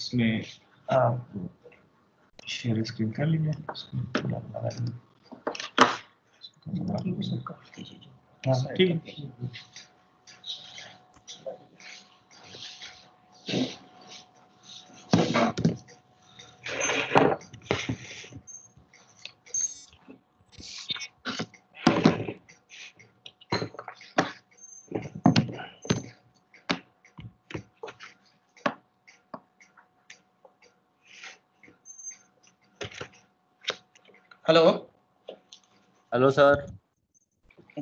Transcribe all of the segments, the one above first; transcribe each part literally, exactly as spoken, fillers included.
इसमें share screen कर लीजिए, ठीक है। Hello hello sir,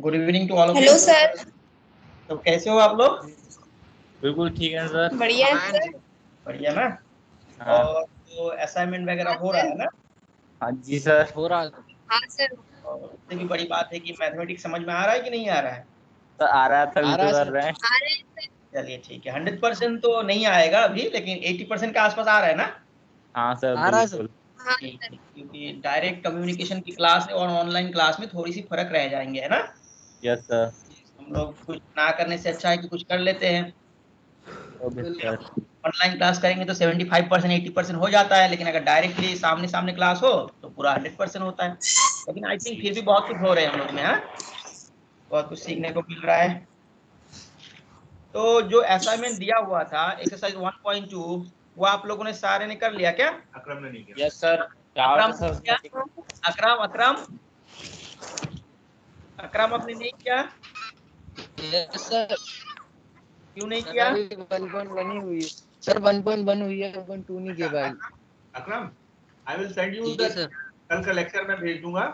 good evening to all of you. Hello sir, तो कैसे हो आप लोग? बिल्कुल ठीक है सर, बढ़िया है सर, बढ़िया ना। हाँ। और तो असाइनमेंट वगैरह हो रहा है ना? हाँ जी सर, हो रहा है। हाँ सर, इतनी बड़ी बात है कि मैथमेटिक्स समझ में आ रहा है कि नहीं आ रहा है? तो आ रहा था, भी कर रहे हैं। आ रहे हैं, चलिए ठीक है। हंड्रेड परसेंट तो नहीं आएगा अभी, लेकिन एट्टी परसेंट के आसपास आ रहा है ना? हाँ सर, आ रहा है, क्योंकि डायरेक्ट कम्युनिकेशन की क्लास है और ऑनलाइन क्लास में थोड़ी सी फर्क रह जाएंगे, है ना? Yes sir. हम लोग कुछ ना करने से अच्छा है कि कुछ कर लेते हैं। ऑनलाइन क्लास करेंगे तो पचहत्तर परसेंट अस्सी परसेंट हो जाता है, लेकिन अगर डायरेक्टली सामने सामने क्लास हो तो पूरा हंड्रेड परसेंट होता है। लेकिन आई थिंक फिर भी बहुत कुछ हो रहे हैं हम लोग में, हाँ, बहुत कुछ सीखने को मिल रहा है। तो जो असाइनमेंट दिया हुआ था एक्सरसाइज वन पॉइंट टू, वो आप लोगों ने सारे ने कर लिया क्या? अकरम ने नहीं किया। यस सर, अकरम क्या? अकरम अकरम अकरम आपने नहीं किया? Yes sir. क्यों नहीं किया? वन पॉइंट वन ही हुई सर, वन पॉइंट वन हुई है, वन पॉइंट टू नहीं किया भाई। Akram, I will send you the, कल का लेक्चर मैं भेज दूंगा,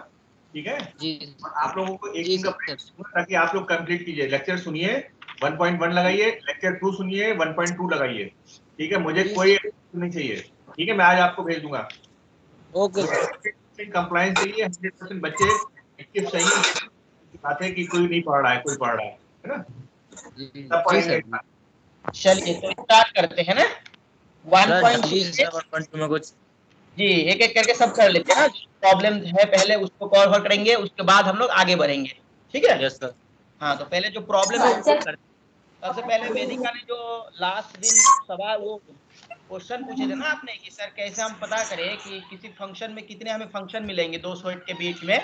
ठीक है? जी। आप लोगों को एक दिन का ताकि आप लोग कंप्लीट कीजिए। लेक्चर सुनिए वन पॉइंट वन लगाइए, लेक्चर टू सुनिए वन पॉइंट टू लगाइए, ठीक है? मुझे कोई नहीं चाहिए, ठीक है? मैं आज आपको भेज दूंगा। ओके सर, कंप्लायंस चाहिए हंड्रेड परसेंट, बच्चे एक्टिव चाहिए, बात है कि कोई नहीं पढ़ रहा है, कोई पढ़ रहा है, है ना? सब पॉइंट, चलिए तो स्टार्ट करते हैं ना। वन पॉइंट टू में कुछ जी एक एक करके सब कर लेते हैं ना। प्रॉब्लम है पहले उसको कवर करेंगे, उसके बाद हम लोग आगे बढ़ेंगे, ठीक है? Yes sir. हाँ, तो पहले जो प्रॉब्लम है उसको करते हैं। सबसे पहले वेदिका ने जो लास्ट दिन सवाल वो क्वेश्चन पूछे थे ना आपने कि सर कैसे हम पता करें कि किसी फंक्शन में कितने हमें फंक्शन मिलेंगे दो सॉइड के बीच में,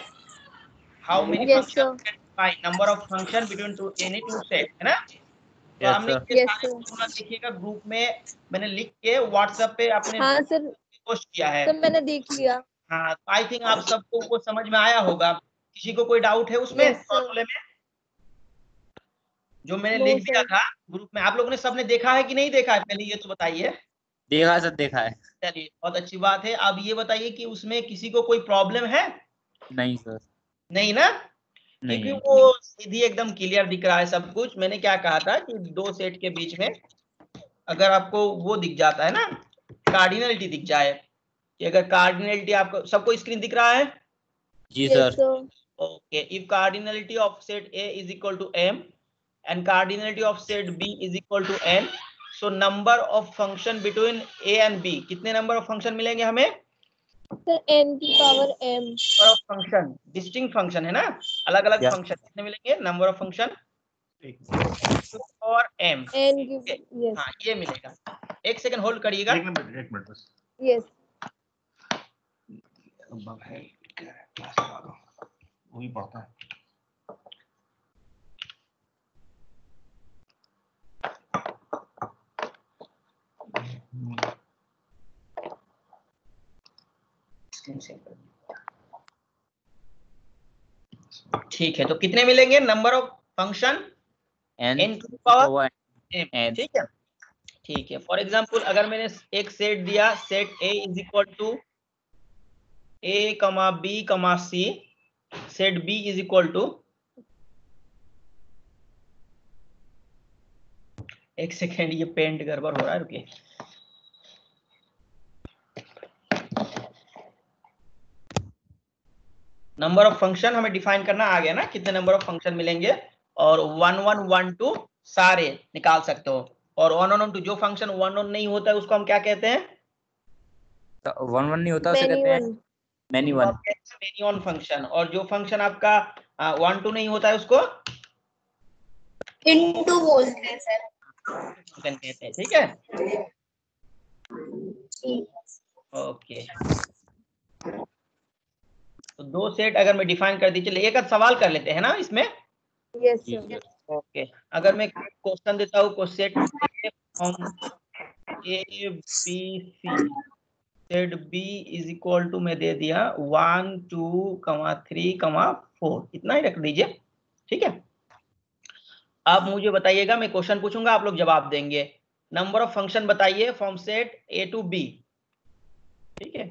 how many function find number of function between two any two set, है ना? तो yes, हमने yes, देखिएगा ग्रुप में मैंने लिख के व्हाट्सएप पे आपने हाँ, पोस्ट किया है, सब मैंने देख लिया। हाँ, आई थिंक आप सबको को समझ में आया होगा। किसी को कोई डाउट है उसमें फॉर्मूले में जो मैंने लिख दिया था ग्रुप में? आप लोगों ने सबने देखा है कि नहीं देखा है? पहले ये तो बताइए। देखा सर, देखा है। चलिए बहुत अच्छी बात है। अब ये बताइए कि उसमें किसी को कोई प्रॉब्लम है? नहीं सर, नहीं ना, क्योंकि वो सीधी एकदम क्लियर दिख रहा है सब कुछ। मैंने क्या कहा था कि दो सेट के बीच में अगर आपको वो दिख जाता है ना, कार्डिनलिटी दिख जाए कि अगर कार्डिनलिटी, आपको सबको स्क्रीन दिख रहा है? जी sir. Okay, if cardinality of set A is equal to M and cardinality of set b is equal to n, so number of function between a and b, कितने number of function मिलेंगे हमें? Sir, n की power m. Number of function, distinct function है ना, अलग अलग function कितने मिलेंगे? Number of function और m. n की, yes. हाँ, ये मिलेगा। एक सेकंड होल्ड करिएगा। एक मिनट, एक मिनट बस। Yes. अब है क्या है? क्लास में आ गया। वही पढ़ता है। ठीक है, तो कितने मिलेंगे number of function? n to power m, ठीक है, ठीक है। फॉर एग्जाम्पल अगर मैंने एक सेट दिया, set a is equal to A comma B comma C, set b is equal to, एक सेकेंड ये पेंट गड़बड़ हो रहा है, रुकिए। नंबर ऑफ फंक्शन हमें डिफाइन करना आ गया ना, कितने नंबर ऑफ फंक्शन मिलेंगे, और वन वन वन टू सारे निकाल सकते हो, और वन वन वन टू जो फंक्शन वन वन नहीं होता है उसको हम क्या कहते हैं? तो वन वन नहीं होता उसे कहते हैं many one, many one function. और जो फंक्शन आपका वन टू नहीं होता है उसको इनटू बोलते हैं सर, कहते हैं, ठीक है? ओके तो दो सेट अगर मैं डिफाइन कर दी, चलिए एक आध सवाल कर लेते हैं ना इसमें। Yes sir. ओके अगर मैं क्वेश्चन देता हूँ set A B C, set B is equal to मैं दे दिया one two comma three comma four, इतना ही रख दीजिए ठीक है। आप मुझे बताइएगा, मैं क्वेश्चन पूछूंगा आप लोग जवाब देंगे। नंबर ऑफ फंक्शन बताइए from set A to B, ठीक है।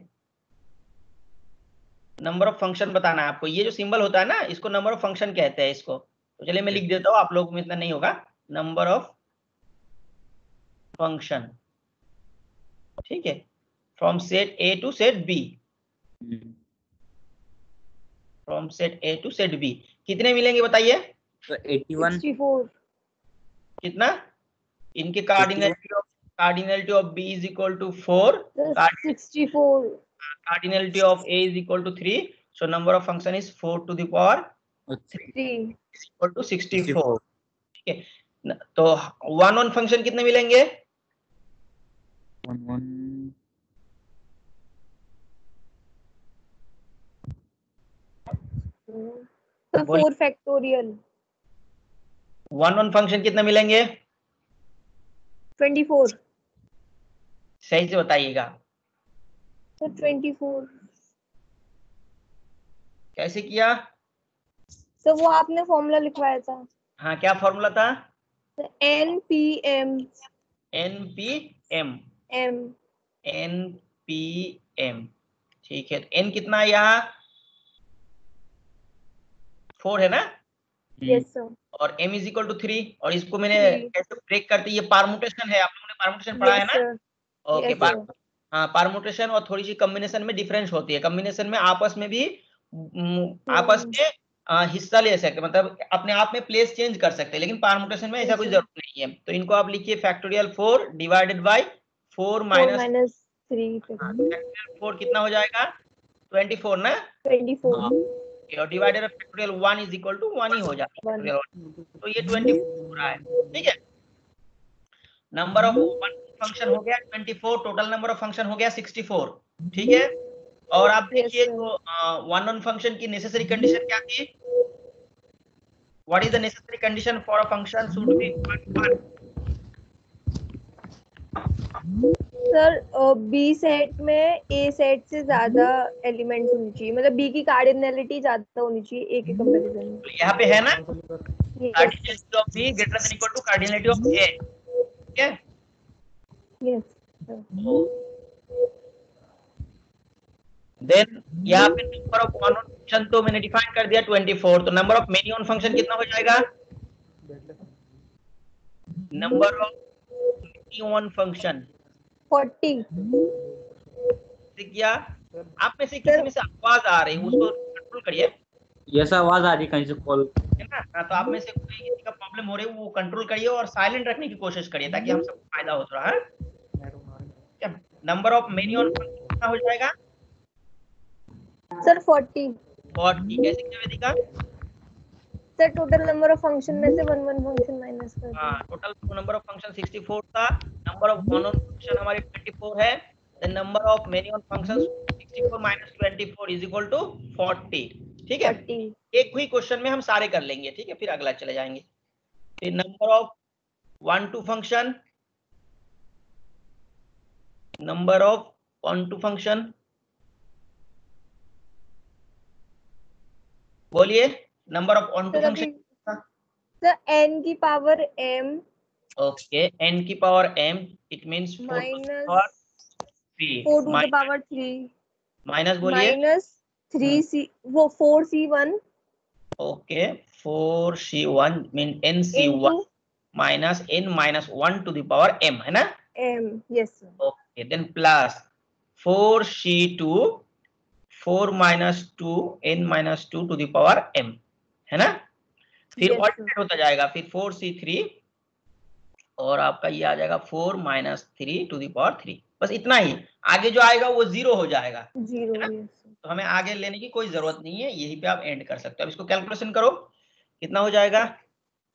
नंबर ऑफ फंक्शन बताना है आपको। ये जो सिंबल होता है ना इसको नंबर ऑफ फंक्शन कहते हैं इसको। तो चलिए मैं लिख देता हूँ, आप लोग में इतना नहीं होगा। नंबर ऑफ फंक्शन, ठीक है, from set A to set B, from set A to set B कितने मिलेंगे बताइए। इक्यासी कितना इनके cardinality of cardinality of B is equal to four, sixty four cardinality of A is equal to three, so number of function is four to the power three is equal to sixty four, ठीक है। तो one one function कितने मिलेंगे, one one तो four factorial one one function कितना मिलेंगे, चौबीस सही से बताइएगा। तो चौबीस कैसे किया, तो वो आपने फॉर्मूला लिखवाया था। हाँ क्या फॉर्मूला था, N P M, N P M M N P M, ठीक है। एन कितना है यहाँ, फोर है ना। Yes, sir. और m is equal to three, और इसको मैंने कैसे ब्रेक करते, ये परमुटेशन है, आप लोगों ने परमुटेशन पढ़ा yes, है ना। ओके okay, yes, हाँ परमुटेशन और थोड़ी सी कम्बिनेशन में डिफरेंस होती है। कम्बिनेशन में आपस में भी आपस में आ, हिस्सा ले सकते, मतलब अपने आप में प्लेस चेंज कर सकते हैं, लेकिन परमुटेशन में ऐसा yes, कुछ जरूरत नहीं है। तो इनको आप लिखिए factorial four divided by four minus three, four कितना हो जाएगा ट्वेंटी फोर ना, twenty four divided factorial one is equal to one ही हो जाता है, तो ये ट्वेंटी फोर हो रहा है, ठीक है। नंबर ऑफ वन फंक्शन हो गया चौबीस, टोटल नंबर ऑफ फंक्शन हो गया सिक्सटी फोर, ठीक है। और आप देखिए तो वन ऑन फंक्शन की नेसेसरी कंडीशन क्या थी, what is the necessary condition for a function should be one sir. B set में ए सेट से ज्यादा एलिमेंट्स होनी चाहिए, मतलब बी की कार्डिनलिटी ज्यादा होनी चाहिए ए के कंपैरिजन में। यहाँ पे है ना cardinality of B greater than equal to cardinality of A, ठीक है। यस देन यहाँ पे number of one on function तो मैंने डिफाइन कर दिया चौबीस, तो number of many on function कितना हो जाएगा, नंबर ऑफ ऑन फंक्शन चालीस क्या। आप में से किसी में से आवाज आ रही है उसको कंट्रोल करिए। यस आवाज आ रही है कहीं से कॉल है ना, तो आप में से कोई किसी का प्रॉब्लम हो रही है वो कंट्रोल करिए और साइलेंट रखने की कोशिश करिए ताकि हम सबको फायदा हो रहा है। Number of many on function कितना हो जाएगा सर, चालीस चालीस कैसे क्या Vedika sir. Total number of function में से वन वन फंक्शन माइनस कर दो। हां total number of function sixty four था, number of one on function हमारे चौबीस है, then number of many on function sixty four minus चौबीस इज इक्वल टू चालीस, ठीक है। एक ही क्वेश्चन में हम सारे कर लेंगे, ठीक है, फिर अगला चले जाएंगे। फिर number of one to function, number of one to function बोलिए, number of onto function sir N की पावर एम, ओके एन की power M it means four to the power three minus बोलिए minus three C वो four C one, okay four C one mean N C one minus N minus one to the power M है ना M. Yes okay then plus four C two four minus two N minus two to the power M है ना। फिर alternate होता जाएगा, फिर four सी three और आपका ये आ जाएगा four minus three to the power three, बस इतना ही। आगे जो आएगा वो जीरो हो जाएगा, जीरो तो हमें आगे लेने की कोई जरूरत नहीं है, यही पे आप एंड कर सकते हो। अब इसको कैलकुलेशन करो कितना हो जाएगा,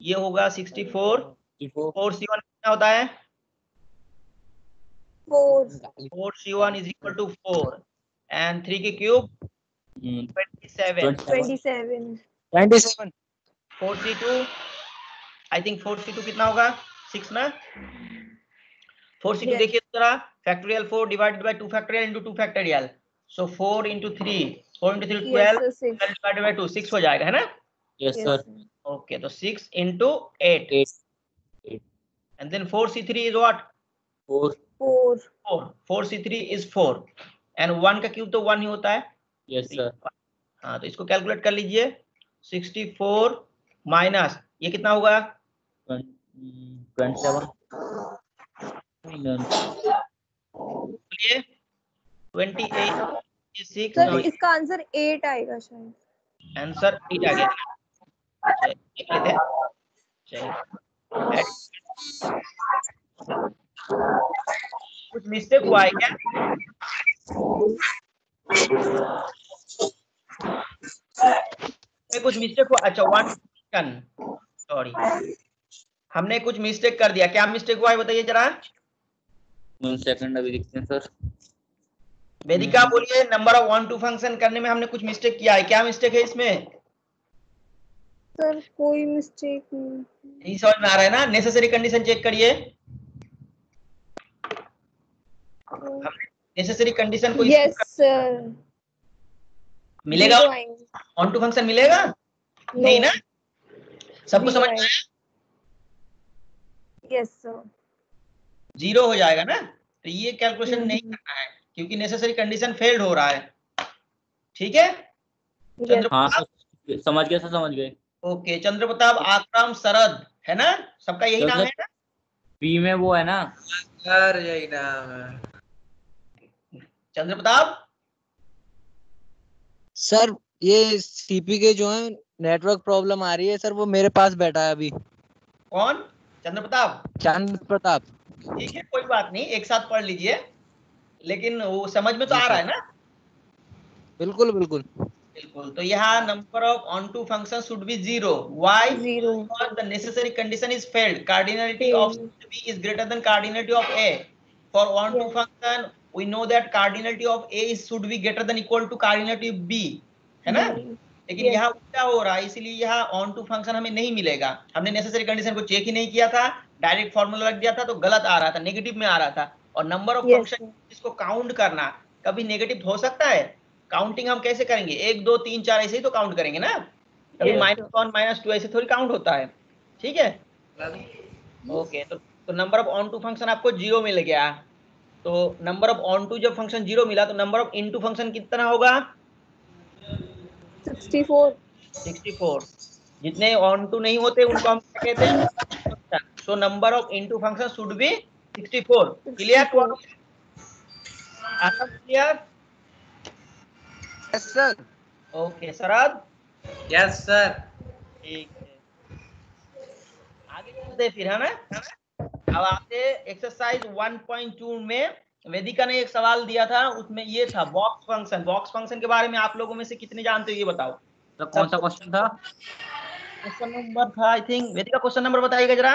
ये होगा sixty four, four C one कितना होता है four. Four C one is equal to four. And three के cube twenty-seven. Twenty-seven. Twenty-seven. Four C two. I think four C two कितना होगा? Six ना? Four C two देखिए जरा factorial four divided by two factorial into two factorial. So four into three. Four into three twelve. Twelve divided by two six हो जाएगा है ना? Yes sir. Okay तो six into eight. Eight. And then four C three is what? Four. Four. Four. Four C three is four. And one का cube तो one ही होता है. Yes sir. हाँ तो इसको कैलकुलेट कर लीजिए. Sixty four minus ये कितना होगा? Twenty seven. बोलिए. Twenty eight. Six. Sir इसका आंसर eight आएगा शायद. आंसर eight आ गया. कुछ मिस्टेक हुआ है क्या? कुछ मिस्टेक हुआ? अच्छा वन सॉरी हमने कुछ मिस्टेक कर दिया. क्या मिस्टेक हुआ है बताइए जरा. वन सेकंड अभी देखते हैं सर. वेदिका बोलिए number of one to function करने में हमने कुछ मिस्टेक किया है. क्या मिस्टेक है इसमें सर? कोई मिस्टेक नहीं समझ में आ रहा है ना. नेसेसरी कंडीशन चेक करिए. हमने नेसेसरी कंडीशन को यस सर मिलेगा. ऑन टू फंक्शन मिलेगा no. नहीं ना. सबको समझ में आया? यस सर जीरो हो जाएगा ना. तो ये कैलकुलेशन hmm. नहीं करना है क्योंकि नेसेसरी कंडीशन फेल्ड हो रहा है. ठीक है चंद्रप्रताप yes. समझ गए सर समझ गए. ओके चंद्रप्रताप आक्रम शरद है ना सबका यही नाम है ना. बी में वो है ना सर यही नाम है. चंद्रप्रताप सर ये सीपी के जो है नेटवर्क प्रॉब्लम आ रही है सर. वो मेरे पास बैठा है अभी. कौन? चंद्रप्रताप. चंद्रप्रताप ठीक है कोई बात नहीं एक साथ पढ़ लीजिए. लेकिन वो समझ में तो आ रहा है ना. बिल्कुल बिल्कुल बिल्कुल. तो यहाँ number of onto function should be zero. Why? Because the necessary condition is failed. Cardinality of B is greater than cardinality of A for onto function. We know that cardinality of A should be greater than equal to cardinality of B, है ना? लेकिन यहाँ उल्टा हो रहा है इसलिए यहाँ on to function हमें नहीं मिलेगा. हमने necessary condition को चेक ही नहीं किया था. डायरेक्ट फॉर्मूला रख दिया था तो गलत आ रहा था. नेगेटिव में आ रहा था. और नंबर ऑफ फंक्शन इसको काउंट करना कभी नेगेटिव हो सकता है. काउंटिंग हम कैसे करेंगे? एक दो तीन चार ऐसे ही तो काउंट करेंगे ना. कभी माइनस वन माइनस टू ऐसे थोड़ी काउंट होता है. ठीक है ओके. तो number of onto function आपको जीरो मिल गया. तो नंबर ऑफ ऑन टू जब फंक्शन जीरो मिला तो number of into function कितना होगा? Sixty four. Sixty four. जितने ऑन टू नहीं होते उनको हम क्या कहते हैं? So number of into function should be sixty four. Clear? Clear? Yes sir. Okay Sharad. Yes sir ठीक है आगे चलते फिर है ना. अब आपसे एक्सरसाइज वन पॉइंट टू में वेदिका ने एक सवाल दिया था. उसमें ये था बॉक्स फंक्शन. बॉक्स फंक्शन के बारे में आप लोगों में से कितने जानते हो ये बताओ. तो कौन सा क्वेश्चन था? क्वेश्चन नंबर था I think. Vedika question number बताइएगा जरा.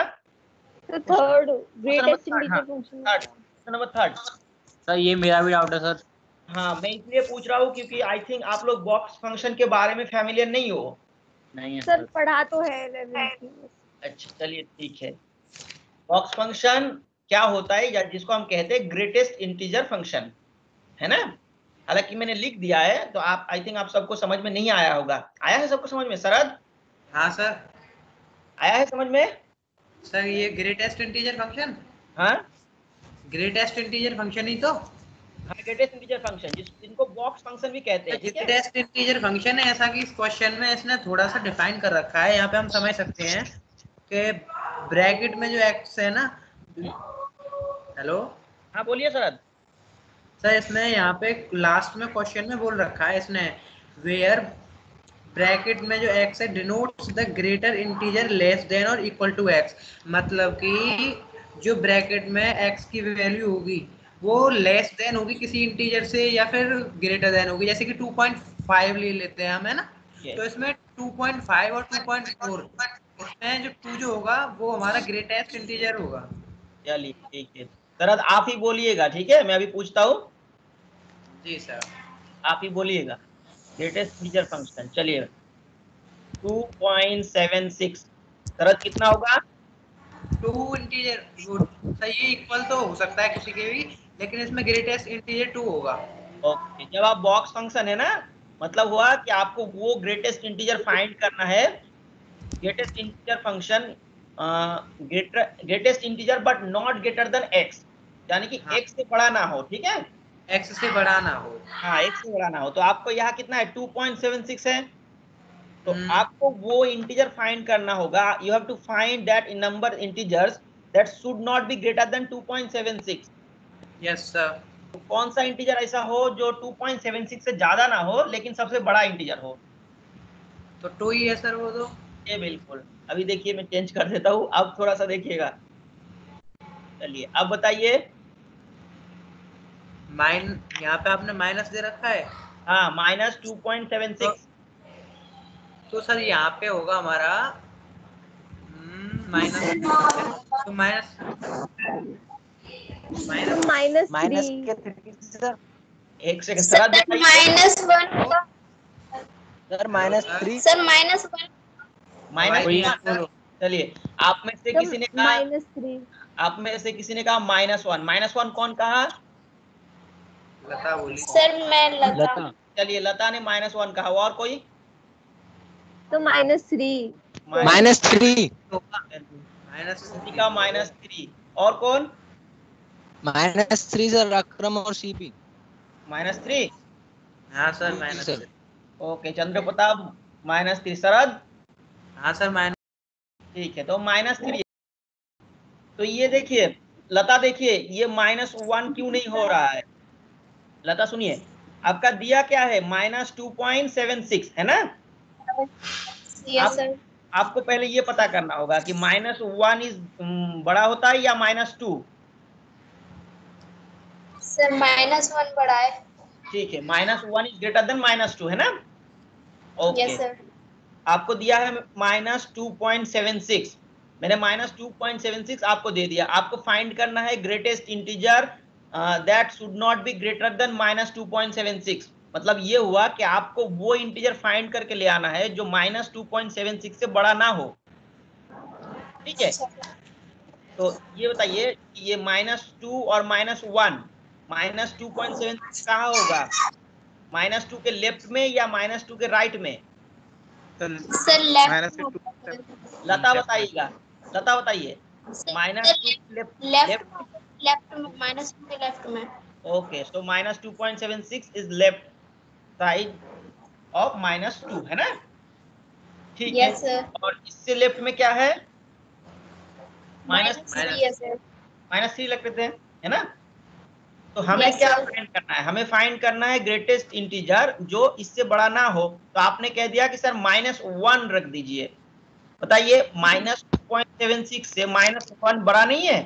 Third greatest indicator question number third sir. ये मेरा भी डाउट है सर. हां मैं इसलिए पूछ रहा हूं क्योंकि आई थिंक आप लोग बॉक्स फंक्शन के बारे में फैमिलियर नहीं हो. नहीं सर पढ़ा तो है. अच्छा चलिए ठीक है. बॉक्स फंक्शन क्या होता है या जिसको हम कहते हैं ग्रेटेस्ट इंटीजर फंक्शन है ना. हालांकि मैंने लिख दिया है तो आप आई थिंक आप सबको समझ में नहीं आया होगा. आया है सबको समझ में शरद? हाँ सर आया है समझ में सर. ये ग्रेटेस्ट इंटीजर फंक्शन. हाँ ग्रेटेस्ट इंटीजर फंक्शन ही तो. हाँ ग्रेटेस्ट इंटीजर फंक्शन जिसको बॉक्स फंक्शन भी कहते हैं. ग्रेटेस्ट इंटीजर फंक्शन है ऐसा कि इस क्वेश्चन में इसने थोड़ा सा डिफाइन कर रखा है. यहाँ पे हम समझ सकते हैं कि ब्रैकेट में जो एक्स है ना. हेलो हाँ बोलिए शरद सर. इसने यहाँ पे लास्ट में क्वेश्चन में बोल रखा है इसने वेयर ब्रैकेट में जो एक्स है denotes the greater integer less than और इक्वल टू एक्स. मतलब कि जो ब्रैकेट में एक्स की वैल्यू होगी वो लेस देन होगी किसी इंटीजर से या फिर ग्रेटर देन होगी. जैसे कि टू पॉइंट फाइव ले लेते हैं हम है ना. तो इसमें टू पॉइंट फाइव और टू पॉइंट फोर उसमें जो टू जो होगा वो हमारा ग्रेटेस्ट इंटीजर होगा. चलिए ठीक है. शरद आप ही बोलिएगा, ठीक है? मैं अभी पूछता हूँ जी सर, आप ही बोलिएगा। लेटेस्ट फीचर फंक्शन, चलिए two point seven six, Sharad कितना होगा? टू इंटीजर सही इक्वल तो हो सकता है किसी के भी, लेकिन इसमें ग्रेटेस्ट इंटीजर टू होगा। ओके, जब आप बॉक्स फंक्शन है ना, मतलब हुआ कि आपको वो ग्रेटेस्ट इंटीजर फाइंड करना है। Greatest integer function greater greatest integer but not greater than x, यानी कि एक्स से बड़ा ना हो, ठीक है? एक्स से बड़ा ना हो, हाँ एक्स से बड़ा ना हो। तो आपको यहाँ कितना है? टू पॉइंट सेवन सिक्स है। तो hmm. आपको वो इंटीजर फाइंड करना होगा। You have to find that number integers that should not be greater than two point seven six. Yes sir. कौन सा इंटीजर ऐसा हो जो टू पॉइंट सेवन सिक्स से ज्यादा ना हो लेकिन सबसे बड़ा इंटीजर हो? तो टू ही है सर वो तो। ये बिल्कुल, अभी देखिए मैं चेंज कर देता हूँ, आप थोड़ा सा देखिएगा। चलिए अब बताइए। माइन यहाँ पे आपने माइनस दे रखा है, हाँ minus two point seven six. तो, तो सर यहाँ पे होगा हमारा माइनस तो माइनस माइनस माइनस एक second sir, minus one sir, minus three sir, minus one minus. चलिए आप में से किसी ने कहा माइनस थ्री, आप में से किसी ने कहा माइनस वन। माइनस वन कौन कहा? लता बोली सर, मैं लता। चलिए लता ने माइनस वन कहा, और कोई? तो minus three, minus three minus three का माइनस थ्री, और कौन? माइनस थ्री सर, अक्रम और सीपी। माइनस थ्री, हाँ sir minus. Okay Chandrapratap minus three, Sharad हाँ सर माइनस, ठीक है तो माइनस थ्री। तो ये देखिए लता, देखिए ये माइनस वन क्यों नहीं हो रहा है? लता सुनिए, आपका दिया क्या है? Minus two point seven six है ना? yes, सर। आप, आपको पहले ये पता करना होगा कि माइनस वन इज बड़ा होता है या minus two? Sir minus one बड़ा है। ठीक है, minus one is greater than minus two है ना? Okay okay. yes, आपको दिया है minus two point seven six, मैंने minus two point seven six आपको दे दिया। आपको फाइंड करना है greatest integer that should not be greater than minus two point seven six. मतलब ये हुआ कि आपको वो इंटीजर फाइंड करके ले आना है जो minus two point seven six से बड़ा ना हो, ठीक है? तो ये बताइए ये माइनस टू और minus one, minus two point seven six कहाँ होगा? माइनस टू के लेफ्ट में या माइनस टू के राइट में? Sir left. लता बताइएगा, लता बताइए minus two left left minus two के लेफ्ट में। Okay so minus two point seven six is left side of minus two है ना? ठीक है सर। और इससे लेफ्ट में क्या है? माइनस माइनस थ्री लिख देते हैं है ना? तो हमें yes, क्या फाइंड करना है? हमें फाइंड करना है ग्रेटेस्ट इंटीजर जो इससे बड़ा ना हो। तो आपने कह दिया कि सर माइनस वन रख दीजिए। बताइए minus two point seven six से माइनस वन बड़ा नहीं है?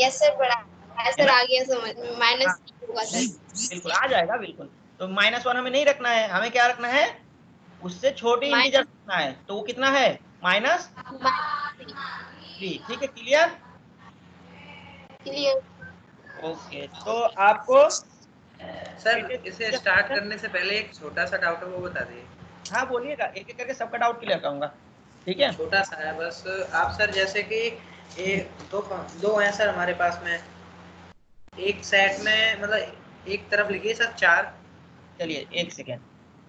यस सर बड़ा है सर, आ गया समझ में। माइनस होगा सर, बिल्कुल आ जाएगा बिल्कुल। तो माइनस वन हमें नहीं रखना है, हमें क्या रखना है? उससे छोटी इंटीजर रखना है। तो वो कितना है? माइनस थ्री, ठीक है? क्लियर क्लियर ओके okay, तो आपको सर इसे स्टार्ट करने से पहले एक छोटा सा डाउट है वो बता दीजिए। हाँ बोलिएगा, एक एक करके सबका डाउट क्लियर करूंगा, ठीक है? छोटा सा है बस। आप सर जैसे कि एक दो दो हैं सर हमारे पास में, एक सेट में मतलब एक तरफ लिखिए सर चार। चलिए एक सेकेंड,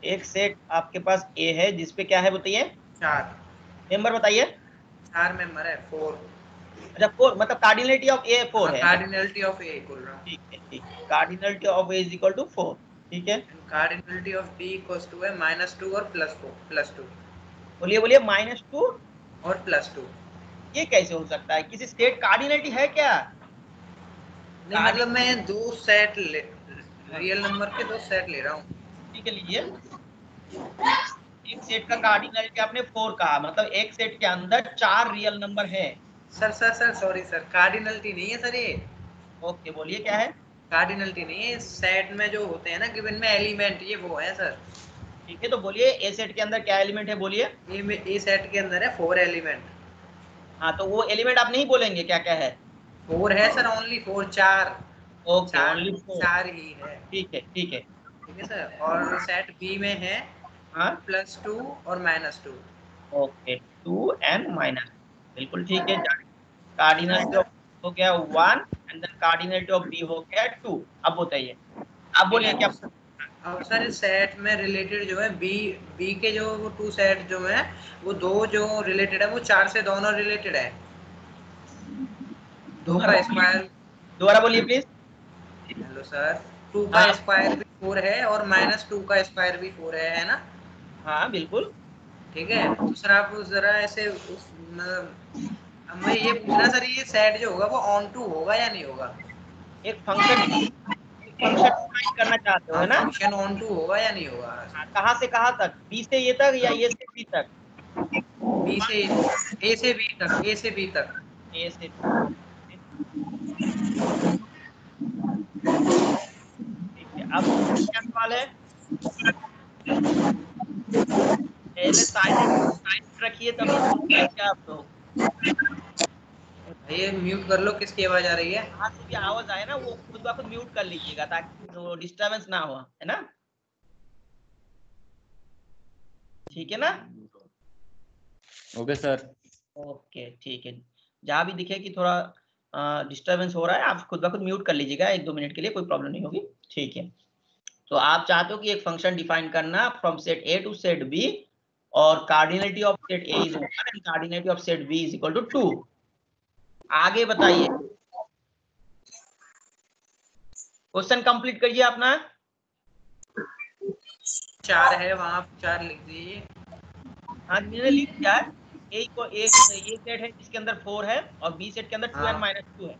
एक सेट आपके पास ए है जिसपे क्या है बताइए? चार मेंबर बताइए। चार मेंबर है, फोर। अच्छा फोर मतलब कार्डिनलिटी ऑफ ए फोर है। कार्डिनलिटी ऑफ ए इक्वल रहा, ठीक है ठीक। Cardinality of A is equal to four, ठीक है? Cardinality of B equal to है माइनस टू और प्लस फोर प्लस टू। बोलिए बोलिए माइनस टू और प्लस टू, ये कैसे हो सकता है? किसी स्टेट कार्डिनलिटी है क्या? नहीं मतलब मैं दो सेट ले, रियल नंबर के दो सेट ले रहा हूँ, ठीक है? लीजिए एक सेट का कार्डिनलिटी आपने फोर कहा, मतलब एक सेट के अंदर चार रियल नंबर है। Sir sir sir sorry sir, cardinality नहीं है सर ये। ओके बोलिए क्या है? कार्डिनलिटी नहीं है, सेट में जो होते हैं ना गिवन में एलिमेंट, ये वो है सर, ठीक है? तो बोलिए ए सेट के अंदर क्या एलिमेंट है? बोलिए। ए में ए सेट के अंदर है फोर एलिमेंट। हाँ तो वो एलिमेंट आप नहीं बोलेंगे क्या क्या है? फोर है सर, ओनली फोर, चार ओनली okay, चार ही है। ठीक है ठीक है ठीक है सर। और सेट बी में है प्लस टू और minus two. Okay two and minus, बिल्कुल ठीक है। कार्डिनलिटी ऑफ हो गया one and then cardinality of B हो गया टू। अब बताइए, अब बोलिए क्या अब सर सेट में रिलेटेड जो है बी बी के जो वो टू सेट जो है वो दो जो रिलेटेड है वो चार से दोनों रिलेटेड है। दो का स्क्वायर, दोबारा बोलिए प्लीज। हेलो सर, टू का स्क्वायर भी फोर है और माइनस टू का स्क्वायर भी फोर है, है ना? हाँ बिल्कुल ठीक है। तो सर आप जरा ऐसे उस मैं ये पूछना सर, ये सेट जो होगा वो ऑन टू होगा या नहीं होगा? एक फंक्शन फंक्शन करना चाहते हो, है ना? फंक्शन ऑन टू होगा या नहीं होगा? कहाँ से कहाँ तक? बी से ये तक या ये से बी तक? बी से ए से बी तक, ए से बी तक, ए से ठीक है। अब क्या सवाल है? पहले साइलेंट साइलेंट रखिए तब क्या आप लोग। ये म्यूट कर लो, किसकी आवाज आ रही है? हाँ से भी आवाज आए ना वो खुद ब खुद म्यूट कर लीजिएगा ताकि तो डिस्टर्बेंस ना हो, है ना? ठीक है ना? ओके सर, ओके ठीक है। जहाँ भी दिखे कि थोड़ा डिस्टर्बेंस हो रहा है आप खुद ब खुद म्यूट कर लीजिएगा, एक दो मिनट के लिए कोई प्रॉब्लम नहीं होगी। ठीक है, तो आप चाहते हो कि एक फंक्शन डिफाइन करना from set A to set B और cardinality of set A is one and cardinality of set B is equal to two. आगे बताइए, क्वेश्चन कंप्लीट करिए अपना। चार है वहां, चार लिख दीजिए। हाँ लिख दिया है। ए को एक ये सेट है जिसके अंदर फोर है और बी सेट के अंदर टू एंड माइनस टू है।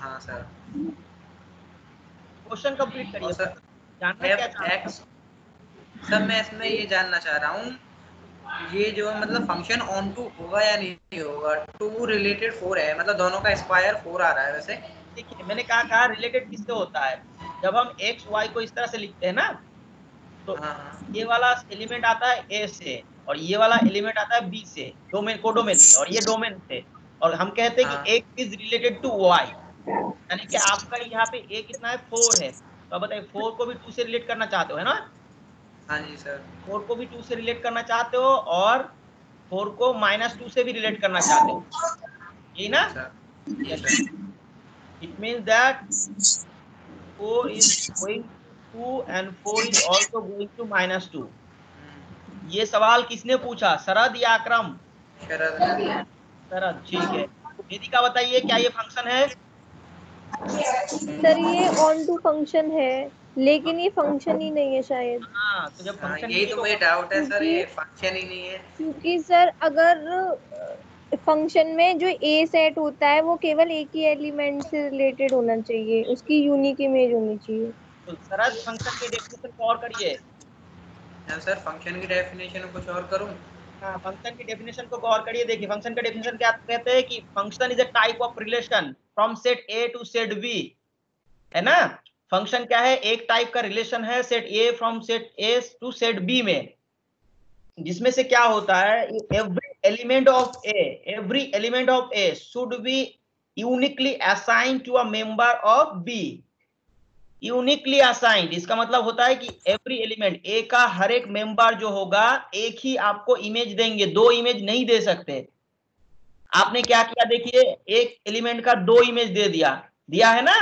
हाँ सर, क्वेश्चन कंप्लीट करिए सर। जानना क्या एक्स सर, मैं इसमें ये जानना चाह रहा हूँ ये जो है मतलब फंक्शन ऑन टू होगा या नहीं होगा? टू रिलेटेड फोर है मतलब दोनों का स्क्वायर फोर आ रहा है। वैसे देखिए मैंने कहा कहा रिलेटेड किससे होता है, जब हम एक्स वाई को इस तरह से लिखते हैं ना तो ये वाला एलिमेंट आता है ए से और ये वाला एलिमेंट आता है बी से, डोमेन को डोमेन से, और ये डोमेन से, और हम कहते हैं कि x is related to Y, यानी कि आपका यहाँ पे ए कितना है फोर है। तो बताइए फोर को भी टू से रिलेट करना चाहते हो, है ना? हाँ जी सर, फोर को भी टू से रिलेट करना चाहते हो और फोर को माइनस टू से भी रिलेट करना चाहते हो, यही ना? It means that four is going to and four is also going to minus two. ये सवाल किसने पूछा, शरद या अकरम? शरद, शरद ठीक है। वेदिका बताइए क्या ये फंक्शन है? सर ये ऑन टू फंक्शन है लेकिन ये फंक्शन ही नहीं है शायद। हाँ, तो जब फंक्शन यही तो मुझे डाउट है सर, ये फंक्शन ही नहीं है क्योंकि सर अगर फंक्शन में जो ए सेट होता है वो केवल एक ही एलिमेंट से रिलेटेड होना चाहिए, उसकी यूनिक इमेज होनी चाहिए। तो सर फंक्शन की डेफिनेशन को और करिए। हां सर, फंक्शन की डेफिनेशन कुछ और करूं? हां, फंक्शन की डेफिनेशन को और करिए। देखिए फंक्शन का डेफिनेशन क्या कहते हैं कि function is a type of relation from set A to set B, है ना? फंक्शन क्या है, एक टाइप का रिलेशन है set A from set A to set B में, जिसमें से क्या होता है every element of A every element of A should be uniquely assign to a member of B. Uniquely assigned इसका मतलब होता है कि एवरी एलिमेंट ए का हर एक मेंबर जो होगा एक ही आपको इमेज देंगे, दो इमेज नहीं दे सकते। आपने क्या किया देखिए, एक एलिमेंट का दो इमेज दे दिया दिया है ना?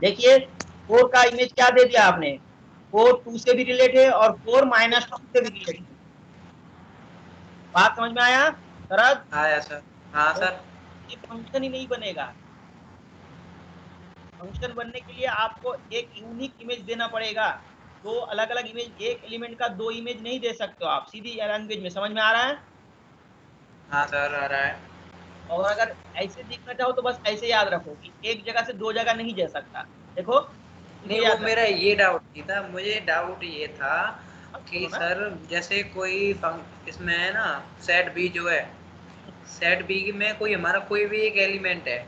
देखिए फोर का इमेज क्या दे दिया आपने, फोर टू से भी रिलेट है और फोर माइनस टू से भी रिलेट है। बात समझ में आया शरद? आया सर। हाँ सर, ये फंक्शन ही नहीं बनेगा। फंक्शन बनने के लिए आपको एक यूनिक इमेज देना पड़ेगा, दो अलग अलग इमेज, एक एलिमेंट का दो इमेज नहीं दे सकते हो आप, सीधी लैंग्वेज में। समझ में आ रहा है? हाँ सर आ रहा है। और अगर ऐसे देखना चाहो तो बस ऐसे याद रखो कि एक जगह से दो जगह नहीं जा सकता। देखो नहीं, वो मेरा ये डाउट ही था, मुझे डाउट ये था कि सर जैसे कोई फंक्शन इसमें है ना सेट बी जो है, सेट बी में कोई हमारा कोई भी एक एलिमेंट है,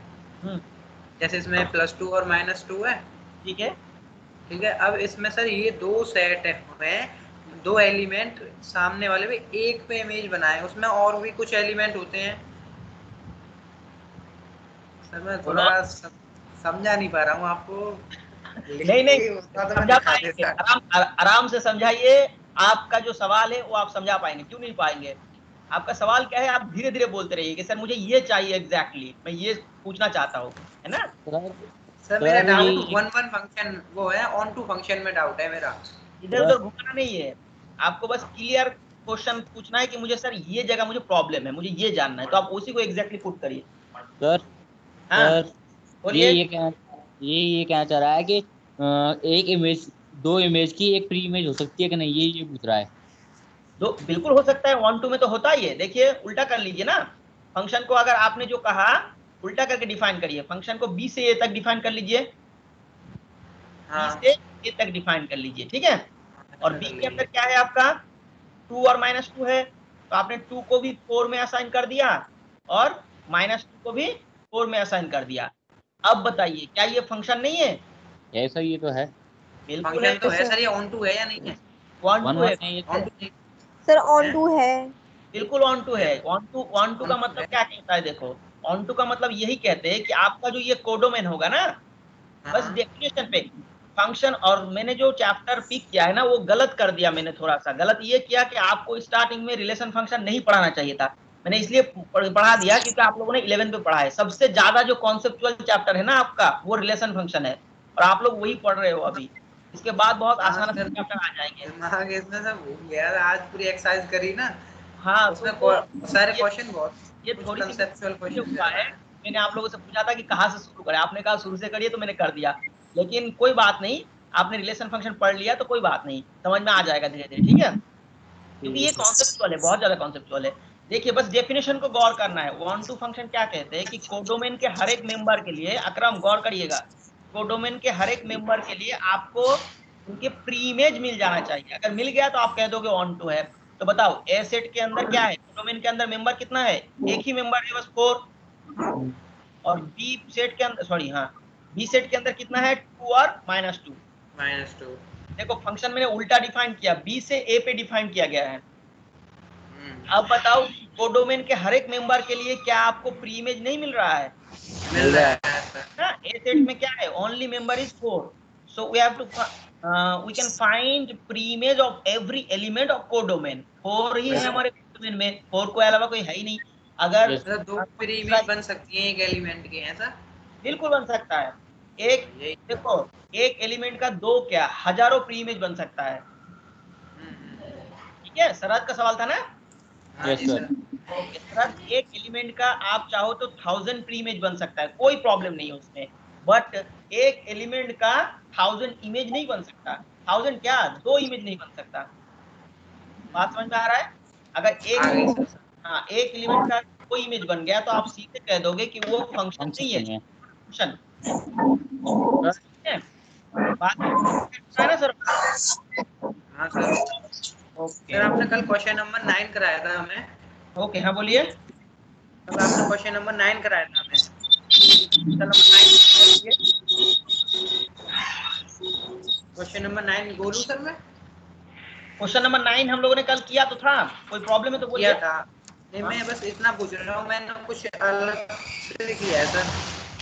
जैसे इसमें प्लस टू और माइनस टू है, ठीक है ठीक है। अब इसमें सर ये दो सेट है, दो एलिमेंट सामने वाले भी एक पे इमेज बनाए, उसमें और भी कुछ एलिमेंट होते हैं। सर मैं थोड़ा समझा नहीं पा रहा हूँ आपको। नहीं नहीं आराम आराम से समझाइए, आपका जो सवाल है वो आप समझा पाएंगे। क्यों नहीं पाएंगे? आपका सवाल क्या है? आप धीरे धीरे बोलते रहिए कि सर मुझे ये चाहिए एग्जैक्टली, मैं ये पूछना चाहता हूँ, है ना सर? मेरा डाउट वन वन फंक्शन वो है, ऑन टू फंक्शन में डाउट है मेरा। इधर उधर घुमाना नहीं है आपको, बस क्लियर क्वेश्चन पूछना है कि मुझे सर ये जगह मुझे प्रॉब्लम है, मुझे ये जानना है, तो आप उसी को एग्जैक्टली पुट करिए सर। हाँ सर, ये ये क्या ये ये क्या चाह रहा है कि एक इमेज दो इमेज की एक प्री इमेज हो सकती है कि नहीं, ये ये पूछ रहा है। तो बिल्कुल हो सकता है, वन टू में तो होता ही है। देखिए उल्टा कर लीजिए ना फंक्शन को, अगर आपने जो कहा उल्टा करके डिफाइन करिए। फंक्शन को बी से ए तक डिफाइन कर लीजिए, हाँ। बी से ए तक डिफाइन कर लीजिए, ठीक है। और बी के अंदर क्या है आपका टू और माइनस टू है, तो आपने टू को भी फोर में असाइन कर दिया और माइनस टू को भी फोर में असाइन कर दिया। अब बताइए क्या ये फंक्शन नहीं है? ये सर ये तो है, बिल्कुल है तो है सर। ये ऑन टू है या नहीं है? ऑन टू है सर, ऑन टू है, बिल्कुल ऑन टू है। ऑन टू ऑन टू का मतलब क्या कहता है? देखो ऑन टू का मतलब यही कहते हैं कि आपका जो ये कोडोमेन होगा ना, बस डेफिनेशन पे फंक्शन। और मैंने जो चैप्टर पिक किया है ना वो गलत कर दिया मैंने, थोड़ा सा गलत ये किया कि आपको स्टार्टिंग में रिलेशन फंक्शन नहीं पढ़ाना चाहिए था। मैंने इसलिए पढ़ा दिया क्योंकि आप लोगों ने इलेवन पे पढ़ा है। सबसे ज्यादा जो कॉन्सेप्चुअल चैप्टर है ना आपका वो रिलेशन फंक्शन है, और आप लोग वही पढ़ रहे हो अभी। इसके बाद बहुत आसान से चैप्टर आ जाएंगे। इसमें सब यार आज पूरी एक्सरसाइज करी ना, हाँ उसमें सारे क्वेश्चन बहुत ये थोड़ी कॉन्सेप्चुअल क्वेश्चन है। मैंने आप लोगों से पूछा था कि कहाँ से शुरू करें, आपने कहा शुरू से करिए, तो मैंने कर दिया। लेकिन कोई बात नहीं, आपने रिलेशन फंक्शन पढ़ लिया तो कोई बात नहीं, समझ में आ जाएगा धीरे धीरे, ठीक है। क्योंकि ये कॉन्सेप्चुअल है, बहुत ज्यादा कॉन्सेप्चुअल है। देखिए बस डेफिनेशन को गौर करना है। ऑन टू फंक्शन क्या कहते हैं कि कोडोमेन के हर एक मेंबर के लिए, अकरम गौर करिएगा, कोडोमेन के हर एक मेंबर के लिए आपको उनके प्री इमेज मिल जाना चाहिए। अगर मिल गया तो आप कह दोगे ऑन टू है। तो बताओ ए सेट के अंदर क्या है? कोडोमेन के अंदर मेंबर कितना है? एक ही मेंबर है बस, फोर। और बी सेट के अंदर सॉरी हाँ बी सेट के अंदर कितना है? टू और माइनस टू माइनस टू देखो फंक्शन मैंने उल्टा डिफाइन किया, बी से ए पे डिफाइन किया गया है। अब बताओ कोडोमेन के हर एक मेंबर के लिए क्या आपको प्री इमेज नहीं मिल रहा है? मिल रहा है ना। ए सेट में क्या है? Only member is four, so we have to we can find pre image of every element of codomain. Four ही है हमारे कोडोमेन में, फोर को अलावा कोई है ही नहीं। अगर yes, दो प्री इमेज बन सकती है एक एलिमेंट के, ऐसा बिल्कुल बन सकता है। एक देखो एक एलिमेंट का दो क्या हजारों प्री इमेज बन सकता है, ठीक है। शरद का सवाल था ना? Yes, सर एक एलिमेंट का आप चाहो तो थाउजेंड प्री इमेज बन सकता है, कोई प्रॉब्लम नहीं है उसमें। बट एक एलिमेंट का थाउजेंड इमेज नहीं बन सकता, थाउजेंड क्या दो इमेज नहीं बन सकता। बात समझ में आ रहा है? अगर एक हाँ एक एलिमेंट का कोई इमेज बन गया तो आप सीधे कह दोगे कि वो फंक्शन नहीं है, फंक्शन है। बात है ना सर? हाँ सर। Okay. सर आपने कल क्वेश्चन नंबर नाइन कराया था हमें। ओके okay, हाँ बोलिए। कल आपने क्वेश्चन नंबर नाइन कराया था हमें। क्वेश्चन नंबर नाइन बोलूं सर मैं? क्वेश्चन नंबर नाइन हम लोगों ने कल किया तो था, कोई प्रॉब्लम है तो बोलिए। किया था नहीं, मैं बस इतना पूछ रहा हूँ, मैंने कुछ अलग से किया है सर।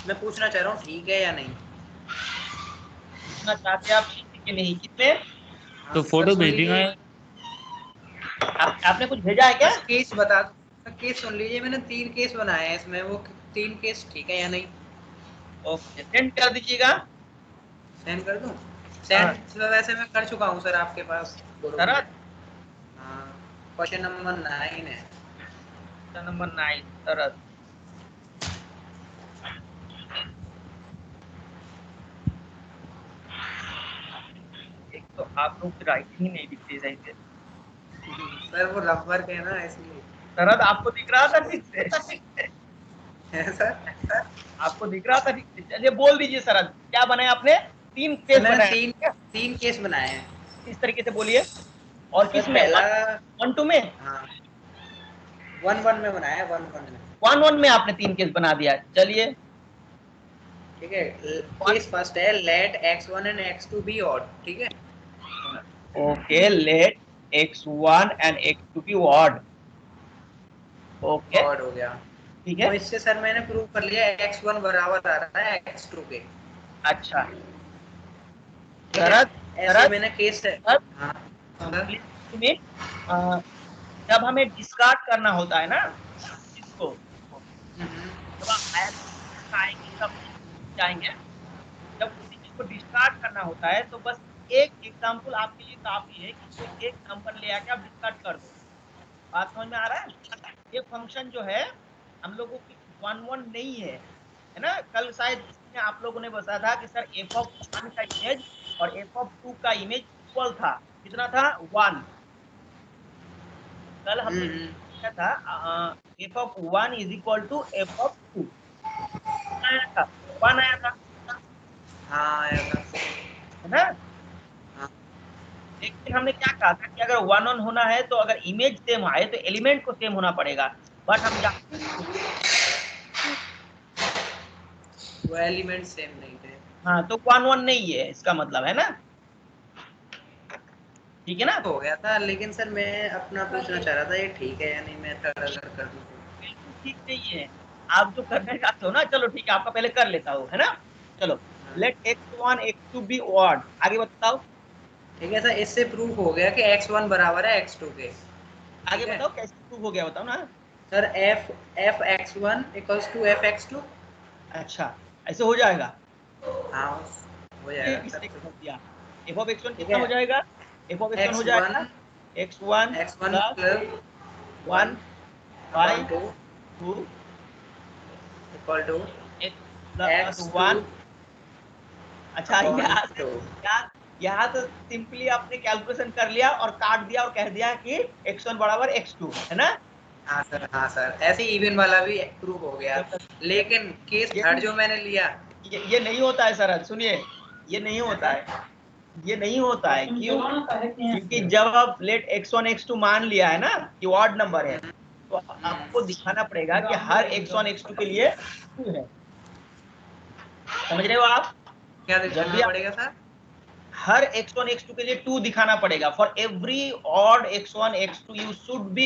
मैं पूछना चाह रहा हूँ ठीक है या नहीं, पूछना चाहते आप ठीक है नहीं। कितने तो फोटो भेजी है आप, आपने कुछ भेजा है क्या? केस बता दो, केस सुन लीजिए। मैंने तीन केस बनाए हैं इसमें, वो तीन केस ठीक है या नहीं। ओके सेंड कर दीजिएगा। सेंड कर दूं? सेंड वैसे मैं कर चुका हूं सर आपके पास। शरद हां क्वेश्चन नंबर नाइन है, क्वेश्चन नंबर नाइन शरद। एक तो आप लोग की राइटिंग नहीं दिखती सही से सर, वो रबर के ना इसलिए। शरद आपको दिख रहा था ठीक से? सर आपको दिख रहा था ठीक से? चलिए बोल दीजिए शरद, क्या बनाया आपने? तीन केस बनाए, तीन तीन केस बनाए हैं। किस तरीके से बोलिए? और किस में? वन टू में? हाँ वन वन में बनाया, वन वन में वन वन में आपने तीन केस बना दिया। चलिए ठीक है। केस फर्स्ट है let x one and x two be odd, ठीक है। Okay let x one and x two की ऑड, ओके ऑड हो गया। ठीक है, और इससे सर मैंने प्रूव कर लिया एक्स वन बराबर आ रहा है एक्स टू के। अच्छा शरद, ऐसे मैंने केस है। हाँ, जब हमें डिस्कार्ड करना होता है ना इसको, जब आप आएंगे सब जाएंगे, जब किसी चीज को डिस्कार्ड करना होता है तो बस एक एग्जाम्पल आपके लिए काफी है कि कोई एक नंबर ले आके आप डिस्कार्ड कर दो। बात समझ में आ रहा है? ये फंक्शन जो है हम लोगों की वन वन नहीं है, है ना। कल शायद इसमें आप लोगों ने बताया था कि सर एफ ऑफ वन का इमेज और एफ ऑफ टू का इमेज इक्वल था, कितना था वन। कल हमने क्या था F of one is equal to F of two आया था, वन आया था। हाँ आया था, है ना। लेकिन हमने क्या कहा था कि अगर वन वन होना है तो अगर इमेज सेम आए तो एलिमेंट को सेम होना पड़ेगा, बट हम जानते हैं वो एलिमेंट सेम नहीं थे। हाँ तो वन वन नहीं है इसका मतलब, है ना। ठीक है ना, हो गया था। लेकिन सर मैं अपना पूछना चाह रहा था ये ठीक है या नहीं, मैं थोड़ा सा कर दूं। बिल्कुल ठीक नहीं है, आप जो करना चाहते हो ना। चलो ठीक है, आपका पहले कर लेता हूँ, है ना। चलो let x one x two be odd, आगे बताओ। ठीक है सर, इससे प्रूफ हो गया कि एक्स वन बराबर है एक्स टू के। आगे बताओ कैसे प्रूफ हो गया, बताओ ना sir. f f x one equals to f x two. अच्छा ऐसे हो जाएगा। हाँ हो जाएगा sir. f of x one कितना हो जाएगा? f of एक्स वन हो जाएगा x one x one one by two equal to x one. अच्छा यार यार यहाँ तो सिंपली आपने कैलकुलेशन कर लिया और काट दिया और कह दिया कि एक्स वन बराबर एक्स टू, है ना। हाँ सर, हाँ सर, ऐसे इवन वाला भी प्रूफ हो गया। लेकिन केस थर्ड जो मैंने लिया ये, ये नहीं होता है सर। सुनिए, ये नहीं होता है, ये नहीं होता है। क्यों? क्योंकि जब आप let x one x two मान लिया है ना कि ऑड नंबर है, तो आपको दिखाना पड़ेगा कि हर एक्स वन एक्स टू के लिए टू है। समझ रहे हो आप? क्या दिखाना पड़ेगा सर? हर एक्स वन एक्स टू के लिए टू दिखाना पड़ेगा। For every odd x one x two you should be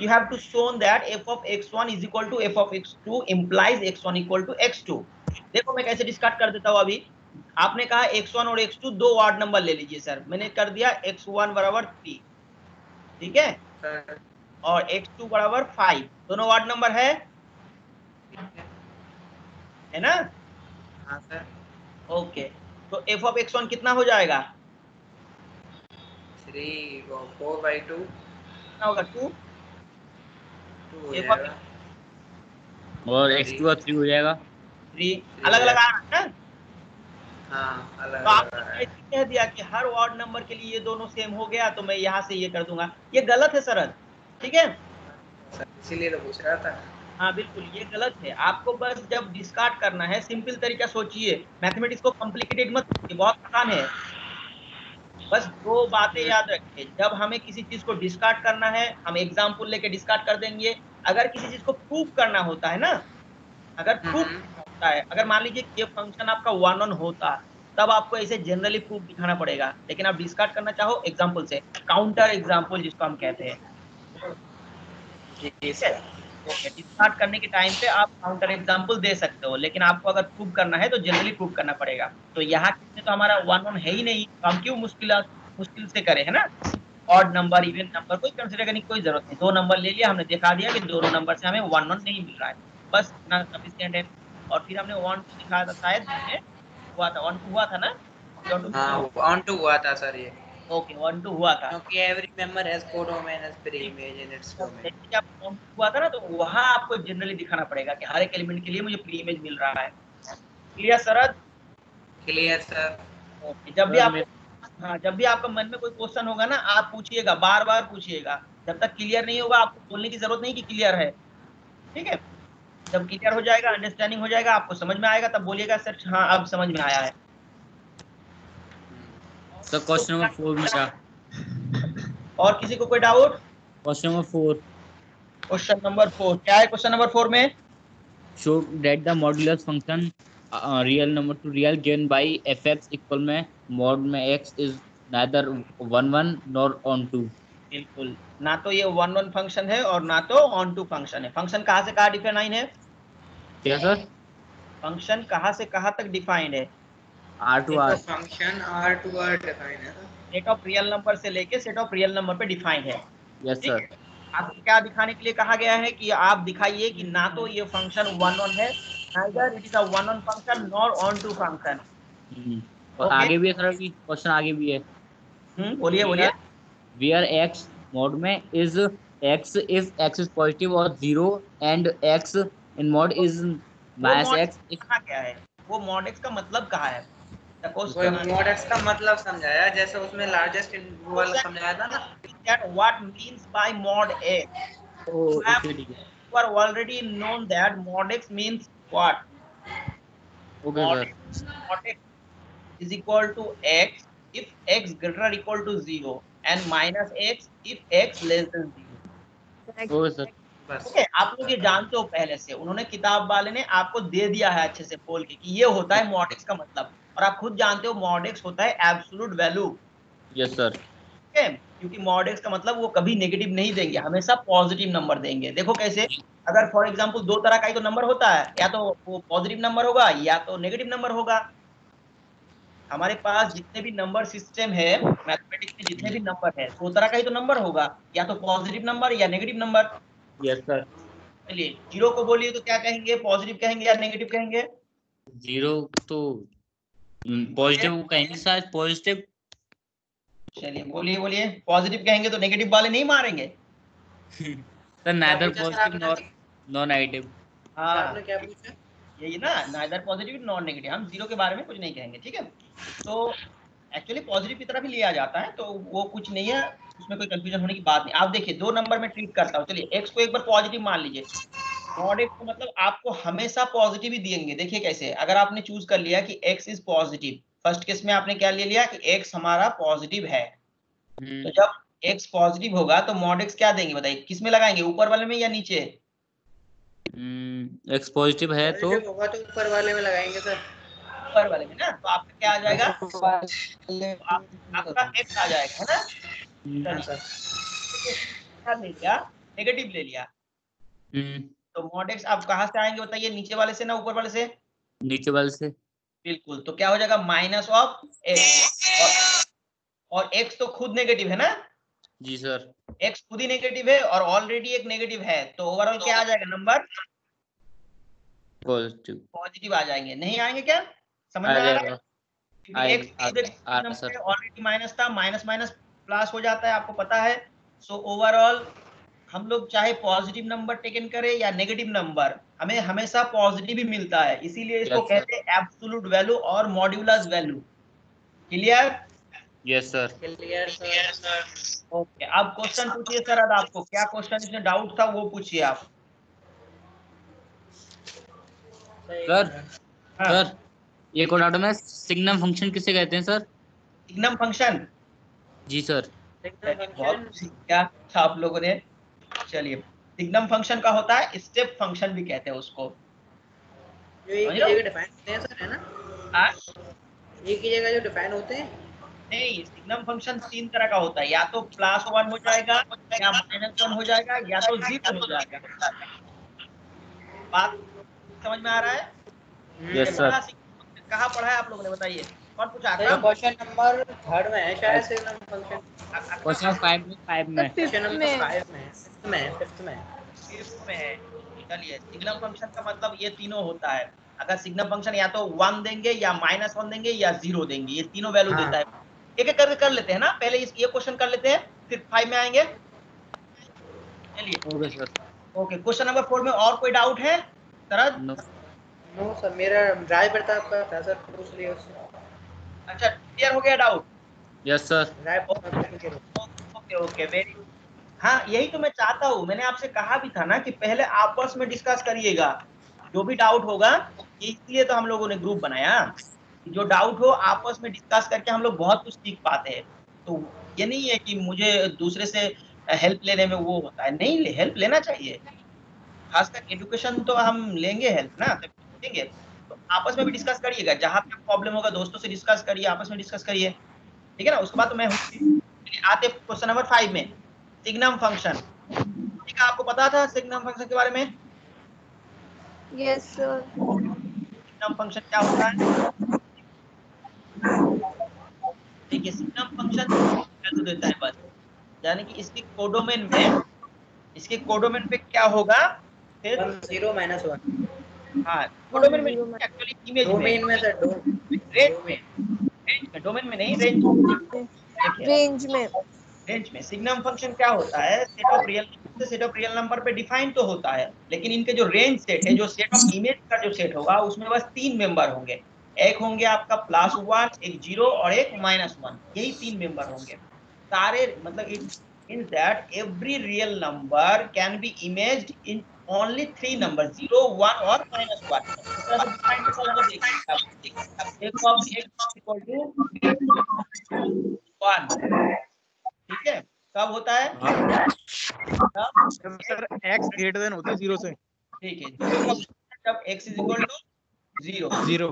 you have to shown that f of x one is equal to f of x two implies x one equal to x two. देखो मैं कैसे discard कर देता हूँ। अभी आपने कहा x one और एक्स टू दो ऑड नंबर ले लीजिए सर, मैंने कर दिया एक्स वन बराबर थ्री, ठीक है, और एक्स टू बराबर फाइव, दोनों ऑड नंबर है, है ना। हाँ सर, ओके। तो f of एक्स वन कितना हो जाएगा? थ्री फोर बाई टू होगा टू, और एक्स टू और थ्री हो जाएगा थ्री। अलग अलग आ रहा है ना। हाँ अलग। तो आपने कह दिया कि हर ऑड नंबर के लिए ये दोनों सेम हो गया, तो मैं यहाँ से ये कर दूंगा। ये गलत है शरद, ठीक है, इसीलिए तो पूछ रहा था। हाँ बिल्कुल, ये गलत है। आपको बस जब डिस्कार्ड करना है सिंपल तरीका सोचिए, मैथमेटिक्स को कॉम्प्लिकेटेड मत सोचिए, बहुत आसान है। बस दो बातें याद रखें, जब हमें किसी चीज को डिस्कार्ड करना है हम एग्जाम्पल लेके डिस्कार्ड कर देंगे। अगर किसी चीज को प्रूफ करना होता है ना, अगर प्रूफ होता है, अगर मान लीजिए ये फंक्शन आपका वन वन होता तब आपको ऐसे जनरली प्रूफ दिखाना पड़ेगा। लेकिन आप डिस्कार्ड करना चाहो एग्जाम्पल से, काउंटर एग्जाम्पल जिसको हम कहते हैं, ठीक है। डिस्कार्ड करने के टाइम पे आप काउंटर एग्जाम्पल दे सकते हो, लेकिन आपको अगर प्रूव करना है तो जनरली प्रूव करना पड़ेगा। तो यहाँ तो हमारा वन वन है ही नहीं, तो हम क्यों मुश्किल मुश्किल से करें, है ना। ऑड नंबर इवन नंबर कोई कंसीडर करने की कोई जरूरत नहीं। दो नंबर ले लिया, हमने दिखा दिया कि दोनों नंबर से हमें वन वन नहीं मिल रहा है, बस इतना सफिशिएंट है। और फिर हमने वन टू दिखाया था, शायद हुआ था वन टू हुआ था ना, वन टू हुआ था सर ये, ओके वन टू हुआ था। क्योंकि every member has four domain has pre image in its domain. जब आप वन टू हुआ था ना, तो वहां आपको जनरली दिखाना पड़ेगा कि हर एक एलिमेंट के लिए मुझे प्री इमेज मिल रहा है। Clear Sharad? Clear sir. Okay, जब भी आप हां जब भी आपका मन में कोई क्वेश्चन होगा ना, आप पूछिएगा, बार-बार पूछिएगा। जब तक क्लियर नहीं होगा आपको बोलने की जरूरत नहीं कि क्लियर है, ठीक है। जब क्लियर हो जाएगा, अंडरस्टैंडिंग हो जाएगा, आपको समझ में आएगा, तब बोलिएगा सर हां अब समझ में आया है। तो क्वेश्चन नंबर फोर में था। और किसी को कोई doubt? Question number four, question number four क्या है? क्वेश्चन नंबर फोर में show that the modulus function real number to real given by f x equal में मॉड में x is neither one one nor onto. बिल्कुल, ना तो ये one one function है और ना तो ऑन टू फंक्शन है। फंक्शन कहाँ से कहाँ डिफाइन है? क्या सर? फंक्शन कहाँ से कहाँ तक डिफाइंड है? R to R function R to R define है। सेट ऑफ रियल नंबर से लेके सेट ऑफ रियल नंबर पे डिफाइंड है। Yes sir. आपको क्या दिखाने के लिए कहा गया है कि आप दिखाइए कि ना तो ये फंक्शन वन वन है, neither it is a one one function nor onto function. और आगे भी है सर, की क्वेश्चन आगे भी है। हम्म, बोलिए बोलिए। वेयर एक्स मोड में is x is x is positive और zero and x in mod is minus x. कहा क्या है वो मॉड एक्स का मतलब कहा है? मॉड एक्स का मतलब समझाया, जैसे उसमें लार्जेस्ट इंटरवल समझाया था ना, that what means by mod x. You are already known that mod x means what. Okay sir, mod x is equal to x if x greater equal to zero and minus x if x less than zero. Okay sir, okay, आप लोग ये जानते हो पहले से, उन्होंने किताब वाले ने आपको दे दिया है अच्छे से बोल के कि ये होता है मॉड एक्स का मतलब, और आप खुद जानते हो मॉड एक्स होता है एब्सोल्यूट वैल्यू। यस सर, ठीक है, क्योंकि मॉड एक्स का मतलब वो कभी नेगेटिव नहीं देंगे, हमेशा पॉजिटिव नंबर देंगे। देखो कैसे, अगर फॉर एग्जांपल दो तरह का ही तो नंबर होता है, या तो वो पॉजिटिव नंबर होगा या तो नेगेटिव नंबर होगा। हमारे पास जितने भी नंबर सिस्टम है मैथमेटिक्स में, जितने भी नंबर है दो तरह का ही तो नंबर होगा, या तो पॉजिटिव नंबर या नेगेटिव नंबर। यस सर, चलिए जीरो को बोलिए तो क्या कहेंगे, पॉजिटिव कहेंगे या नेगेटिव कहेंगे? जीरो तो पॉजिटिव कहेंगे सर, पॉजिटिव। चलिए बोलिए बोलिए, पॉजिटिव कहेंगे तो नेगेटिव वाले नहीं मारेंगे sir. Neither positive not non negative. हां, आपने क्या पूछा? यही ना, नाइदर पॉजिटिव नॉन नेगेटिव। हम जीरो के बारे में कुछ नहीं कहेंगे, ठीक है। तो एक्चुअली पॉजिटिव की तरफ ही लिया जाता है, तो वो कुछ नहीं है, उसमें कोई कंफ्यूजन होने की बात नहीं। आप देखिए दो नंबर में ट्रीट करता हूँ। चलिए एक्स को एक बार पॉजिटिव मान लीजिए, मॉड एक्स को मतलब आपको हमेशा पॉजिटिव ही देंगे। देखिए कैसे, अगर आपने चूज कर लिया कि x is positive, first case में आपने क्या ले लिया कि एक्स हमारा पॉजिटिव है, तो जब एक्स पॉजिटिव होगा तो मॉड एक्स क्या देंगे बताइए? किस में लगाएंगे, ऊपर वाले में या नीचे? एक्स पॉजिटिव है तो ऊपर वाले में लगाएंगे सर, ऊपर वाले में ना। तो आपका क्या आ जाएगा, आपका एक्स आ जाएगा, है ना। ले लिया नेगेटिव ले लिया, तो मॉड एक्स आप कहाँ से आएंगे बताइए, नीचे वाले से ना ऊपर वाले से? नीचे वाले से, बिल्कुल। तो क्या हो जाएगा, माइनस ऑफ एक्स, और एक्स तो खुद नेगेटिव है ना। जी सर, एक्स खुद ही नेगेटिव है और ऑलरेडी एक नेगेटिव है, तो ओवरऑल क्या आ जाएगा नंबर? पॉजिटिव, पॉजिटिव आ जाएंगे। नहीं आएंगे क्या, समझ में आ रहा है? एक्स ऑलरेडी माइनस था, माइनस माइनस प्लस हो जाता है, आपको पता है। सो so, ओवरऑल हम लोग चाहे पॉजिटिव नंबर टेकन करें या नेगेटिव नंबर, हमें हमेशा पॉजिटिव ही मिलता है, इसीलिए इसको yes, कहते हैं एब्सोल्यूट वैल्यू और modulus value. Clear? Yes sir, clear sir. Okay, अब क्वेश्चन पूछिए सर, आपको क्या क्वेश्चन इसमें डाउट था वो पूछिए आप सर। हाँ। सर ये को डाउट में, सिग्नम फंक्शन किसे कहते हैं सर? सिग्नम फंक्शन, जी सर, क्या अच्छा आप लोगों ने। चलिए, सिग्नम फंक्शन का होता है स्टेप फंक्शन भी कहते हैं उसको, जो एक ही जगह डिफाइन होते हैं सर, है ना। हां, एक ही जगह जो डिफाइन होते हैं। नहीं, सिग्नम फंक्शन तीन तरह का होता है, या तो प्लस वन हो जाएगा या माइनस वन हो जाएगा या तो जीरो हो जाएगा। बात समझ में आ रहा है? Yes sir. कहां पढ़ा है आप लोगों ने बताइए, कौन पूछा? क्वेश्चन नंबर थर्ड में है शायद, सिग्नम फंक्शन क्वेश्चन पाँच में, क्वेश्चन नंबर पाँच में, फिफ्थ में, फिफ्थ में, फिफ्थ में है। चलिए, सिग्नम फंक्शन का मतलब ये तीनों होता है। अगर सिग्नम फंक्शन या तो वन देंगे या माइनस वन देंगे या जीरो देंगे, ये तीनों वैल्यू देता है। एक एक करके कर लेते हैं ना, पहले ये क्वेश्चन कर लेते हैं फिर फाइव में आएंगे। चलिए ओके, क्वेश्चन नंबर फोर में और कोई डाउट है शरद? नो सर, मेरा राजप्रताप का था सर, पूछ लिया उससे। अच्छा, क्लियर हो गया doubt? Yes sir, okay okay, very good. हाँ, यही तो मैं चाहता हूँ, मैंने आपसे कहा भी था ना कि पहले आपस में डिस्कस करिएगा जो भी डाउट होगा, इसलिए तो हम लोगों ने ग्रुप बनाया कि जो डाउट हो आपस में डिस्कस करके हम लोग बहुत कुछ सीख पाते हैं। तो ये नहीं है कि मुझे दूसरे से हेल्प लेने में वो होता है, नहीं, ले, हेल्प लेना चाहिए, खासकर एजुकेशन तो हम लेंगे हेल्प ना, तो लेंगे। आपस में भी डिस्कस करिएगा, जहाँ पे प्रॉब्लम होगा दोस्तों से डिस्कस करिए, आपस में डिस्कस करिए, ठीक है ना। उसके बाद तो मैं आते क्वेश्चन नंबर फाइव में, सिग्नम फंक्शन, ठीक है, आपको पता था सिग्नम फंक्शन के बारे में? Yes sir. सिग्नम फंक्शन क्या होता है? ठीक है, सिग्नम फंक्शन वैल्यू देता है बस, यानी कि इसके कोडोमेन में, इसके कोडोमेन पे क्या होगा? फिर जीरो माइनस वन। हाँ, कोडोमेन में एक्चुअली इमेज डोमेन में सर, रेंज में, डोमेन में नहीं, रेंज रेंज में रेंज में सिग्नम फंक्शन क्या होता है? सेट ऑफ रियल नंबर से सेट ऑफ रियल नंबर पे डिफाइन तो होता है, लेकिन इनके जो रेंज सेट है, जो सेट ऑफ इमेज का जो सेट होगा, उसमें बस तीन मेंबर होंगे। एक होंगे आपका प्लस वन, एक जीरो और एक माइनस वन, यही तीन मेंबर होंगे सारे। मतलब it means that every real number can be imaged in only three number, zero, one और माइनस वन। ठीक है, कब होता है? जब सर x ग्रेटर देन होता है जीरो से। ठीक है, जब x is equal to zero zero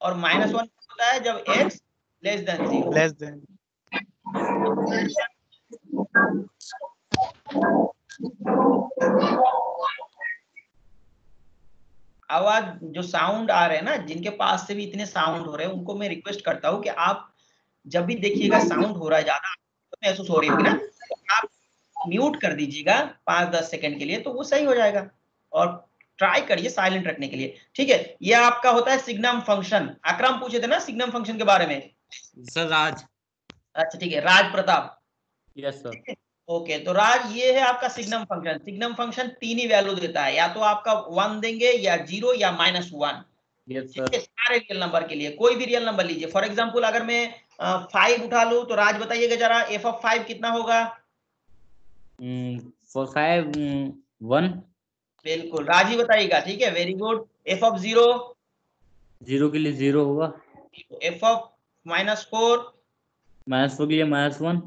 और माइनस वन होता है जब x less than zero less than. आवाज जो साउंड आ रहे हैं ना, जिनके पास से भी इतने साउंड हो रहे हैं, उनको मैं रिक्वेस्ट करता हूँ कि आप जब भी देखिएगा साउंड हो रहा है ज्यादा महसूस हो रही है ना, तो आप म्यूट कर दीजिएगा पांच दस सेकंड के लिए, तो वो सही हो जाएगा। और ट्राई करिए साइलेंट रखने के लिए। ठीक है, ये आपका होता है सिग्नम फंक्शन। अकरम पूछे थे ना सिग्नम फंक्शन के बारे में सर, राज। अच्छा ठीक है, Raj Pratap. Yes sir. Okay, तो राज, ये है आपका सिग्नम फंक्शन। सिग्नम फंक्शन तीन ही वैल्यू देता है, या तो आपका वन देंगे या जीरो या माइनस वन। यस सर, सारे रियल नंबर के लिए, कोई भी रियल नंबर लीजिए। फॉर एग्जाम्पल अगर मैं फाइव uh, उठा लो, तो राज बताइएगा जरा एफ ऑफ फाइव कितना होगा? For five one. बिल्कुल, राज ही बताइएगा। ठीक है, very good. F of zero, zero के लिए जीरो होगा। F of minus four, minus four के लिए माइनस वन।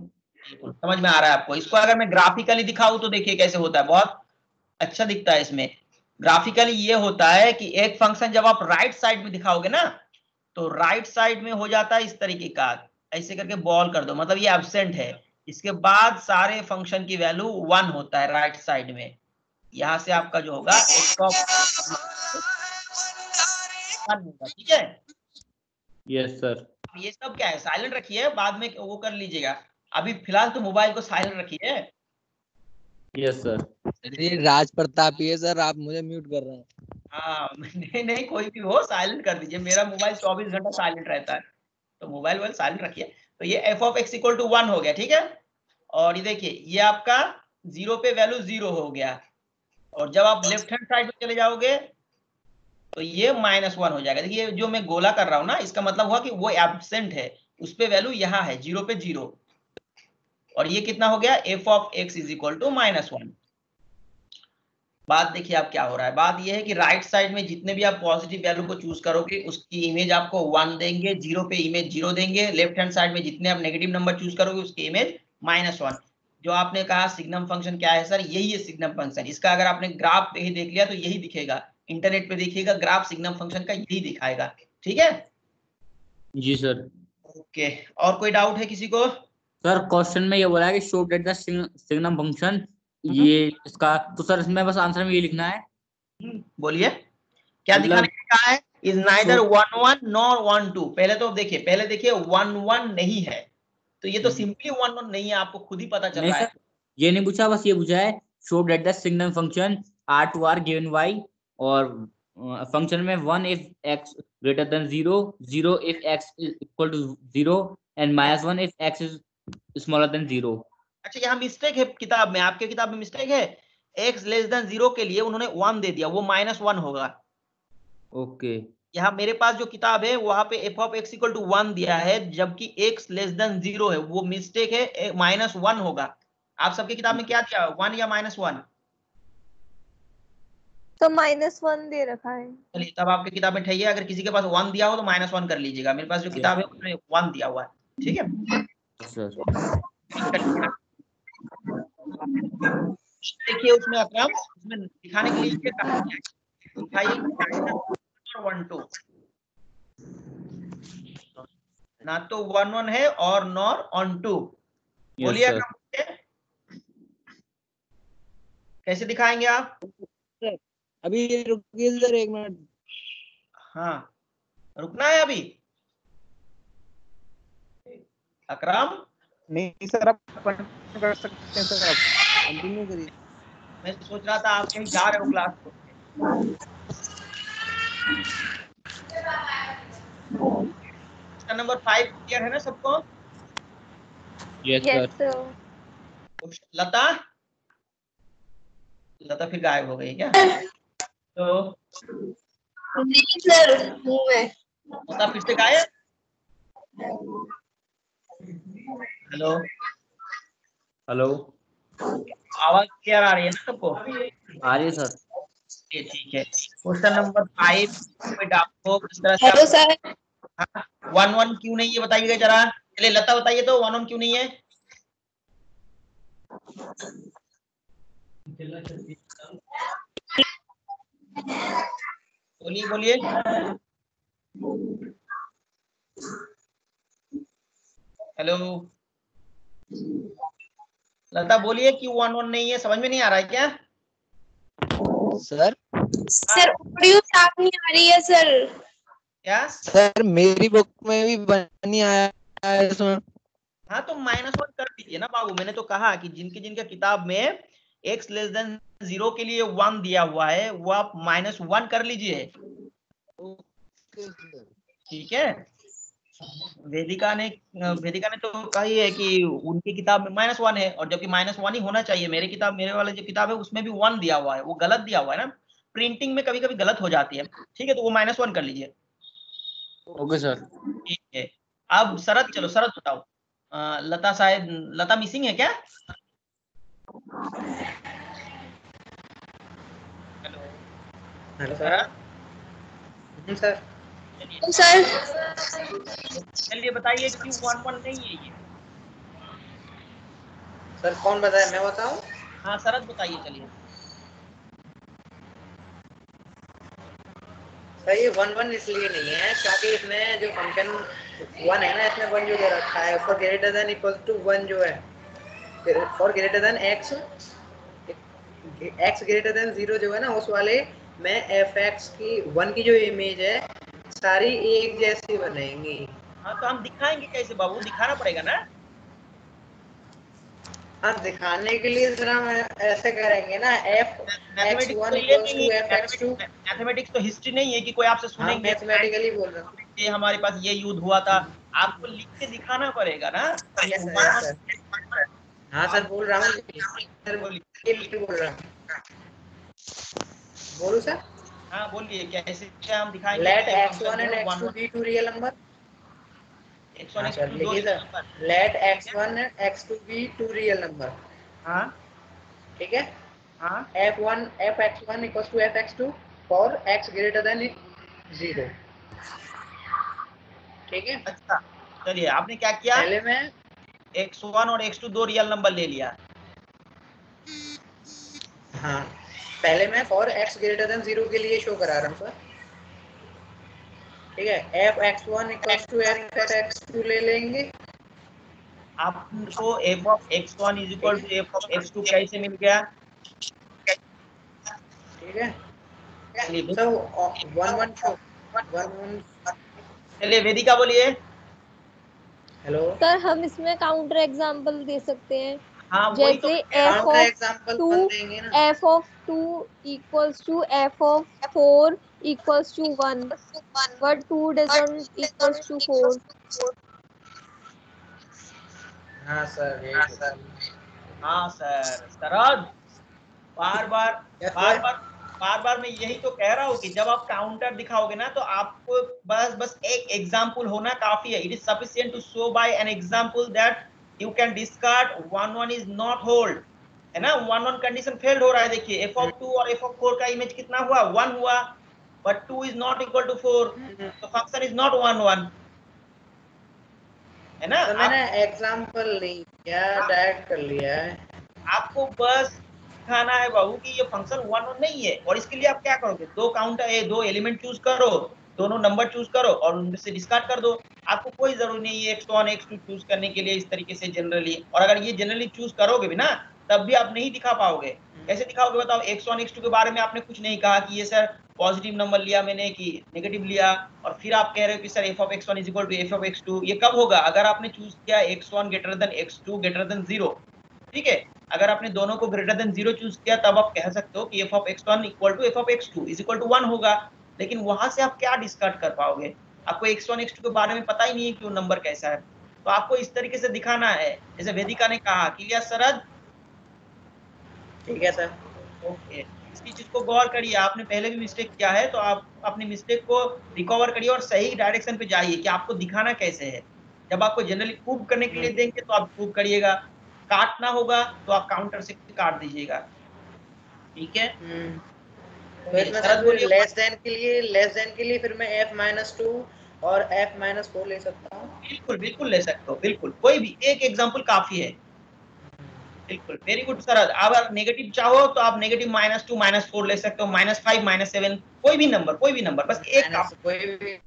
समझ में आ रहा है आपको? इसको अगर मैं ग्राफिकली दिखाऊं तो देखिए कैसे होता है, बहुत अच्छा दिखता है। इसमें ग्राफिकली ये होता है कि एक फंक्शन जब आप राइट साइड में दिखाओगे ना, तो राइट साइड में हो जाता है इस तरीके का, ऐसे करके बॉल कर दो, मतलब ये एब्सेंट है। इसके बाद सारे फंक्शन की वैल्यू वन होता है राइट साइड में। यहाँ से आपका जो होगा, ठीक है। Yes sir. ये सब क्या है, साइलेंट रखिए, बाद में वो कर लीजिएगा, अभी फिलहाल तो मोबाइल को साइलेंट रखिए। Yes sir. राज प्रताप, ये सर आप मुझे म्यूट कर रहे हैं? हाँ, नहीं नहीं, कोई भी हो साइलेंट कर दीजिए। मेरा मोबाइल चौबीस घंटा साइलेंट रहता है, तो मोबाइल वाइल साइलेंट रखिए। तो ये F of x equal to one हो गया, ठीक है। और ये देखिए, ये आपका जीरो पे वैल्यू जीरो हो गया, और जब आप लेफ्ट हैंड साइड में चले जाओगे तो ये माइनस वन हो जाएगा। देखिए जो मैं गोला कर रहा हूँ ना, इसका मतलब हुआ कि वो एब्सेंट है, उस पे वैल्यू यहाँ है, जीरो पे जीरो। और ये कितना हो गया, F of x is equal to minus one. बात देखिए आप क्या हो रहा है, बात यह है कि राइट साइड में जितने भी आप पॉजिटिव वैल्यू को चूज करोगे, उसकी इमेज आपको वन देंगे, जीरो पे इमेज जीरो देंगे। लेफ्ट हैंड साइड में जितने आप नेगेटिव नंबर चूज करोगे, उसकी इमेज माइनस वन। जो आपने कहा सिग्नम फंक्शन क्या है सर, यही है सिग्नम फंक्शन। इसका अगर आपने ग्राफ पे ही देख लिया तो यही दिखेगा, इंटरनेट पे देखिएगा ग्राफ सिग्नम फंक्शन का, यही दिखाएगा। ठीक है जी सर। ओके, और कोई डाउट है किसी को सर? क्वेश्चन में ये बोला है कि show that the signum function, ये इसका तो सर इसमें बस आंसर में ये लिखना है। बोलिए, क्या दिखाने का है? Is neither one one nor one to. पहले तो देखिए, पहले देखिए वन वन नहीं है, तो ये तो सिंपली वन वन नहीं है, आपको खुद ही पता चल रहा है। ये नहीं पूछा, बस ये पूछा है show that the signum function R to R given y, और फंक्शन में one if x greater than zero, zero if x equal to zero, and minus one if x is smaller than zero. अच्छा, यहाँ mistake है किताब में, आपके किताब में मिस्टेक है। x लेस देन जीरो के लिए उन्होंने वन दे दिया, वो माइनस वन होगा। ओके, यहाँ मेरे पास जो किताब है वहां पे f of x equal to one दिया है, जबकि x लेस देन जीरो है, वो मिस्टेक है, माइनस वन होगा। आप सबके किताब में क्या दिया, वन या माइनस वन? तो माइनस वन दे रखा है। चलिए, तब आपके किताब में ठहिए, अगर किसी के पास वन दिया हो तो माइनस वन कर लीजिएगा। मेरे पास जो किताब है उसमें वन दिया हुआ है। ठीक है, देखिए उसमें अकरम, उसमें दिखाने के लिए कहा ना, तो वन वन है और नॉर ऑन टू। बोलिए अकरम। कैसे दिखाएंगे आप? अभी रुकिए सर एक मिनट। हाँ रुकना है अभी अकराम? नहीं सर आप कर सकते हैं सर, आप कंटिन्यू करिए। मैं सोच रहा था आप कहीं जा रहे हो क्लास को। नंबर फाइव क्लियर है ना सबको? Yes sir. लता लता फिर गायब हो गई क्या? तो नहीं सर हूं मैं। लता फिर से गायब। हेलो हेलो आवाज क्लियर आ रही है ना सबको? आ रही है सर। ठीक है क्वेश्चन नंबर फाइव में आपको किस तरह से? हेलो सर वन वन क्यों नहीं है बताइएगा जरा। चलिए लता बताइए तो वन वन क्यों नहीं है? बोलिए बोलिए। हेलो लता बोलिए क्यों वन वन नहीं है? समझ में नहीं आ रहा है क्या सर? सर ऑडियो साफ नहीं आ रही है सर। क्या सर मेरी बुक में भी बनी आया है इसमें। हाँ तो माइनस वन कर दीजिए ना बाबू। मैंने तो कहा कि जिनकी जिनके किताब में एक्स लेस देन जीरो के लिए वन दिया हुआ है वो आप माइनस वन कर लीजिए। ठीक है वेदिका ने वेदिका ने तो कही है कि उनकी किताब में माइनस वन है और जबकि माइनस वन ही होना चाहिए। मेरी किताब मेरे वाले जो किताब है उसमें भी वन दिया हुआ है, वो गलत दिया हुआ है ना, प्रिंटिंग में कभी कभी गलत हो जाती है। ठीक है तो वो माइनस वन कर लीजिए। ओके सर ठीक है। अब शरद, चलो शरद बताओ। आ, लता शायद लता मिसिंग है क्या? हेलो हेलो सर सर चलिए बताइए क्यों वन वन नहीं है ये? सर कौन बताया? मैं बताऊं? हाँ शरद बताइए। चलिए ये वन वन इसलिए नहीं है क्योंकि इसमें जो फंक्शन वन है ना इसमें वन जो दे रखा है for greater than equal to one जो है for greater than x x greater than zero जो है ना उस वाले में एफ एक्स की वन की जो इमेज है सारी एक जैसी बनेंगी। हाँ तो हम दिखाएंगे कैसे बाबू? दिखाना पड़ेगा ना। हाँ दिखाने के लिए जरा ऐसे करेंगे ना f x one equals to f x two. Mathematics तो हिस्ट्री नहीं है कि कोई आपसे सुनेंगे। मैथमेटिकली बोल रहा हूँ कि हमारे पास ये युद्ध हुआ था, आपको लिख के दिखाना पड़ेगा ना। हाँ सर बोल रहा हूँ सर बोल रहा हूँ बोलू सर। हाँ बोलिए कैसे हम दिखाएंगे? Let x one and x two be two real number. Let x one x two be two real number. हाँ ठीक है। हाँ f one f x one equals to f x two for x greater than zero. ठीक है अच्छा चलिए। आपने क्या किया? पहले मैं एक्स वन और एक्स टू दो रियल नंबर ले लिया। हाँ पहले मैं for x greater than zero के लिए शो करा रहा हूँ सर। ठीक है f x one equals to f x two ले लेंगे। आपको f of x one is equal to F of x two कैसे मिल गया? ठीक है तो one one show one one. चलिए वेदिका बोलिए। हेलो सर हम इसमें काउंटर एग्जांपल दे सकते हैं। हाँ जैसे f of two F of two equals to F of four equals to one, but two doesn't equals to four. हाँ सर हाँ सर हाँ सर शरद बार बार बार बार बार बार मैं यही तो कह रहा हूँ कि जब आप काउंटर दिखाओगे ना तो आपको बस बस एक एग्जाम्पल होना काफी है। It is sufficient to show by an example that you can discard one one is not hold है ना। वन वन कंडीशन फेल्ड हो रहा है। देखिए एफ ऑफ टू और एफ ऑफ फोर का इमेज कितना हुआ? वन हुआ but two is not equal to four, so function is not one one, है ना? तो मैंने example नहीं किया, direct कर लिया है। आपको बस दिखाना है बाबू कि ये फंक्शन one one नहीं है। और इसके लिए आप क्या करोगे? दो काउंटर ए दो एलिमेंट चूज करो, दोनों नंबर चूज करो और उनमें से डिस्कार्ड कर दो। आपको कोई जरूरी नहीं है x one x two choose करने के लिए इस तरीके से जनरली। और अगर ये जनरली चूज करोगे भी ना तब भी आप नहीं दिखा पाओगे। कैसे दिखाओगे बताओ? एक्स वन एक्स टू के बारे में आपने कुछ नहीं कहा कि ये सर पॉजिटिव नंबर लिया मैंने कि नेगेटिव लिया, और फिर आप कह रहे हो कि sir F of x one is equal to F of x two. ये कब होगा? अगर आपने चूज किया x one greater than x two greater than zero, ठीक है। अगर आपने दोनों को ग्रेटर देन जीरो चूज किया तब आप कह सकते हो कि f of x one equal to F of x two is equal to one होगा। लेकिन वहां से आप क्या डिस्कर्ड कर पाओगे? आपको एक्स वन एक्स टू के बारे में पता ही नहीं है कि वो नंबर कैसा है। तो आपको इस तरीके से दिखाना है जैसे वेदिका ने कहा। क्लियर शरद? ठीक है सर, ओके। इस चीज को गौर करिए, आपने पहले भी मिस्टेक किया है तो आप अपनी मिस्टेक को रिकवर करिए और सही डायरेक्शन पे जाइए कि आपको दिखाना कैसे है। जब आपको जनरली प्रूव करने के लिए देंगे तो आप प्रूव करिएगा, काटना होगा तो आप काउंटर से काट दीजिएगा, ठीक है। लेस देन के लिए लेस देन के लिए फिर मैं एफ माइनस टू और एफ माइनस फोर ले सकता हूँ। बिल्कुल बिल्कुल ले सकते हो, बिल्कुल। कोई भी एक एग्जाम्पल काफी है, बिल्कुल। Very good Sharad. आप नेगेटिव चाहो तो आप negative minus two minus four ले सकते हो, माइनस फाइव माइनस सेवन, कोई भी नंबर कोई भी नंबर बस एक आप कोई भी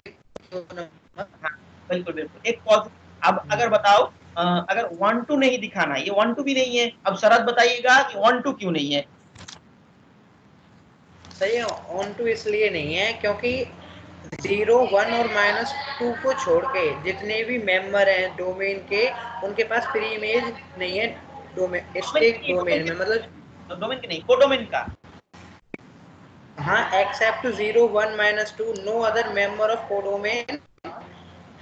नंबर। हाँ बिल्कुल बिल्कुल एक पॉजिटिव। अब अगर बताओ आ, अगर वन टू नहीं दिखाना, ये वन टू भी नहीं है। अब शरद बताइएगा कि वन टू क्यों नहीं है? सही है, वन टू इसलिए नहीं है क्योंकि जीरो वन और माइनस टू को छोड़ के जितने भी मेम्बर हैं डोमेन के उनके पास प्री इमेज नहीं है। डोमेन डोमेन में मतलब डोमेन के नहीं, कोडोमेन का। हाँ, except zero one minus two no other member of codomain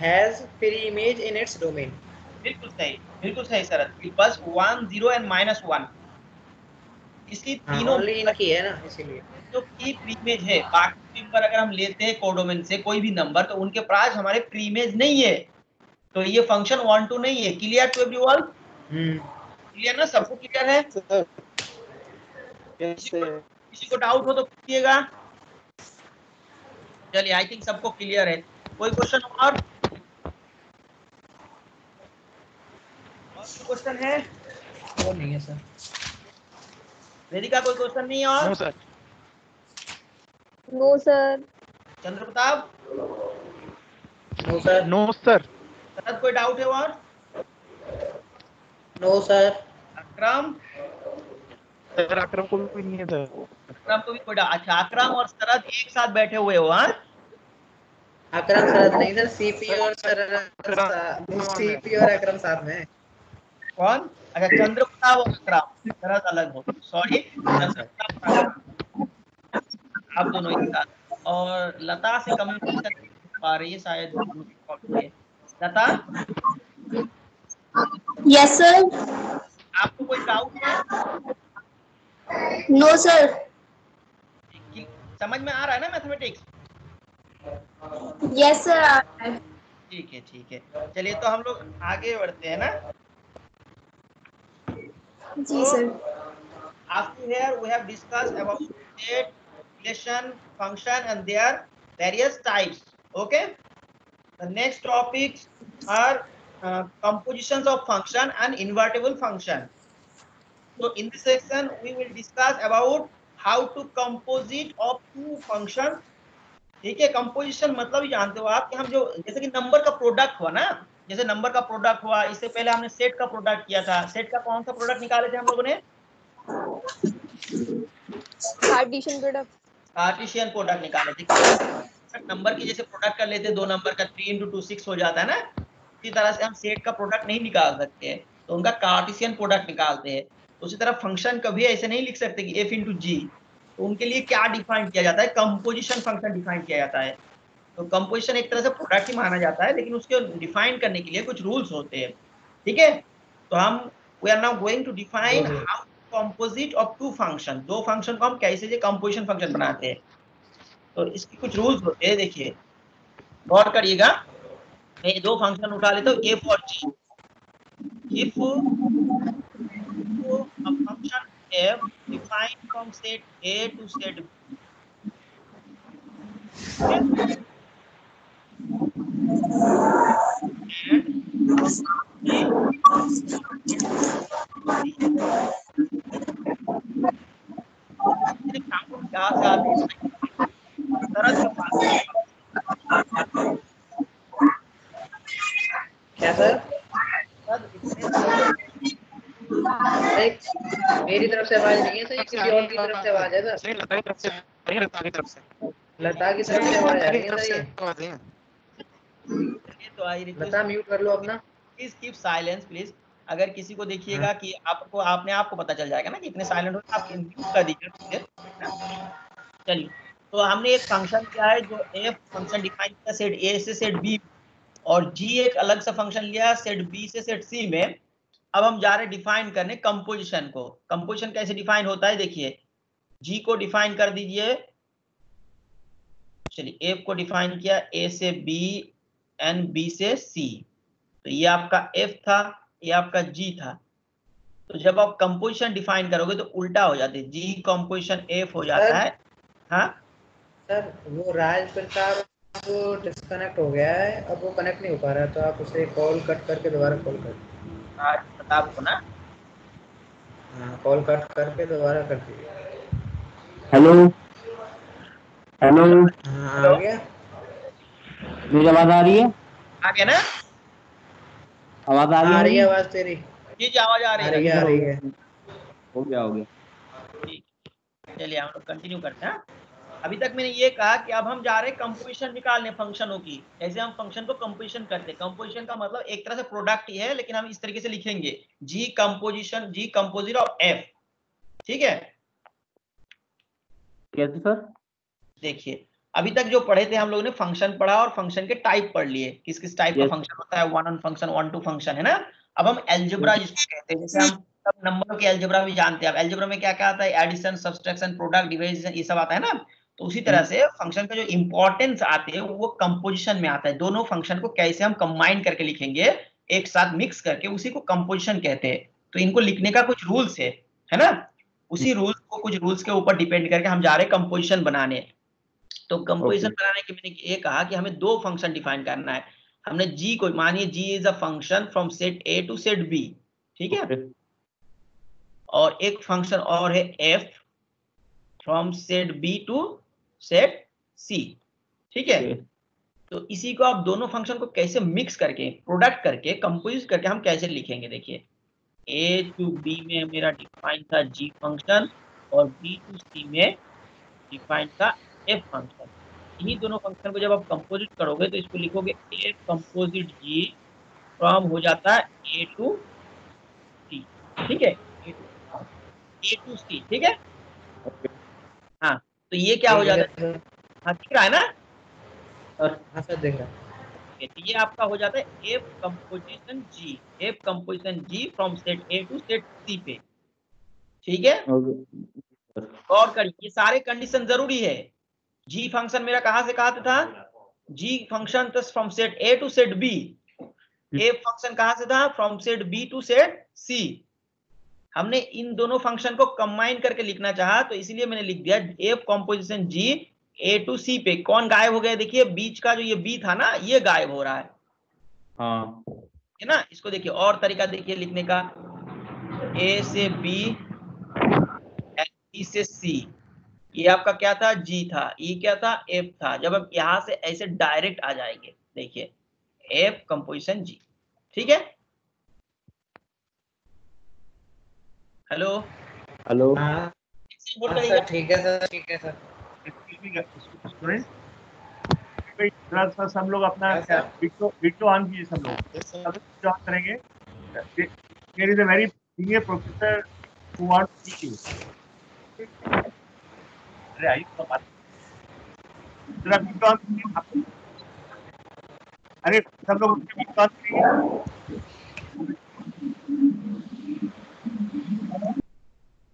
has pre image in its domain. बिल्कुल सही, बिल्कुल सही शरद। बस one zero and minus one, इसकी तीनों इनकी है ना, इसीलिए तो की प्री इमेज है। बाकी नंबर अगर हम लेते हैं कोडोमेन से कोई भी नंबर तो उनके पास हमारे प्री इमेज नहीं है, तो ये फंक्शन वन टू नहीं है। Clear to everyone? Hmm, clear ना? सबको क्लियर है? किसी को डाउट हो तो पूछिएगा। चलिए, आई थिंक सबको क्लियर है। कोई क्वेश्चन और क्वेश्चन है? वो नहीं है सर। वेदिका, कोई क्वेश्चन नहीं है? और no sir, no sir. Chandrapratap? No sir, no sir. Sharad, कोई डाउट है? और no sir. Akram? Sir Akram को भी नहीं है सर। अक्रम को भी कोई? अच्छा, अक्रम और शरद एक साथ बैठे हुए हो? हाँ, अक्रम शरद नहीं सर, सीपी और शरद, सीपी और अक्रम साथ में। कौन? अच्छा, चंद्रप्रताप और अक्रम। शरद अलग हो, सॉरी। आप दोनों एक साथ। और लता से कमेंट कर पा रही है शायद। लता? Yes sir. आपको कोई डाउट है? No sir. समझ में आ रहा है ना मैथमेटिक्स? Yes sir. ठीक है, ठीक है। चलिए, तो हम लोग आगे बढ़ते हैं ना। जी sir. After here we have discussed about set, relation, function and their various types. Okay, the next topics are Uh, compositions of function and invertible function. So in this section we will discuss about how to composite of two functions. ठीक है, composition मतलब ये जानते हो आप कि हम जो जैसे कि नंबर का प्रोडक्ट हुआ ना, जैसे नंबर का प्रोडक्ट हुआ, इससे पहले हमने सेट का प्रोडक्ट किया था। सेट का कौन सा प्रोडक्ट निकाले थे हम लोगों ने? Cartesian product. कार्टेशियन प्रोडक्ट निकाले थे। नंबर की जैसे प्रोडक्ट कर लेते दो नंबर का, थ्री इंटू टू सिक्स हो जाता है ना, उसी तरह से हम सेट का प्रोडक्ट नहीं निकाल सकते हैं तो उनका कार्टेशियन प्रोडक्ट निकालते हैं। उसी तरह फंक्शन कभी ऐसे नहीं लिख सकते कि एफ इंटू जी, तो उनके लिए क्या डिफाइन किया जाता है? कंपोजिशन फंक्शन डिफाइन किया जाता है। तो कंपोजिशन एक तरह से प्रोडक्ट ही माना जाता है, लेकिन उसके डिफाइन करने के लिए कुछ रूल्स होते हैं, ठीक है। तो हम we are now going to define how composite of two function. दो फंक्शन को हम कैसे कंपोजिशन फंक्शन बनाते हैं, तो इसके कुछ रूल्स होते हैं। देखिए, गौर करिएगा। मैं दो फंक्शन उठा लेता हूँ, एफ और g. If a function f define from set A to set B, तरह क्या सर? मेरी तरफ से आवाज नहीं है सही। किसी और की तरफ से आवाज है ना? नहीं, लता की तरफ से आ रही है। लता की तरफ से लता की तरफ से आवाज आ रही है। ये तो आई रिक्वेस्ट, लता म्यूट कर लो अपना। Please keep silence please. अगर किसी को देखिएगा कि आपको आपने आपको पता चल जाएगा ना कि इतने साइलेंट हो, आप म्यूट कर दीजिए। चलिए, तो हमने एक फंक्शन किया है जो ए फंक्शन डिफाइन किया सेट ए से सेट बी, और जी एक अलग सा फंक्शन लिया सेट बी से सेट सी में। अब हम जा रहे डिफाइन करने कंपोजिशन को। कंपोजिशन कैसे डिफाइन होता है, देखिए जी को डिफाइन कर दीजिए। चलिए, ए को डिफाइन किया ए से बी एंड बी से सी, तो ये आपका एफ था, ये आपका जी था। तो जब आप कंपोजिशन डिफाइन करोगे तो उल्टा हो जाते हैं, जी कंपोजिशन एफ हो जाता सर, है। हाँ सर, वो राजप्रताप तो डिस्कनेक्ट हो गया है, अब वो कनेक्ट नहीं हो पा रहा, तो आप उसे कॉल कट करके दोबारा कॉल कर। राजप्रताप को ना कॉल कट करके दोबारा कर दीजिए। हेलो हेलो, हो गया? मेरी आवाज आ रही है? आ गया ना? आवाज आ रही है? आ रही है आवाज तेरी? जी जी, आवाज आ रही है। आ रही है, हो गया हो गया। चलिए, हम लोग कंटिन्यू करते हैं। अभी तक मैंने ये कहा कि अब हम जा रहे हैं कंपोजिशन निकालने फंक्शनों की। जैसे हम फंक्शन को कंपोजिशन करते हैं, कंपोजिशन का मतलब एक तरह से प्रोडक्ट ही है, लेकिन हम इस तरीके से लिखेंगे g composition, g composite of f. ठीक है, कैसे सर? देखिए, अभी तक जो पढ़े थे हम लोगों ने फंक्शन पढ़ा और फंक्शन के टाइप पढ़ लिए, किस किस टाइप का फंक्शन होता है, one on function, one to function, है ना। अब हम एल्जेब्रा जिसको कहते हैं, जैसे हम सब नंबरों के एल्जेब्रा भी जानते हैं। अब एल्जेब्रा में क्या क्या आता है? एडिशन, सब्सट्रैक्शन, प्रोडक्ट, डिवीजन, ये सब आता है ना। तो उसी तरह से फंक्शन का जो इंपॉर्टेंस आते हैं वो कंपोजिशन में आता है। दोनों फंक्शन को कैसे हम कंबाइन करके लिखेंगे, एक साथ मिक्स करके, उसी को कंपोजिशन कहते हैं। तो इनको लिखने का कुछ रूल्स है, है ना। उसी रूल्स को, कुछ रूल्स के ऊपर डिपेंड करके हम जा रहे हैं कंपोजिशन बनाने। तो कंपोजिशन okay. बनाने के मैंने ये कहा कि हमें दो फंक्शन डिफाइन करना है। हमने जी को, मानिए G is a function from set A to set B, ठीक है okay. और एक फंक्शन और है F from set B to set C, ठीक है okay. तो इसी को आप दोनों फंक्शन को कैसे मिक्स करके, प्रोडक्ट करके, कंपोज करके हम कैसे लिखेंगे, देखिए। ए टू बी में मेरा डिफाइन था जी फंक्शन, और बी टू सी में डिफाइन था एफ फंक्शन। इन्हीं दोनों फंक्शन को जब आप कंपोजिट करोगे तो इसको लिखोगे एफ कंपोजिट जी फ्रॉम हो जाता है ए टू सी, ठीक है, ए टू सी, ठीक है okay. हाँ, तो ये क्या हो जाता है? हाँ, दिख रहा है ना? हाँ सर, दिख रहा है। ये आपका हो जाता है f composition g, f composition g from set A to set C पे, ठीक है okay. और करिए, ये सारे कंडीशन जरूरी है। जी फंक्शन मेरा कहां से कहां था? जी फंक्शन तो from set A to set B. A function कहां से था? From set B to set C. हमने इन दोनों फंक्शन को कंबाइन करके लिखना चाहा, तो इसलिए मैंने लिख दिया f composition g A to C पे। कौन गायब हो गया? देखिए, बीच का जो ये बी था ना, ये गायब हो रहा है, हाँ है ना। इसको देखिए, और तरीका देखिए लिखने का, ए से बी एंड बी से सी। ये आपका क्या था? जी था। ये क्या था? एफ था। जब आप यहां से ऐसे डायरेक्ट आ जाएंगे, देखिए एफ कंपोजिशन जी, ठीक है। हेलो हेलो, ठीक है सर, ठीक है सर। सर हम लोग अपना वीडियो ऑन कीजिए, सब लोग जॉब करेंगे। There is a very senior professor who wants to teach. I बात अरे सब लोग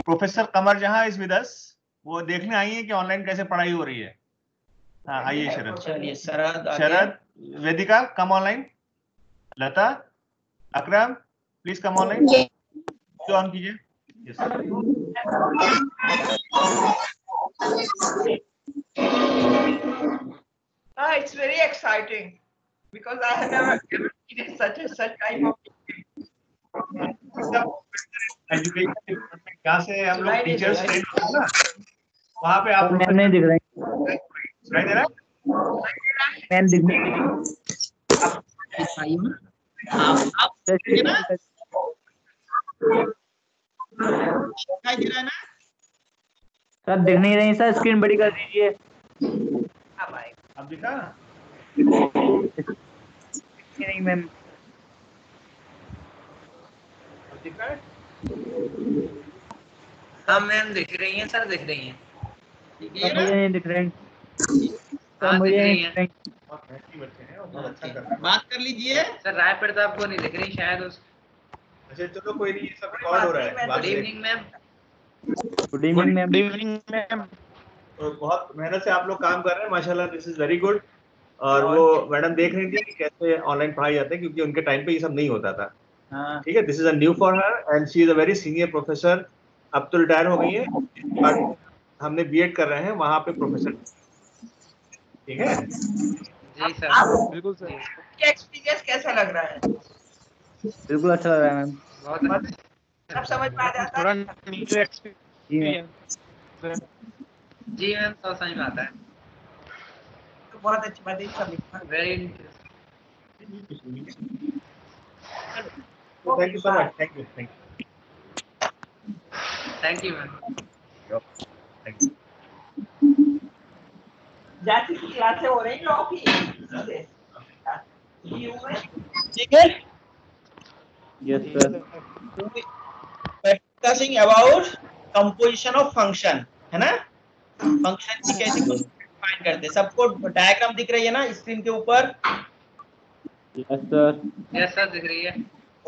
प्रोफेसर कमर जहां इज विद अस, वो देखने आई है कि ऑनलाइन कैसे पढ़ाई हो रही है। हाँ, आइए शरद। चलिए, Sharad Sharad Vedika come online, Lata Akram please come online, जो ऑन कीजिए। Ah, it's very exciting because I have never ever seen such a such kind of education. यहाँ से हम लोग टीचर्स ट्रेन होते हैं ना, वहाँ पे आप लोग नहीं दिख रहे हैं, नहीं दिख रहा है, नहीं दिख रहा है। आप दिख रहा है ना? सर दिख नहीं रही सर, स्क्रीन बड़ी कर दीजिए। अब दिखा नहीं मैम, दिख रहा है? हाँ मैम दिख रही है सर, दिख रही है। मुझे नहीं दिख रही सर, मुझे नहीं दिख रही। बात कर लीजिए सर, राय प्रताप को नहीं दिख रही शायद उस। अच्छा चलो कोई नहीं, सब रिकॉर्ड हो रहा है। Good evening ma'am. Good evening ma'am. Good evening ma'am. बहुत मेहनत से आप लोग काम कर रहे हैं माशाल्लाह, दिस इज वेरी गुड। और वो मैडम देख रही थी कि कैसे ऑनलाइन पढ़ाई जाते हैं, क्योंकि उनके टाइम पे ये सब नहीं होता था। ठीक है, this is a new for her and she is a very senior professor, अब तो रिटायर हो गई है बट हमने बीएड कर रहे हैं वहाँ पे प्रोफेसर। ठीक है जी सर, बिल्कुल सर। आपका एक्सपीरियंस कैसा लग रहा है? बिल्कुल अच्छा लग रहा है मैम, बहुत अच्छा। सब समझ में आ जाता है थोड़ा नीचे एक्सपीरियंस। जी मैम सब समझ में आता है, तो बहुत अच्छी बात है। सब very thank you so much. Thank you thank you thank you ma'am, thank you. जाती की क्लासें हो रही है, ठीक है? Yes sir. Discussing about composition of function, है ना? फंक्शन की कैसे फाइंड करते हैं, सबको डायग्राम दिख रही है ना स्क्रीन के ऊपर? Yes sir. यस सर दिख रही है।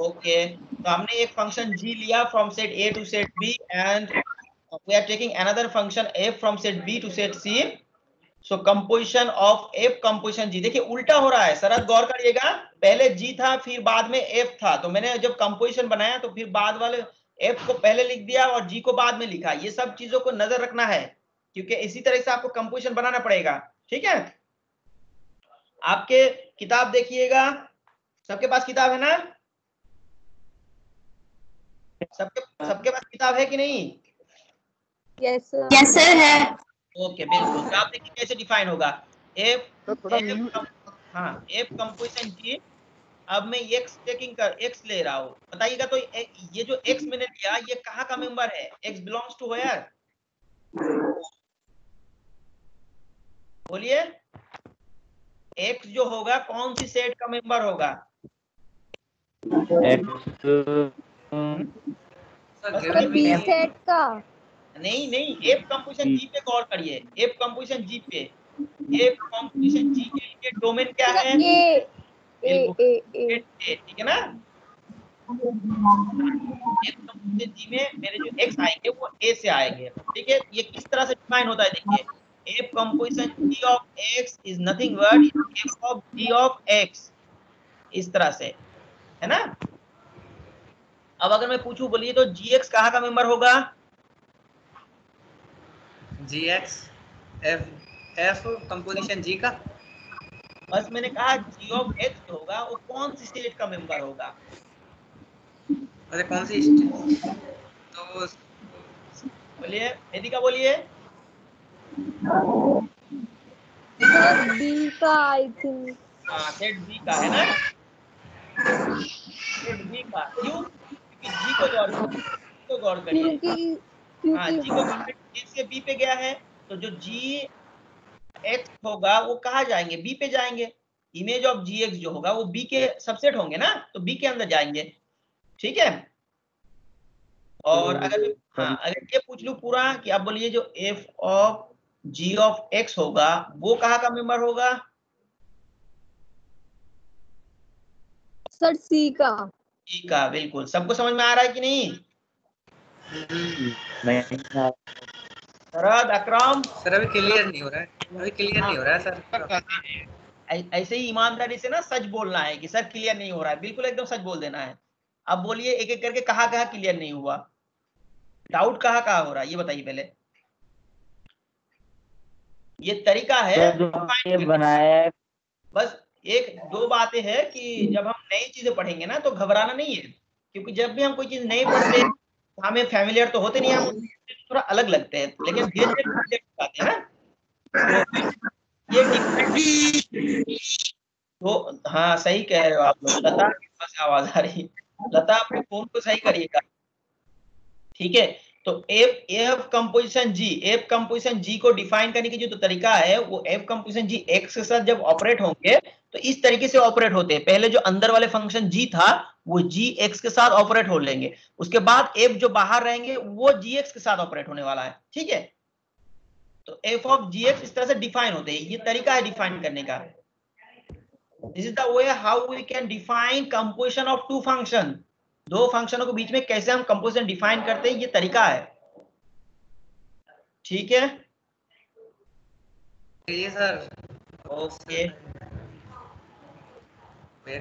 ओके, तो हमने एक फंक्शन जी लिया from set A to set B and we are taking another function f from set B to set C. So composition of f, composition जी। देखिए उल्टा हो रहा है, शरद गौर करिएगा, पहले जी था फिर बाद में एफ था, तो मैंने जब कंपोजिशन बनाया तो फिर बाद वाले एफ को पहले लिख दिया और जी को बाद में लिखा। ये सब चीजों को नजर रखना है क्योंकि इसी तरह से आपको कंपोजिशन बनाना पड़ेगा। ठीक है, आपके किताब देखिएगा, सबके पास किताब है ना? सबके सबके पास किताब है कि नहीं? Yes sir. यस सर है। ओके बिल्कुल, आप देखिए कैसे डिफाइन होगा एफ। हाँ एफ कंपोजिशन जी। अब मैं एक्स टेकिंग कर एक्स ले रहा हूँ, बताइएगा तो ए, ये जो एक्स मैंने लिया ये कहाँ का मेंबर है? एक्स बिलोंग्स टू वेयर, बोलिए। एक्स जो होगा कौन सी सेट का मेंबर होगा? एक्स सेट का नहीं, नहीं एफ कंपोजिशन जी पे गौर करिए। एफ कंपोजिशन जी पे, एफ कंपोजिशन जी के लिए डोमेन क्या है? ए ए ए, ठीक है ना? एफ कंपोजिशन जी में मेरे जो एक्स आएंगे वो ए से आएंगे। ठीक है, ये किस तरह से डिफाइन होता है देखिए, f composition ji of x is nothing but f of ji of x, इस तरह से, है ना? अब अगर मैं पूछूं, बोलिए तो जी एक्स कहाँ का मेंबर होगा? G x f F composition g का, बस मैंने कहा जी ऑफ एक्स होगा, वो कौन सी स्टेट का मेंबर होगा? अरे कौन सी स्टेट, तो बोलिए वेदिका, बोलिए। बी का आई थिंक, हाँ सेट बी का, है ना? सेट बी का क्यों? क्योंकि जी को गौर को गौर करिए। हाँ जी को ए से बी पे गया है, तो जो जी एक्स होगा वो कहाँ जाएंगे? बी पे जाएंगे। इमेज ऑफ जी एक्स जो होगा वो बी के सबसेट होंगे ना, तो बी के अंदर जाएंगे। ठीक है, और अगर हाँ अगर ये पूछ लूं पूरा कि आप बोलिए जो f of ji of x होगा वो कहाँ का मेंबर होगा? सर सी का। सी का, बिल्कुल। सबको समझ में आ रहा है कि नहीं? नहीं शरद, अकरम सर अभी क्लियर नहीं हो रहा है, अभी क्लियर नहीं हो रहा है सर। ऐसे ही ईमानदारी से ना सच बोलना है कि सर क्लियर नहीं हो रहा है, बिल्कुल एकदम सच बोल देना है। अब बोलिए एक एक करके कहाँ कहाँ क्लियर नहीं हुआ, डाउट कहाँ कहाँ हो रहा है ये बताइए पहले। ये तरीका है ये बनाया है, बस एक दो बातें हैं कि जब हम नई चीजें पढ़ेंगे ना तो घबराना नहीं है, क्योंकि जब भी हम कोई चीज नई पढ़ते हमें फैमिलियर तो होते नहीं, हम थोड़ा अलग लगते हैं, लेकिन धीरे धीरे आते हैं ना ये तो। हाँ सही कह रहे हो आप लोग। लता के पास आवाज आ रही, लता अपने फोन को सही करिएगा। ठीक है, तो f F composition g f composition g को डिफाइन करने की जो तो तरीका है वो एफ कंपोजिशन जी एक्स के साथ जब ऑपरेट होंगे तो इस तरीके से ऑपरेट होते हैं। पहले जो अंदर वाले फंक्शन जी था वो जी एक्स के साथ ऑपरेट हो लेंगे, उसके बाद एफ जो बाहर रहेंगे वो जी एक्स के साथ ऑपरेट होने वाला है। ठीक है, तो एफ ऑफ जी एक्स इस तरह से डिफाइन होते हैं। ये तरीका है डिफाइन करने का। This is the way how we can define composition of two function. दो फंक्शनों के बीच में कैसे हम कंपोजिशन डिफाइन करते हैं, ये तरीका है। ठीक है सर, ओके ले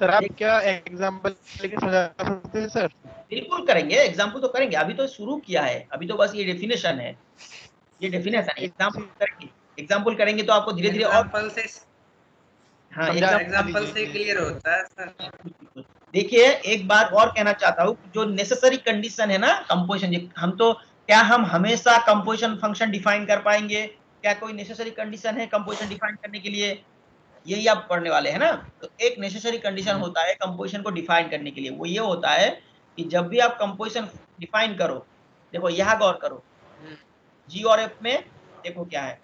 सर। आप क्या एग्जांपल लेके समझा सकते हैं सर? बिल्कुल करेंगे, एग्जांपल तो करेंगे, अभी तो शुरू किया है, अभी तो बस ये डेफिनेशन है, ये डेफिनेशन है। एग्जांपल करेंगे, एग्जांपल करेंगे तो आपको धीरे धीरे और से हाँ एग्जांपल से क्लियर होता है सर। देखिए, एक बात और कहना चाहता हूँ, जो नेसेसरी कंडीशन है ना कंपोजिशन, हम तो क्या हम हमेशा कंपोजिशन फंक्शन डिफाइन कर पाएंगे? क्या कोई नेसेसरी कंडीशन है कंपोजिशन डिफाइन करने के लिए? यही आप पढ़ने वाले हैं ना। तो एक नेसेसरी कंडीशन होता है कंपोजिशन को डिफाइन करने के लिए, वो ये होता है कि जब भी आप कंपोजिशन डिफाइन करो, देखो यहाँ गौर करो, जी और एफ में देखो क्या है,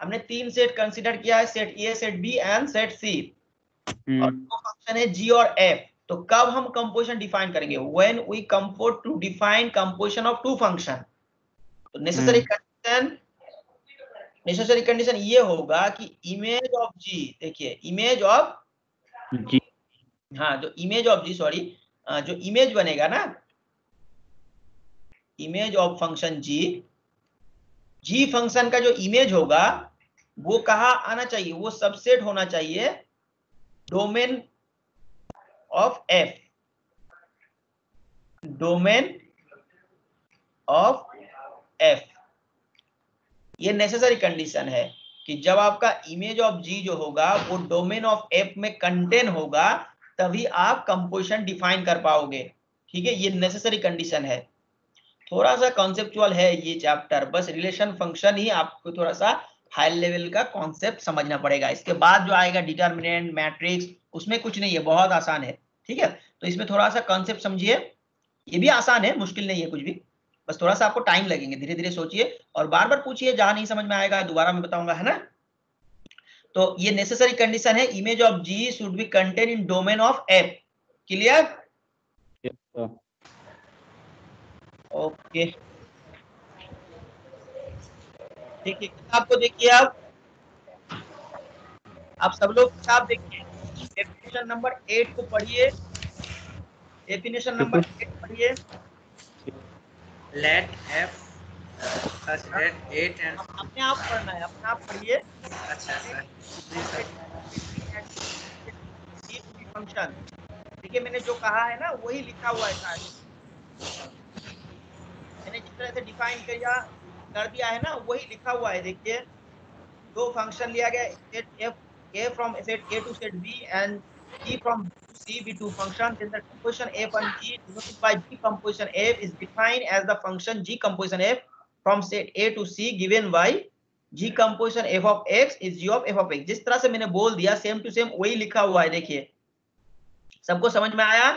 हमने तीन सेट कंसीडर किया है, set A, set B and set C, और दो फंक्शन है जी और एफ। तो कब हम कंपोजिशन डिफाइन करेंगे? When we compose to define composition of two function. तो नेसेसरी कंडीशन नेसेसरी कंडीशन ये होगा कि इमेज ऑफ जी, देखिए इमेज ऑफ जी, हाँ जो इमेज ऑफ जी सॉरी जो इमेज बनेगा ना, image of function g, g function का जो इमेज होगा वो कहाँ आना चाहिए? वो सबसेट होना चाहिए domain of f, domain of f. ये नेसेसरी कंडीशन है कि जब आपका इमेज ऑफ जी जो होगा वो डोमेन ऑफ एफ में कंटेन होगा तभी आप कंपोजिशन डिफाइन कर पाओगे। ठीक है, ये नेसेसरी कंडीशन है। थोड़ा सा कॉन्सेप्चुअल है ये चैप्टर, बस रिलेशन फंक्शन ही आपको थोड़ा सा हाई लेवल का कॉन्सेप्ट समझना पड़ेगा। इसके बाद जो आएगा डिटर्मिनेंट, मैट्रिक्स, उसमें कुछ नहीं है, बहुत आसान है। ठीक है, तो इसमें थोड़ा सा कॉन्सेप्ट समझिए, ये भी आसान है, मुश्किल नहीं है कुछ भी, बस थोड़ा सा आपको टाइम लगेंगे। धीरे धीरे सोचिए और बार बार पूछिए, जहां नहीं समझ में आएगा दोबारा मैं बताऊंगा, है ना। तो ये नेसेसरी कंडीशन है, image of g should be contain in domain of f. Clear? Okay, देखिए किताब को, देखिए आप आप सब लोग किताब देखिए, डेफिनेशन नंबर एट को पढ़िए, डेफिनेशन नंबर एट पढ़िए। Let f let eight and अपने आप पढ़ना है, अपने आप पढ़िए। अच्छा सर, फंक्शन देखिए, मैंने जो कहा है ना वही लिखा हुआ है सारे, मैंने जिस तरह से डिफाइन किया कर दिया है ना वही लिखा हुआ है। देखिए, दो फंक्शन लिया गया, set f A from set A to set B and ji from C B to function. Then the composition F and g denoted by g composition f is defined as the function g composition f from set A to C given by g composition F of x is g of F of x. जिस तरह से मैंने बोल दिया same to same वही लिखा हुआ है। देखिए, सबको समझ में आया?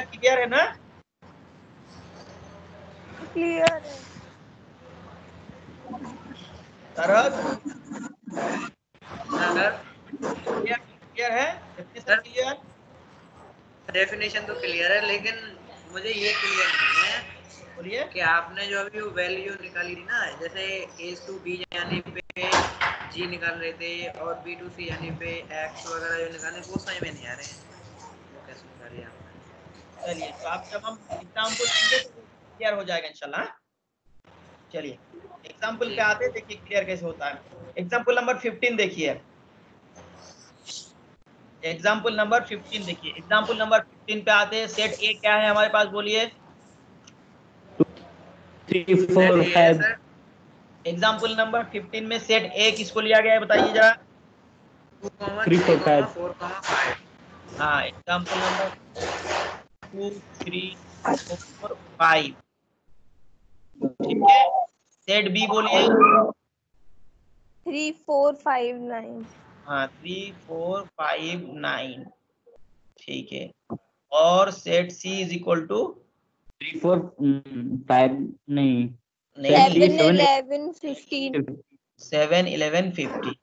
क्लियर है ना? क्लियर है। शरद क्लियर है? क्लियर, डेफिनेशन तो क्लियर है, लेकिन मुझे ये क्लियर नहीं है। बोलिए। कि आपने जो अभी वैल्यू निकाली थी ना, जैसे ए टू बी जाने पे जी निकाल रहे थे और बी टू सी जाने पे एक्स वगैरह जो निकाले, वो समझ में नहीं आ रहे हैं। चलिए, तो आप जब हम एग्जाम्पल देंगे तो क्लियर हो जाएगा इंशाल्लाह। चलिए, एग्जाम्पल क्या आते हैं देखिए, क्लियर कैसे होता है। एग्जाम्पल नंबर पंद्रह देखिए, एग्जाम्पल नंबर पंद्रह देखिए। एग्जाम्पल नंबर पंद्रह पे आते हैं। सेट ए क्या है हमारे पास? बोलिए। Two three four five. Example number पंद्रह में सेट ए किसको लिया गया है बताइए जरा। Two three four five. हां, example number two three four five. ठीक है, सेट बी बोलिए। Three four five nine. हाँ थ्री फोर फाइव नाइन ठीक है। और set C is equal to three four five नहीं सेवन इलेवन फिफ्टी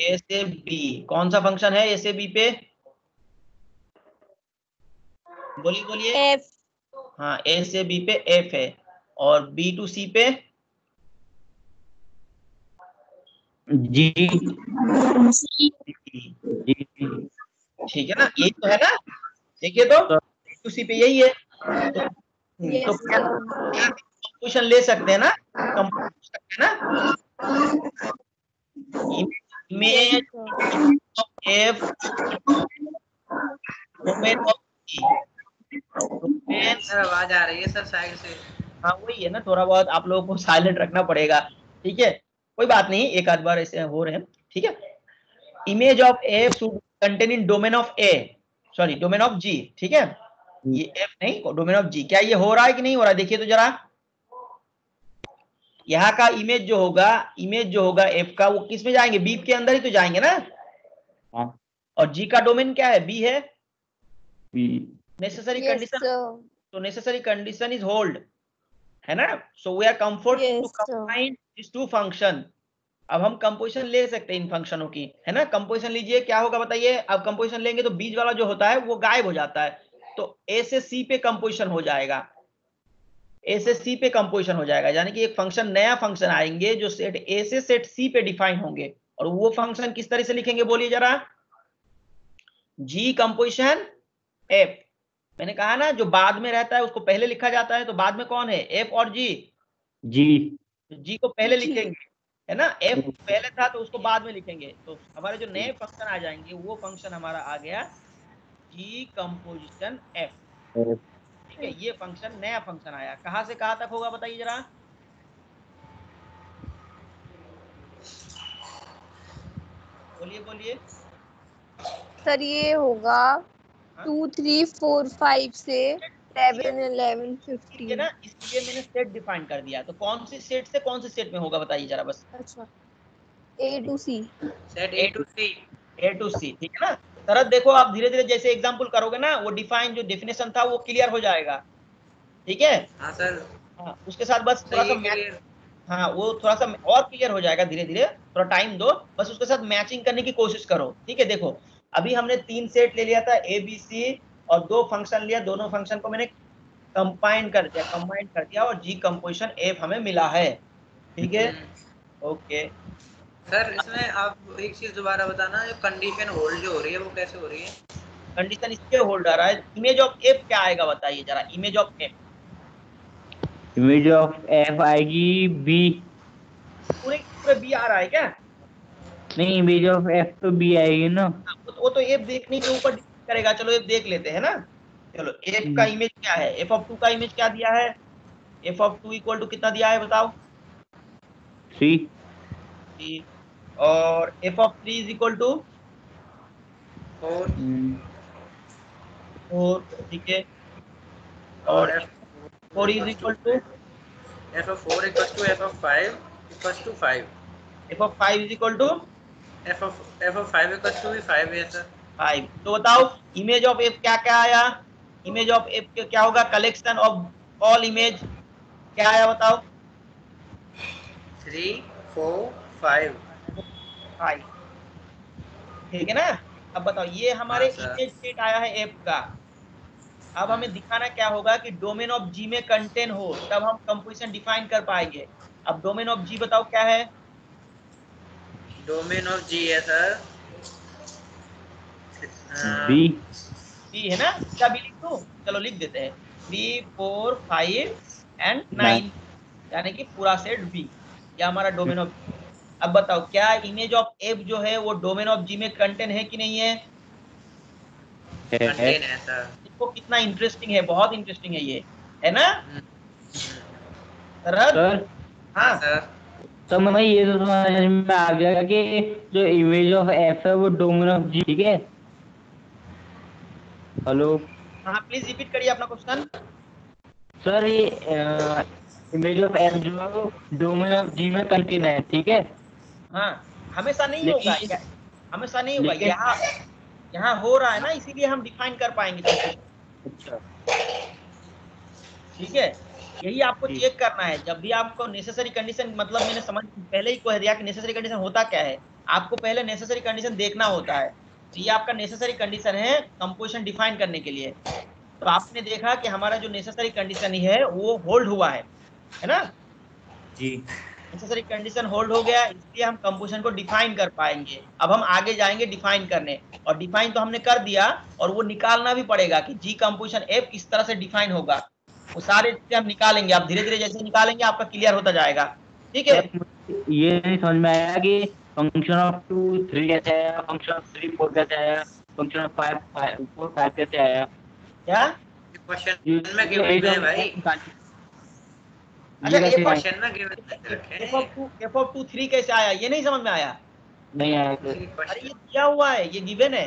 ए से बी कौन सा फंक्शन है ए से बी पे बोलिए बोलिए। हाँ ए से बी पे एफ है और बी टू सी पे जी ठीक है ना यही तो है ना देखिए तो उसी पे यही है तो, yes, तो कंपोजिशन ले सकते हैं ना कंपोजिशन है ना इमेज एफ आवाज आ रही है सर साइड से। हाँ वही है ना थोड़ा बहुत आप लोगों को साइलेंट रखना पड़ेगा ठीक है कोई बात नहीं एक आध बार ऐसे हो रहे हैं ठीक है। Image of F should contain in domain of A sorry domain of जी ठीक है ये एफ नहीं डोमेन ऑफ जी। क्या ये हो रहा है कि नहीं हो रहा देखिए तो जरा यहाँ का इमेज जो होगा इमेज जो होगा एफ का वो किस में जाएंगे बी के अंदर ही तो जाएंगे ना आ? और जी का डोमेन क्या है बी है नेसेसरी कंडीशन तो नेसेसरी कंडीशन इज होल्ड है ना so we are comfort to combine this two function. अब हम कंपोजिशन ले सकते हैं इन फंक्शनों की है ना कंपोजिशन लीजिए क्या होगा बताइए। अब कंपोजिशन लेंगे तो बीच वाला जो होता है वो गायब हो जाता है तो ए से सी पे कंपोजिशन हो जाएगा ए से सी पे कंपोजिशन हो जाएगा यानी कि एक फंक्शन नया फंक्शन आएंगे जो सेट ए से सेट सी पे डिफाइन होंगे और वो फंक्शन किस तरह से लिखेंगे बोलिए जरा जी कंपोजिशन एफ। मैंने कहा ना जो बाद में रहता है उसको पहले लिखा जाता है तो बाद में कौन है एफ और जी जी जी को पहले लिखेंगे है ना एफ पहले था तो उसको बाद में लिखेंगे तो हमारे जो नए फंक्शन आ जाएंगे वो फंक्शन हमारा आ गया जी कंपोजिशन एफ ठीक है। ये फंक्शन नया फंक्शन आया कहाँ से कहाँ तक होगा बताइए जरा बोलिए बोलिए सर ये होगा टू थ्री फोर फाइव से सेवन इलेवन फिफ्टीन ना इसलिए मैंने सेट डिफाइन कर दिया तो कौन से सेट से कौन से सेट में होगा बताइए जरा बस। अच्छा A to C set A to C A to C ठीक है ना। तरह देखो आप धीरे धीरे जैसे एग्जांपल करोगे ना वो डिफाइन जो डेफिनेशन था वो क्लियर हो जाएगा ठीक है। हाँ सर हाँ उसके साथ बस थोड़ा सा हाँ वो थोड़ा सा और क्लियर हो जाएगा धीरे धीरे थोड़ा टाइम दो बस उसके साथ मैचिंग करने की कोशिश करो ठीक है। देखो अभी हमने तीन सेट ले लिया था ए बी सी और दो फंक्शन लिया दोनों फंक्शन को मैंने कंबाइन कर दिया कंबाइन कर दिया और जी कंपोजिशन एफ हमें मिला है ठीक है ओके। सर इसमें आप एक चीज दोबारा बताना जो कंडीशन होल्ड जो हो रही है वो कैसे हो रही है कंडीशन इसलिए होल्ड आ रहा है इमेज ऑफ एफ क्या आएगा बताइए जरा image of F image of F आएगी बी पूरे पूरे बी आ रहा है क्या नहीं इमेज ऑफ एफ तो बी आएगी ना वो तो एफ देखने के ऊपर करेगा चलो एफ देख लेते हैं ना। चलो एफ का इमेज क्या है एफ ऑफ टू का इमेज क्या दिया है F of two equal to कितना दिया है बताओ थ्री और F of three is equal to four four ठीक है और F four is equal to F of four equal to F of five equal to five F of five is equal to F of F of five equal to five है sir five. तो बताओ image of F क्या क्या आया image of F क्या होगा collection of all image क्या आया बताओ थ्री फोर फाइव फाइव ठीक है ना। अब बताओ ये हमारे इमेज सेट आया है एफ का अब हमें दिखाना क्या होगा कि डोमेन ऑफ जी में कंटेन हो तब हम कंपोजिशन डिफाइन कर पाएंगे। अब डोमेन ऑफ जी बताओ क्या है डोमेन ऑफ जी है सर बी बी है ना क्या बी लिख दो चलो लिख देते हैं three four five and nine यानी कि पूरा सेट बी या हमारा डोमेन ऑफ। अब बताओ क्या इमेज ऑफ एफ जो है वो डोमेन ऑफ जी में कंटेन है कि नहीं है कंटेन है सर इसको कितना इंटरेस्टिंग है बहुत इंटरेस्टिंग है ये है ना सर। हाँ सर तो मैं ये तो समझ में आ गया कि जो इमेज ऑफ एफ है वो डोमेन ऑफ जी ठीक है। हेलो हाँ प्लीज रिपीट करिए अपना क्वेश्चन सर। ये इमेज ऑफ एम जो डू में जी में कंटेन है, ठीक है। हाँ हमेशा नहीं होगा, हमेशा नहीं होगा, यहाँ यहाँ हो रहा है ना, इसीलिए हम डिफाइन कर पाएंगे। ठीक है, यही आपको चेक करना है। जब भी आपको नेसेसरी कंडीशन, मतलब मैंने समझ पहले ही कह दिया कि नेसेसरी कंडीशन होता क्या है, आपको पहले नेसेसरी कंडीशन देखना होता है। तो ये आपका नेसेसरी कंडीशन है कंपोजिशन डिफाइन करने के लिए। तो आपने देखा कि हमारा जो नेसेसरी कंडीशन है वो होल्ड हुआ है, है ना जी। नेसेसरी कंडीशन होल्ड हो गया, इसलिए हम कंपोजिशन को डिफाइन कर पाएंगे। अब हम आगे जाएंगे डिफाइन करने, और डिफाइन तो हमने कर दिया, और वो निकालना भी पड़ेगा कि जी कंपोजिशन एफ किस तरह से डिफाइन होगा। वो सारे हम निकालेंगे, आप धीरे धीरे जैसे निकालेंगे आपका क्लियर होता जाएगा। ठीक है, ये समझ में आया कि फंक्शन ऑफ टू थ्री कैसे आया, फंक्शन ऑफ थ्री फोर कैसे आया, function of five four five कैसे आया, क्या क्वेश्चन में गिवन है भाई। अच्छा, ये क्वेश्चन में गिवन है। F of two F of two three कैसे आया, ये नहीं समझ में आया? नहीं आया। अरे ये दिया हुआ है, ये गिवन है,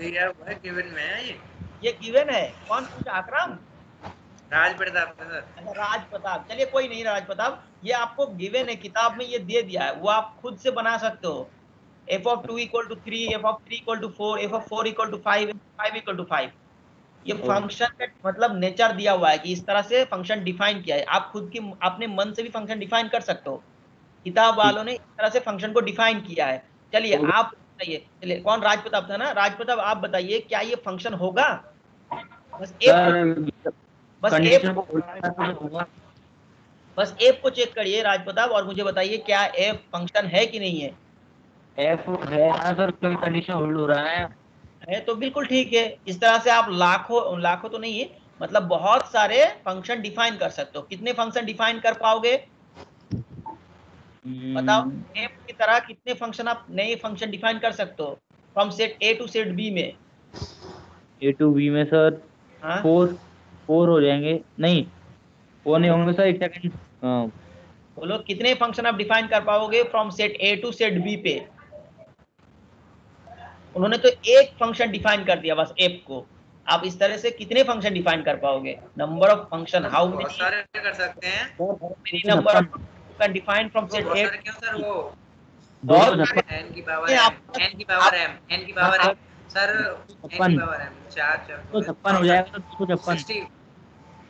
दिया हुआ है गिवन में है, ये ये गिवन है। कौन पूछा? अकरम? राजप्रताप सर। राजप्रताप, चलिए कोई नहीं। राजप्रताप, ये आपको गिवन है, किताब में ये दे दिया है, वो आप खुद से बना सकते हो। F of two equal to three, F of three equal to four, F of four equal to five, five equal to five. ये फंक्शन का मतलब नेचर दिया हुआ है कि इस तरह से फंक्शन डिफाइन किया है। आप खुद की अपने मन से भी फंक्शन डिफाइन कर सकते हो, किताब वालों ने इस तरह से फंक्शन को डिफाइन किया है। चलिए आप बताइए, चलिए कौन? राजप्रताप था ना। राजप्रताप, आप बताइए क्या ये फंक्शन होगा? बस एक बस एफ होगा, बस एफ को चेक करिए राजप्रताप, और मुझे बताइए क्या एफ फंक्शन है कि नहीं है? एफ है अगर कोई कंडीशन होल्ड हो रहा है है तो बिल्कुल ठीक है। इस तरह से आप लाखों लाखों तो नहीं है, मतलब बहुत सारे फंक्शन डिफाइन कर सकते हो। कितने फंक्शन डिफाइन कर पाओगे बताओ? एफ की तरह कितने फंक्शन आप नए फंक्शन डिफाइन कर सकते हो from set A to set B में? ए टू बी में सर फोर फोर हो जाएंगे। नहीं वो नहीं होंगे सर, एक सेकंड बोलो। कितने फंक्शन आप डिफाइन कर पाओगे from set A to set B पे? उन्होंने तो एक फंक्शन डिफाइन कर दिया बस एफ को। आप इस तरह से कितने फंक्शन डिफाइन कर पाओगे? Number of function how many सारे कर सकते हैं। Number of function define from set A क्यों सर? वो n की पावर n की पावर m n की पावर m सर n की पावर m चार चार छप्पन हो जाएगा। तो छप्पन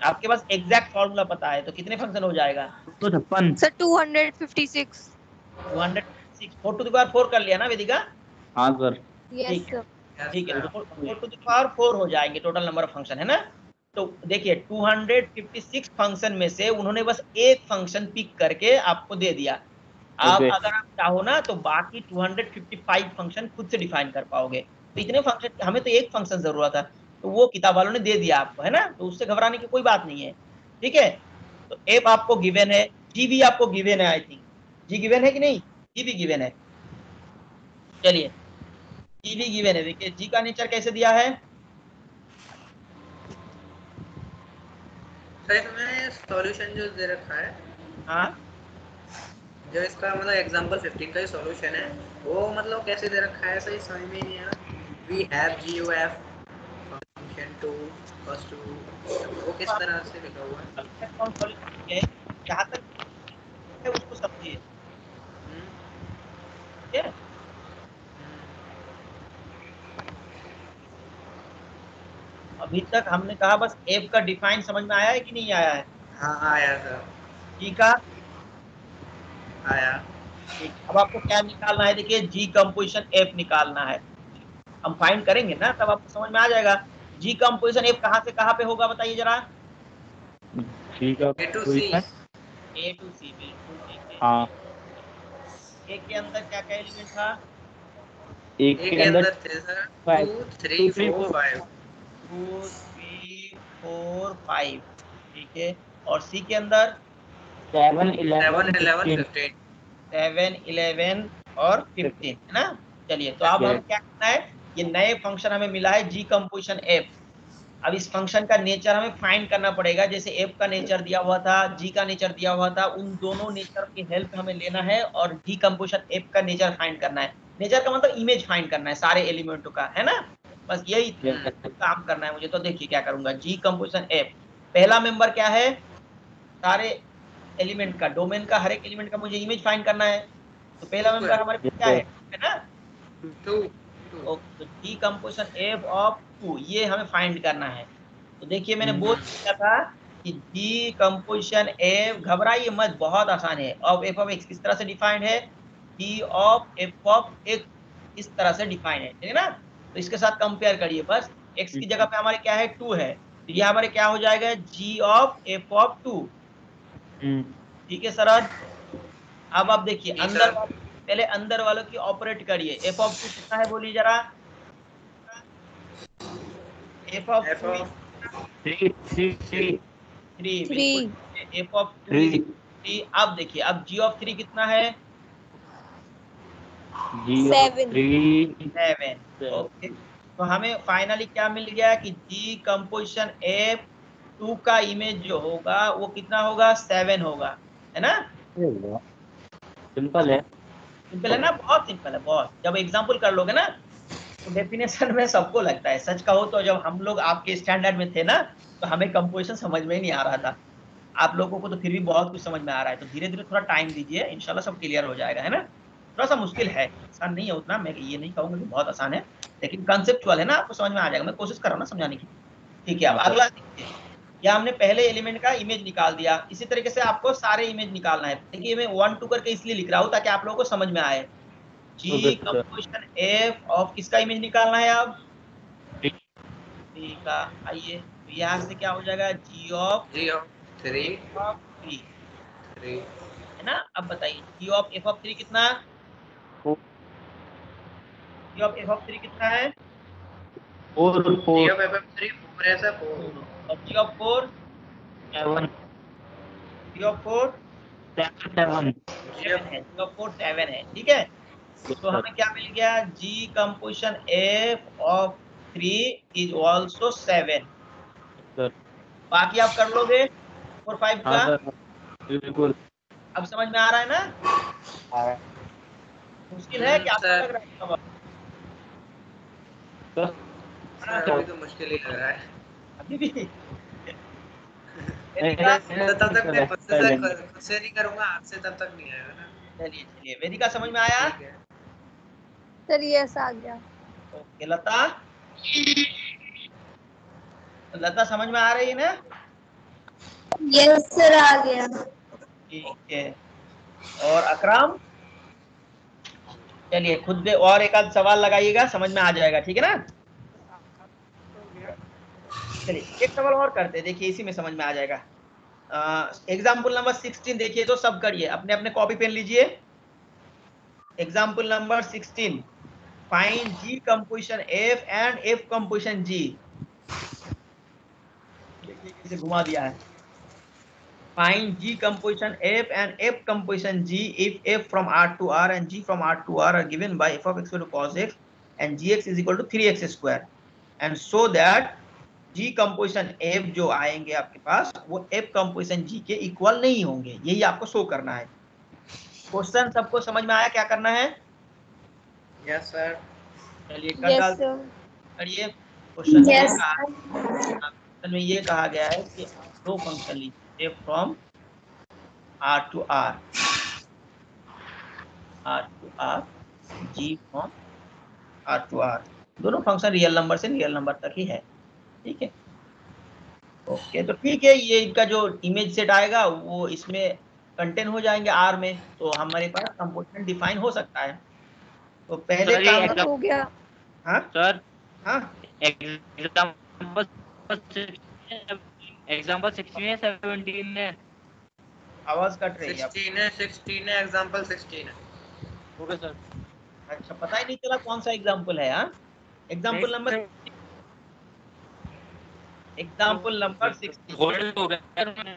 आपके पास एग्जैक्ट फॉर्मूला पता है, तो कितने फंक्शन हो जाएगा? तो छप्पन सर दो सौ छप्पन दो सौ छप्पन four to the power four कर लिया ना वेदिका? हां सर, यस सर। ठीक है, तो four to the power four हो जाएंगे टोटल नंबर ऑफ फंक्शन, है ना। तो देखिए दो सौ छप्पन फंक्शन में से उन्होंने बस एक फंक्शन पिक करके आपको दे दिया। आप अगर आप चाहो ना तो बाकी दो सौ पचपन फंक्शन खुद से डिफाइन कर पाओगे। तो इतने फंक्शन, हमें तो एक फंक्शन जरूरत था, तो वो किताब वालों ने दे दिया आपको, है ना। तो उससे घबराने की कोई बात नहीं है। ठीक है, तो एफ आपको गिवन है, जी भी आपको गिवन है। आई थिंक जी गिवन है कि नहीं? जी भी गिवन है। चलिए जी भी गिवन है। देखिए जी का नेचर कैसे दिया है। सॉल्यूशन जो दे रखा है, हाँ जो इसका मतलब एग्जांपल पंद्रह का सॉल्यूशन है, वो मतलब कैसे दे रखा है सही समझ में नहीं आया। We have G U F two cos two, वो किस तरह से लिखा हुआ है? कौन सॉल्यूशन है जहां तक है उसको समझिए। ठीक है, अभी तक हमने कहा बस एफ का डिफाइन समझ में आया है कि नहीं आया है? हाँ आया सर। ठीक है, आया। अब आपको क्या निकालना है? देखिए जी कंपोजिशन एफ निकालना है, हम फाइंड करेंगे ना, तब आपको समझ में आ जाएगा। जी कंपोजिशन एफ कहाँ से कहाँ पे होगा बताइए जरा। ए टू सी, ए टू सी, बिल्कुल ठीक है। हाँ, ए के अंदर क्या क्या एलिमेंट था? ए के अंदर थे sir two three four five two three four five, ठीक है। और सी के अंदर सेवन इलेवन फिफ्टीन, है ना। चलिए, तो अब हम क्या करना है, ये नए फंक्शन हमें मिला है जी कंपोजिशन एफ। अब इस फंक्शन का नेचर हमें फाइंड करना पड़ेगा। जैसे एफ का नेचर दिया हुआ था, जी का नेचर दिया हुआ था, उन दोनों नेचर की हेल्प हमें लेना है और डी कंपोजिशन एफ का नेचर फाइंड करना है। नेचर का मतलब इमेज फाइंड करना है सारे एलिमेंटों का, है ना। बस यही काम करना है मुझे। तो देखिए क्या करूंगा, जी कंपोजिशन एफ, पहला मेंबर क्या है? सारे एलिमेंट का, डोमेन का, हर एक एलिमेंट का मुझे इमेज फाइंड करना है। तो पहला मेंबर हमारे पास क्या है, है ना, two. Okay, decomposition F of two, ये हमें फाइंड करना है। तो देखिए मैंने बोल दिया था कि डीकंपोजिशन एफ, घबराइए मत, बहुत आसान है। अब एफ ऑफ एक्स किस तरह से डिफाइंड है, D of F of x इस तरह से डिफाइंड है, ठीक है ना। तो इसके साथ कंपेयर करिए, बस एक्स की जगह पे हमारे क्या है, टू है, तो ये हमारे क्या हो जाएगा, जी ऑफ एफ ऑफ टू, ठीक है सरद। अब आप देखिए अंदर, पहले अंदर वालों की ऑपरेट करिए। एफ ऑफ टू कितना है बोलिए जरा, F of three three three, अब देखिए अब जी ऑफ थ्री कितना है, सेवन। ओके, तो हमें फाइनली क्या मिल गया कि जी कंपोजिशन एफ टू का इमेज जो होगा वो कितना होगा, सेवन होगा, है ना। सिंपल है, सिंपल है ना, बहुत सिंपल है, बहुत। जब एग्जांपल कर लोगे ना तो डेफिनेशन में सबको लगता है। सच कहो तो जब हम लोग आपके स्टैंडर्ड में थे ना तो हमें कंपोजिशन समझ में ही नहीं आ रहा था, आप लोगों को तो फिर भी बहुत कुछ समझ में आ रहा है। तो धीरे धीरे थोड़ा टाइम दीजिए, इंशाल्लाह सब क्लियर हो जाएगा, है ना। थोड़ा सा मुश्किल है, आसान नहीं है उतना, मैं ये नहीं कहूँगा कि बहुत आसान है, लेकिन कंसेप्चुअल है ना, आपको समझ में आ जाएगा। मैं कोशिश कर रहा हूँ ना समझाने की, ठीक है। अब अगला देखिए, या हमने पहले एलिमेंट का इमेज निकाल दिया, इसी तरीके से आपको सारे इमेज निकालना है। देखिए मैं वन टू करके इसलिए लिख रहा हूँ ताकि आप लोगों को समझ में आए। जी कंपोजिशन एफ ऑफ किसका इमेज निकालना है, अब थ्री का। आइए यहाँ से क्या हो जाएगा, जी ऑफ थ्री ऑफ थ्री, है ना। अब बताइए जी ऑफ एफ ऑफ थ्री कितना, जी ऑफ एफ ऑफ थ्री कितना है, four four. Ji of four, ji of four seven है, जी ऑफ फोर सेवन है, ठीक है। तो हमें क्या मिल गया, जी composition F of three is also seven. बाकी आप कर लोगे फोर फाइव का, बिल्कुल। अब समझ में आ रहा है ना, मुश्किल है कि आपको लग रहा है, तो तो मुश्किल ही लग रहा है अभी भी। तब तक मैं खुद से नहीं करूंगा, आपसे तब तक नहीं आएगा ना। चलिए चलिए, वेदिका समझ में आया सर, ये आ गया। ओके लता, लता समझ में आ रही है ना, यस सर आ गया, ठीक है। और अकरम, चलिए खुद भी और एक आध सवाल लगाइएगा, समझ में आ जाएगा, ठीक है ना। चलिए एक सवाल और करते हैं, देखिए इसी में समझ में आ जाएगा। एग्जाम्पल नंबर सोलह देखिए, तो सब करिए, अपने अपने कॉपी पेन लीजिए। एग्जाम्पल नंबर सोलह, find ji composition F and F composition जी। देखिए कैसे घुमा दिया है, find ji composition F and F composition ji if F from R to R and ji from R to R are given by F of x to cos x and ji x is equal to three X square and so that ji composition F जो आएंगे आपके पास वो F composition जी के equal नहीं होंगे, यही आपको show करना है। क्वेश्चन सबको समझ में आया क्या करना है? Yes sir. चलिए करिए क्वेश्चन में, में ये कहा गया है कि दो फंक्शन लीजिए F from R to R, R to R, ji from R to R, दोनों फंक्शन रियल नंबर से रियल नंबर तक ही है, ठीक है। ओके, तो ठीक है, ये इनका जो इमेज सेट आएगा वो इसमें कंटेन हो जाएंगे आर में, तो हमारे पास कंपोजिशन डिफाइन हो सकता है। तो पहले काम हो गया। हाँ सर, हाँ एग्जांपल एग्जांपल सोलह है, सत्रह है, आवाज कट रही है, सोलह है, सोलह है, एग्जांपल सोलह है। ओके सर, अच्छा पता ही नहीं चला कौन सा एग्जांपल है। हाँ एग्जांपल नंबर एग्जाम्पल नंबर सोलह, होल्ड हो गया। एग्जाम्पल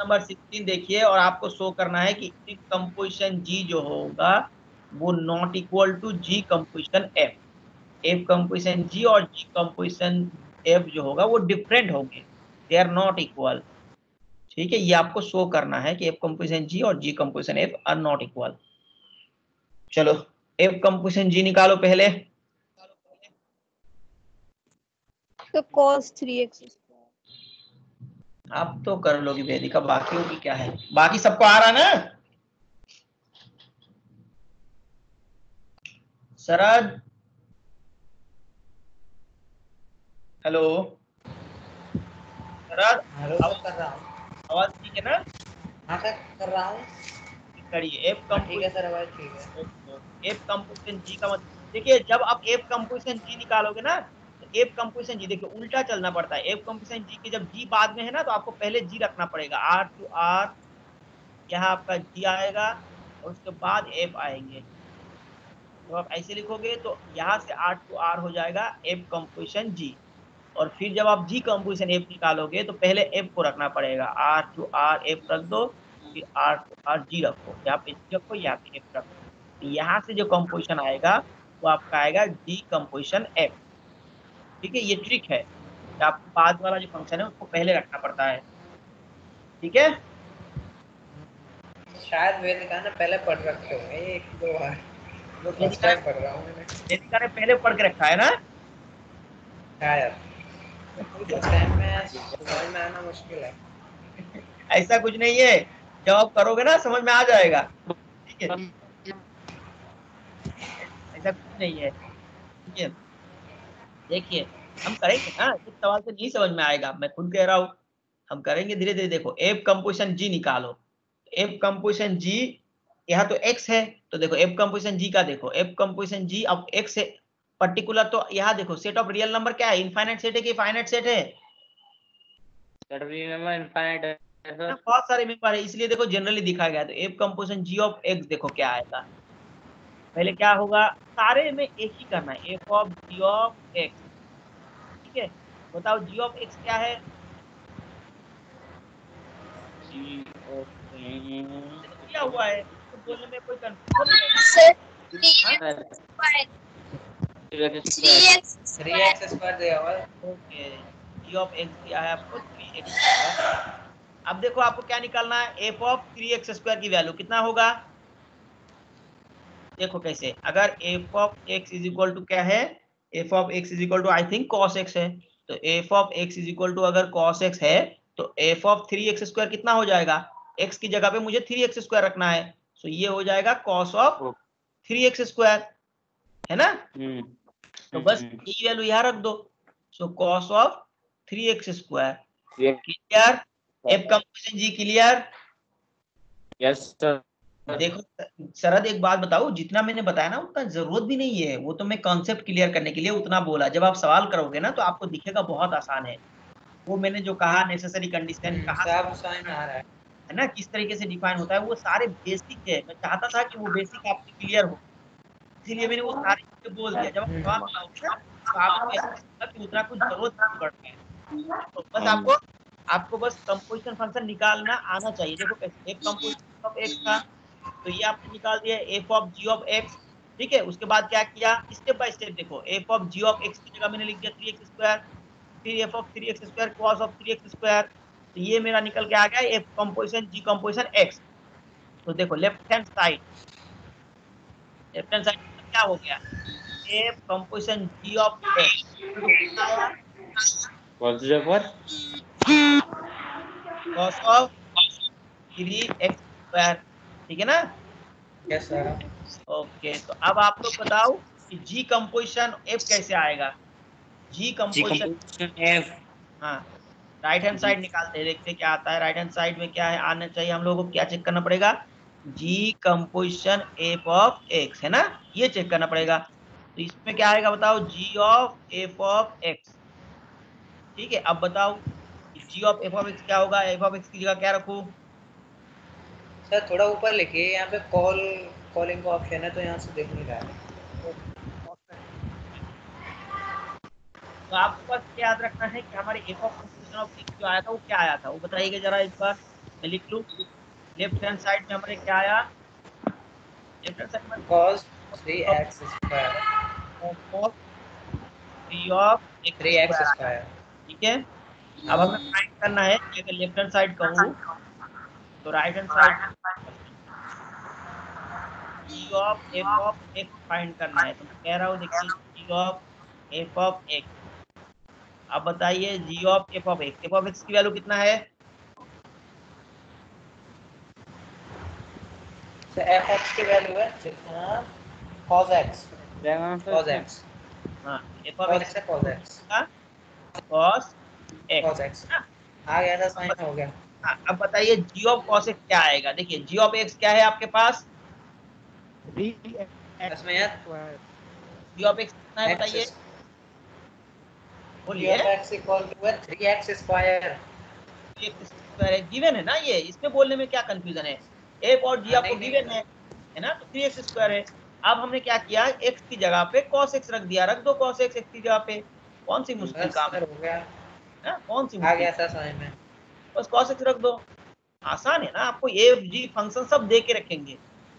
नंबर सोलह देखिए, और आपको शो करना है कि इफ कंपोजिशन जी जो होगा वो not equal to ji composition F, F composition जी और जी कंपोजिशन एफ जो होगा वो डिफरेंट होंगे, दे आर नॉट इक्वल, ठीक है। ये आपको शो करना है कि एफ कंपोजिशन जी और जी composition F are not equal. चलो एफ कंपोजिशन जी निकालो पहले, तो cos थ्री एक्स स्क्वायर आप तो कर लोगी वेदिका, बाकियों की क्या है, बाकी सबको आ रहा ना। शरद हेलो, शरद आवाज कर रहा हूँ, आवाज ठीक है ना? हाँ सर कर रहा हूँ। करिए एप कंपोजिशन जी का मतलब देखिए, जब आप एप कंपोजिशन जी निकालोगे ना, एप कंपोजिशन जी देखिए उल्टा चलना पड़ता है। एप कंपोजिशन जी के जब जी बाद में है ना, तो आपको पहले जी रखना पड़ेगा। आर टू आर यहाँ आपका जी आएगा और उसके बाद एप आएंगे। तो आप ऐसे लिखोगे तो यहाँ से आर टू आर हो जाएगा एप कंपोजिशन जी। और फिर जब आप जी कंपोजिशन एप निकालोगे तो पहले एप को रखना पड़ेगा। आर टू आर एप रख दो, फिर आर टू आर जी रखो, यहाँ पे जी रखो, यहाँ पे एप रखो। यहाँ से जो कंपोजिशन आएगा वो आपका आएगा जी कंपोजिशन एप। ठीक है, ये ट्रिक है। आप बाद वाला जो फंक्शन है उसको पहले रखना पड़ता है। ठीक है, शायद वेदिका ने पहले पढ़ रखे होंगे एक दो बार। वेदिका ने पढ़ रहा हूं मैंने, वेदिका ने पहले पढ़ के रखा है ना शायद। उस टाइम में समझ में आना मुश्किल है। ऐसा कुछ नहीं है, जब आप करोगे ना समझ में आ जाएगा। ठीक है, ऐसा कुछ नहीं है। ठीक है, देखिए हम करेंगे ना, इस सवाल से नहीं समझ में आएगा, मैं खुद कह रहा हूँ। हम करेंगे धीरे धीरे। देखो एप कंपोजिशन जी निकालो, एप कंपोजिशन जी यहाँ तो एक्स है, तो देखो एप कंपोजिशन जी का देखो एप कंपोजिशन जी अब एक्स है पर्टिकुलर। तो यहाँ देखो सेट ऑफ रियल नंबर क्या है, इनफाइनाइट सेट है कि फाइनाइट सेट है? बहुत सारे मेंबर है इसलिए देखो जनरली दिखाया गया। तो app composition ji of x देखो क्या आएगा, पहले क्या होगा, सारे में एक ही करना है, F of ji of x. ठीक है, बताओ जी ऑफ एक्स क्या है? क्या हुआ है तो बोलने में कोई कंफ्यूजन। अब देखो आपको क्या निकालना है, F of three X square की वैल्यू कितना होगा। देखो कैसे, अगर F of x is equal to क्या है, F of x is equal to I think cos x है, तो F of x is equal to अगर कॉस एक्स है तो F of three X square कितना हो जाएगा, एक्स की जगह पे मुझे थ्री एक्स स्क्वायर रखना है, सो ये हो जाएगा cos of three X square, है ना। तो बस ये वैल्यू यहाँ रख दो, so cos of three X square. Clear, F composition ji clear? Yes sir. देखो शरद एक बात बताओ, जितना मैंने बताया ना उतना जरूरत भी नहीं है, वो तो मैं कॉन्सेप्ट क्लियर करने के लिए उतना बोला। जब आप सवाल करोगे ना तो आपको दिखेगा बहुत आसान है। वो मैंने जो कहा नेसेसरी कंडीशन कहा है ना, किस तरीके से डिफाइन होता है, वो सारे बेसिक है। मैं चाहता था कि वो बेसिक आपके क्लियर हो, इसीलिए मैंने वो सारी चीजें बोल दिया। जब आप सवाल बनाओगे तो आपको उतना कुछ जरूरत नहीं पड़ता है। तो बस आपको आपको बस कंपोजिशन फंक्शन निकालना आना चाहिए। देखो कैसे, एक कंपोजिशन ऑफ एक्स था तो ये आपने निकाल दिया F of ji of x. ठीक है, उसके बाद क्या किया, स्टेप बाय स्टेप देखो, F of ji of x की जगह मैंने लिख दिया थ्री एक्स स्क्वायर, फिर F of three X square cos of three X square. तो ये मेरा निकल के आ गया एफ कंपोजिशन जी कंपोजिशन एक्स। तो देखो left hand side, left hand side क्या हो गया, F composition ji of x cos of three X square. ठीक है ना? Yes sir. ओके, तो अब आप लोग बताओ कि जी कंपोजिशन एफ कैसे आएगा। जी कंपोजिशन एफ, हाँ राइट हैंड साइड निकालते हैं, देखते क्या आता है। राइट हैंड साइड में क्या है आना चाहिए, हम लोगों को क्या चेक करना पड़ेगा, जी कंपोजिशन एफ ऑफ एक्स, है ना, ये चेक करना पड़ेगा। तो इसमें क्या आएगा बताओ, जी ऑफ एफ ऑफ एक्स। ठीक है, अब बताओ जी ऑफ एफ ऑफ एक्स क्या होगा, एफ ऑफ एक्स की जगह क्या रखूं सर, थोड़ा ऊपर लिखिए, यहाँ पे कॉल कॉलिंग का ऑप्शन है तो यहाँ से देखने का है। तो आपको याद रखना है कि हमारे F of composition of x जो आया था वो क्या आया था, वो बताइएगा जरा एक बार, मैं लिख लूं। लेफ्ट हैंड साइड में हमारे क्या आया, लेफ्ट हैंड साइड में cos three X square cos three of three X square. ठीक है, अब हमें फाइंड करना है, अगर लेफ्ट हैंड साइड कहूं तो right hand side ji of F of x find करना है। तो कह रहा हूं देखिए जी ऑफ एफ ऑफ एक्स। अब बताइए जी of F of X, F of x की वैल्यू कितना है, तो एफ एक्स की वैल्यू है cos x cos x हां f of x cos x हां cos x cos x आ गया था साइन हो गया। हां अब बताइए g ऑफ cos x क्या आएगा। देखिए g ऑफ x क्या है आपके पास dx में है। g ऑफ x कितना है बताइए बोलिए। x equal to three X square given है ना, ये इसमें बोलने में क्या कंफ्यूजन है। f और g आपको गिवन है है ना, तो थ्री एक्स स्क्वायर है। अब हमने क्या किया x की जगह पे cos x रख दिया, रख दो cos x x की जगह पे। कौन सी मुश्किल काम हो गया ना, कौन सी आ गया था समझ में। बस cos x रख दो, आसान है ना। आपको a g फंक्शन सब दे के रखेंगे,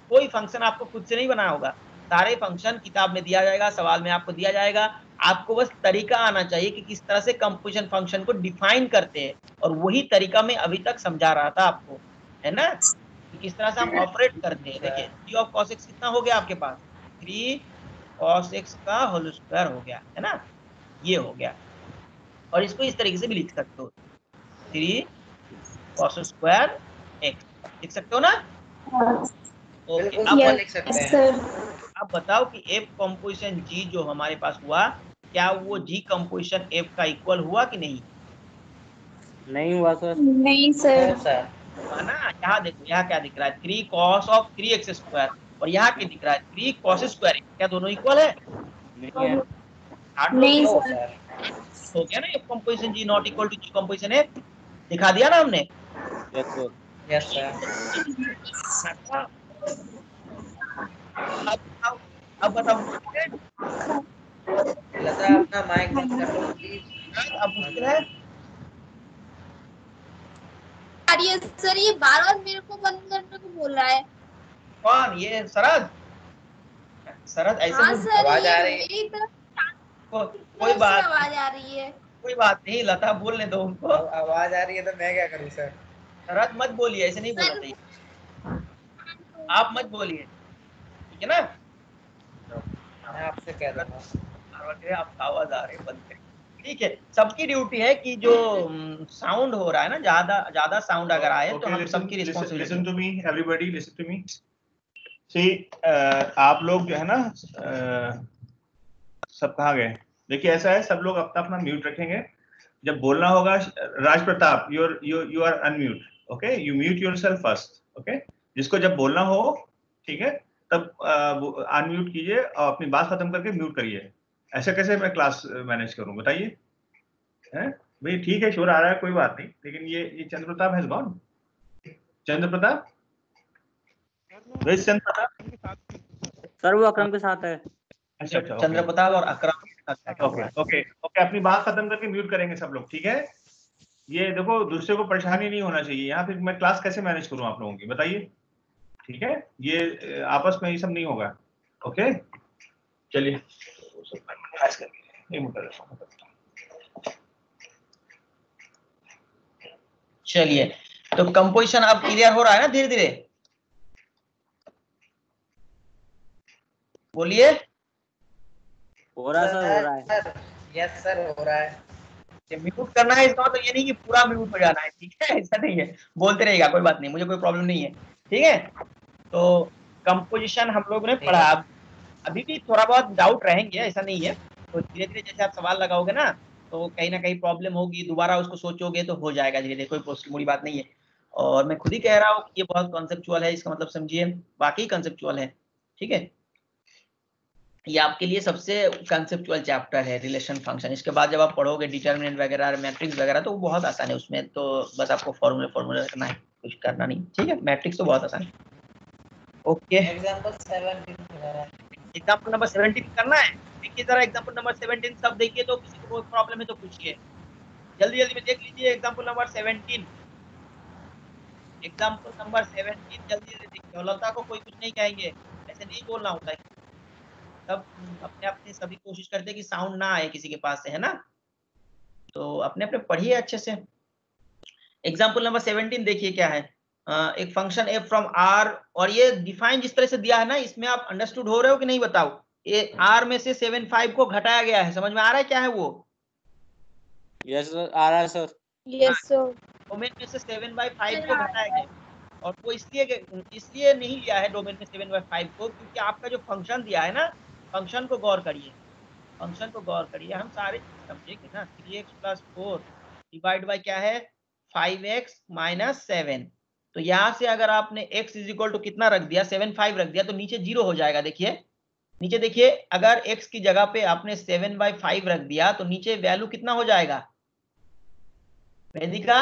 कोई फंक्शन आपको खुद से नहीं बनाना होगा। सारे फंक्शन किताब में दिया जाएगा, सवाल में आपको दिया जाएगा। आपको बस तरीका आना चाहिए कि किस तरह से कंपोजिशन फंक्शन को डिफाइन करते हैं, और वही तरीका मैं अभी तक समझा रहा था आपको, है ना, कि किस तरह से हम ऑपरेट करते हैं। देखिए g ऑफ cos x कितना हो गया आपके पास थ्री cos x का होल स्क्वायर हो गया, है ना, ये हो गया। और इसको इस तरीके से भी लिख सकते हो, थ्री cos स्क्वायर x लिख सकते हो ना। ओके आप लिख सकते हैं। अब बताओ कि f कंपोजिशन g जो हमारे पास हुआ, क्या वो g कंपोजिशन f का इक्वल हुआ कि नहीं? नहीं हुआ सर। नहीं सर। सर ना यहाँ देखो, यहाँ क्या दिख रहा है three cos of three X square, और यहाँ क्या दिख रहा है थ्री cos स्क्वायर। क्या दोनों इक्वल है? नहीं सर। हो गया ना f composition g not equal to g composition f, दिखा दिया ना हमने। Yes sir, yes sir. अब बताओ, अब बताओ लता अपना माइक बंद कर दो प्लीज। अब मुश्किल है अरे सर, ये बार बार मेरे को बंद करने को बोल रहा है। कौन ये शरद? शरद ऐसे में आवाज आ रही है को, कोई बात आवाज आ रही है, कोई बात नहीं लता बोलने दो उनको। आवाज आ रही है तो मैं क्या करूं सर। शरद मत बोलिए, ऐसे नहीं बोलते आप, मत बोलिए ठीक है ना। मैं आपसे कह रहा हूं आप आवाज आ रही बंद कर, ठीक है। सबकी ड्यूटी है कि जो साउंड हो रहा है ना, ज्यादा ज्यादा साउंड अगर आए okay, तो हम सबकी responsibility. Listen to me everybody, listen to me see. आप लोग जो है ना सब कहां गए? देखिए ऐसा है, सब लोग अपना अपना म्यूट रखेंगे। जब बोलना होगा Rajpratap your you you are unmute, okay you mute yourself first, okay. जिसको जब बोलना हो ठीक है तब अनम्यूट कीजिए और अपनी बात खत्म करके म्यूट करिए। ऐसा कैसे मैं क्लास मैनेज करूं बताइए? हैं भाई ठीक है, शोर आ रहा है कोई बात नहीं, लेकिन ये ये Chandrapratap has gone. Chandrapratap sir वो अकरम के साथ है। अच्छा अच्छा, चंद्रप्रताप और अकरम, ओके ओके ओके। अपनी बात खत्म करके म्यूट करेंगे सब लोग, ठीक है। ये देखो दूसरे को परेशानी नहीं होना चाहिए यहाँ पे। मैं क्लास कैसे मैनेज करूँ आप लोगों की बताइए, ठीक है। ये आपस में ये सब नहीं होगा, ओके। चलिए चलिए तो कंपोजिशन अब क्लियर हो रहा है ना धीरे धीरे, बोलिए। हो रहा सर, हो रहा है। यस सर हो रहा है। म्यूट करना है इसका तो ये नहीं कि पूरा म्यूट हो जाना है, ठीक है, ऐसा नहीं है। बोलते रहेगा कोई बात नहीं, मुझे कोई प्रॉब्लम नहीं है, ठीक है। तो कंपोजिशन हम लोगों ने पढ़ा, अभी भी थोड़ा बहुत डाउट रहेंगे, ऐसा नहीं है। तो धीरे धीरे जैसे आप सवाल लगाओगे ना तो कहीं ना कहीं प्रॉब्लम होगी, दोबारा उसको सोचोगे तो हो जाएगा धीरे धीरे, कोई मुश्किल बड़ी बात नहीं है। और मैं खुद ही कह रहा हूँ ये बहुत कॉन्सेप्चुअल है, इसका मतलब समझिए वाकई कॉन्सेप्चुअल है, ठीक है। ये आपके लिए सबसे कंसेप्चुअल चैप्टर है रिलेशन फंक्शन। इसके बाद जब आप पढ़ोगे डिटर्मिनेंट वगैरह मैट्रिक्स वगैरह तो वो बहुत आसान है, उसमें तो बस आपको फॉर्मूले फॉर्मूले रखना है, कुछ करना नहीं, ठीक है। मैट्रिक्स तो बहुत आसान है, ओके। एग्जाम्पल नंबर सत्रह करना है, देखिए जरा एग्जाम्पल नंबर सत्रह सब देखिए, तो किसी को कोई प्रॉब्लम है तो पूछिए, जल्दी जल्दी में देख लीजिए। एग्जाम्पल नंबर सत्रह, एग्जाम्पल नंबर सत्रह जल्दी जल्दी देखिए। लता को कोई कुछ नहीं कहेंगे, ऐसे नहीं बोलना होता है। तब अपने अपने सभी कोशिश करते हैं कि साउंड ना आए किसी के पास से, है ना। तो अपने अपने पढ़िए अच्छे से। एग्जाम्पल नंबर सत्रह देखिए क्या है। आ, एक फंक्शन f फ्रॉम R, और ये डिफाइन जिस तरह से दिया है ना, इसमें आप अंडरस्टूड हो रहे हो कि नहीं बताओ। ये R में से सेवन फाइव को घटाया गया है, समझ में आ रहा है क्या है वो? यस सर, आ रहा है सर। यस सर, ओमेन में से सेवन बाई फाइव को घटाया गया, और वो इसलिए इसलिए नहीं लिया है डोमेन में सेवन बाई फाइव को, क्योंकि आपका जो फंक्शन दिया है ना, फंक्शन को गौर करिए, फंक्शन को गौर करिए हम सारे समझेंगे ना। Three x plus four divide by क्या है, फाइव एक्स माइनस सेवन। तो यहाँ से अगर आपने x इज इक्वल टू कितना रख दिया, सेवन फाइव रख दिया, तो नीचे जीरो हो जाएगा। देखिए नीचे देखिए, अगर x की जगह पे आपने सेवन बाई फाइव रख दिया तो नीचे वैल्यू कितना हो जाएगा, वेदिका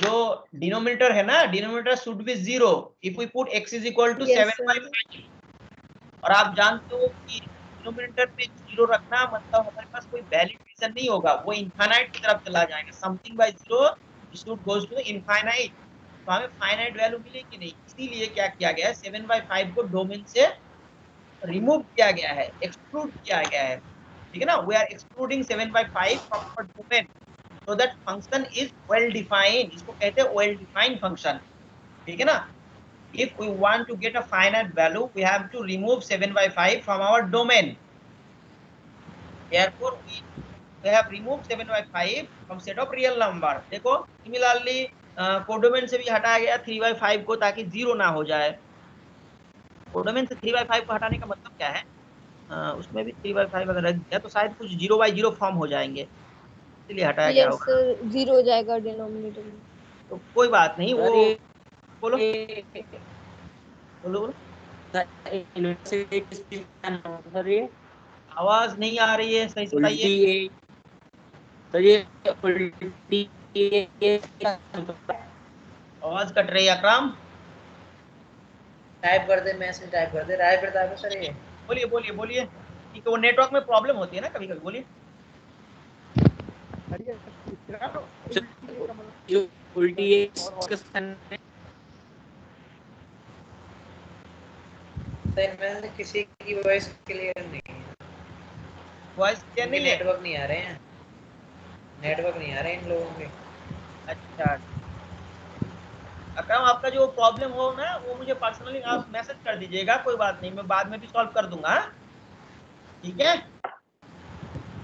जो डिनोमिनेटर है ना, denominator should be zero if we put x is equal to seven by five. और आप जानते हो कि डिनोमिनेटर पे जीरो रखना मतलब हमारे पास कोई वैलिड रीजन नहीं होगा, वो इनफाइनाइट की तरफ चला जाएगा। समथिंग बाई जीरो इनफाइनाइट, तो हमें फाइनाइट वैल्यू मिलेगी नहीं। इसीलिए क्या किया गया है, सेवन बाई फाइव को डोमेन से रिमूव किया गया है, एक्सक्लूड किया गया है, ठीक है ना। We are excluding seven by five from domain so that function is well defined. इसको कहते हैं वेल डिफाइंड फंक्शन, ठीक है ना। If we want to get a finite value we have to remove seven by five from our domain. Therefore we we have remove seven by five from set of real number. देखो similarly codomain uh, से भी हटाया गया three by five को, ताकि zero ना हो जाए। कोडोमेन से थ्री बाई फाइव को हटाने का मतलब क्या है, uh, उसमें भी थ्री बाई फाइव अगर रख दिया तो शायद कुछ जीरो बाई जीरो फॉर्म हो जाएंगे, इसलिए हटाया गया होगा। जीरो हो जाएगा डिनोमिनेटर में, तो कोई बात नहीं। वो बोलो बोलो बोलो, आवाज नहीं आ रही है सही से, बताइए। तो ये आवाज कट रही है अकराम, टाइप कर दे, मैसेज टाइप कर दे, राजप्रताप सर ये बोलिए बोलिए बोलिए। ठीक है, वो नेटवर्क में प्रॉब्लम होती है ना कभी कभी, बोलिए। किसी की वॉइस क्लियर नहीं है, वॉइस क्लियर नहीं, नेटवर्क नहीं आ रहे हैं, नेटवर्क नहीं आ रहे इन लोगों के। अच्छा अकरम, आपका जो प्रॉब्लम हो ना वो मुझे पर्सनली आप मैसेज कर दीजिएगा, कोई बात नहीं, मैं बाद में भी सॉल्व कर दूंगा, ठीक है।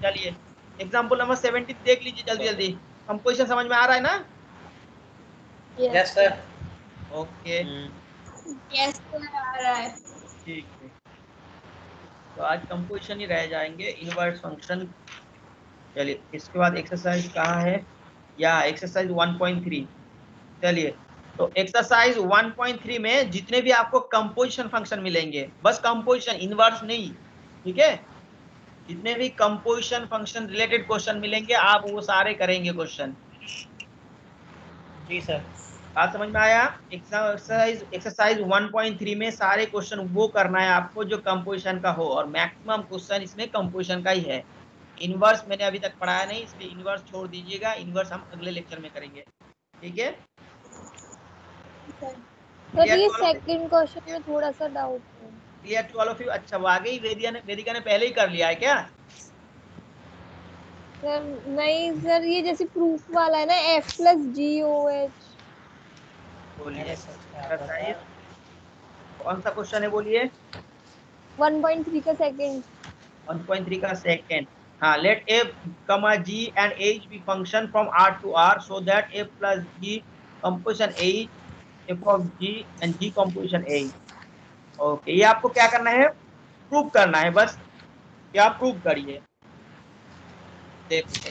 चलिए एग्जांपल नंबर सत्रह देख लीजिए जल्दी जल्दी। हम क्वेश्चन समझ में आ रहा है ना? Yes sir. Okay yes sir आ रहा है, ठीक है। तो आज कंपोजिशन ही रह जाएंगे, इनवर्स फंक्शन। चलिए इसके बाद एक्सरसाइज कहाँ है, या एक्सरसाइज वन पॉइंट थ्री। चलिए तो एक्सरसाइज वन पॉइंट थ्री में जितने भी आपको कंपोजिशन फंक्शन मिलेंगे, बस कंपोजिशन, इनवर्स नहीं, ठीक है। जितने भी कंपोजिशन फंक्शन रिलेटेड क्वेश्चन मिलेंगे आप वो सारे करेंगे क्वेश्चन। जी सर, बात समझ में आया? Exercise exercise one point three में सारे क्वेश्चन वो करना है आपको जो कंपोजिशन का हो, और मैक्सिमम क्वेश्चन इसमें कंपोजिशन का ही है। इनवर्स मैंने अभी तक पढ़ाया नहीं, इसलिए इनवर्स छोड़ दीजिएगा, इनवर्स हम अगले लेक्चर में करेंगे, ठीक है। सर ये सेकंड क्वेश्चन में थोड़ा सा डाउट है। Clear to all of you? अच्छा वाकई ही वेदिका ने वेदिका ने पहले ही कर लिया है क्या? सर नहीं सर, ये जैसे प्रूफ वाला है ना, f plus g o h. बोलिए सर कौन सा क्वेश्चन है, बोलिए। वन पॉइंट थ्री का सेकंड, वन पॉइंट थ्री का सेकंड। हाँ, let f, g and h be function from R to R so that f plus g composition h, f of g and g composition h. Okay, ये आपको क्या करना है, prove करना है बस। ये आप प्रूव करिए, देखते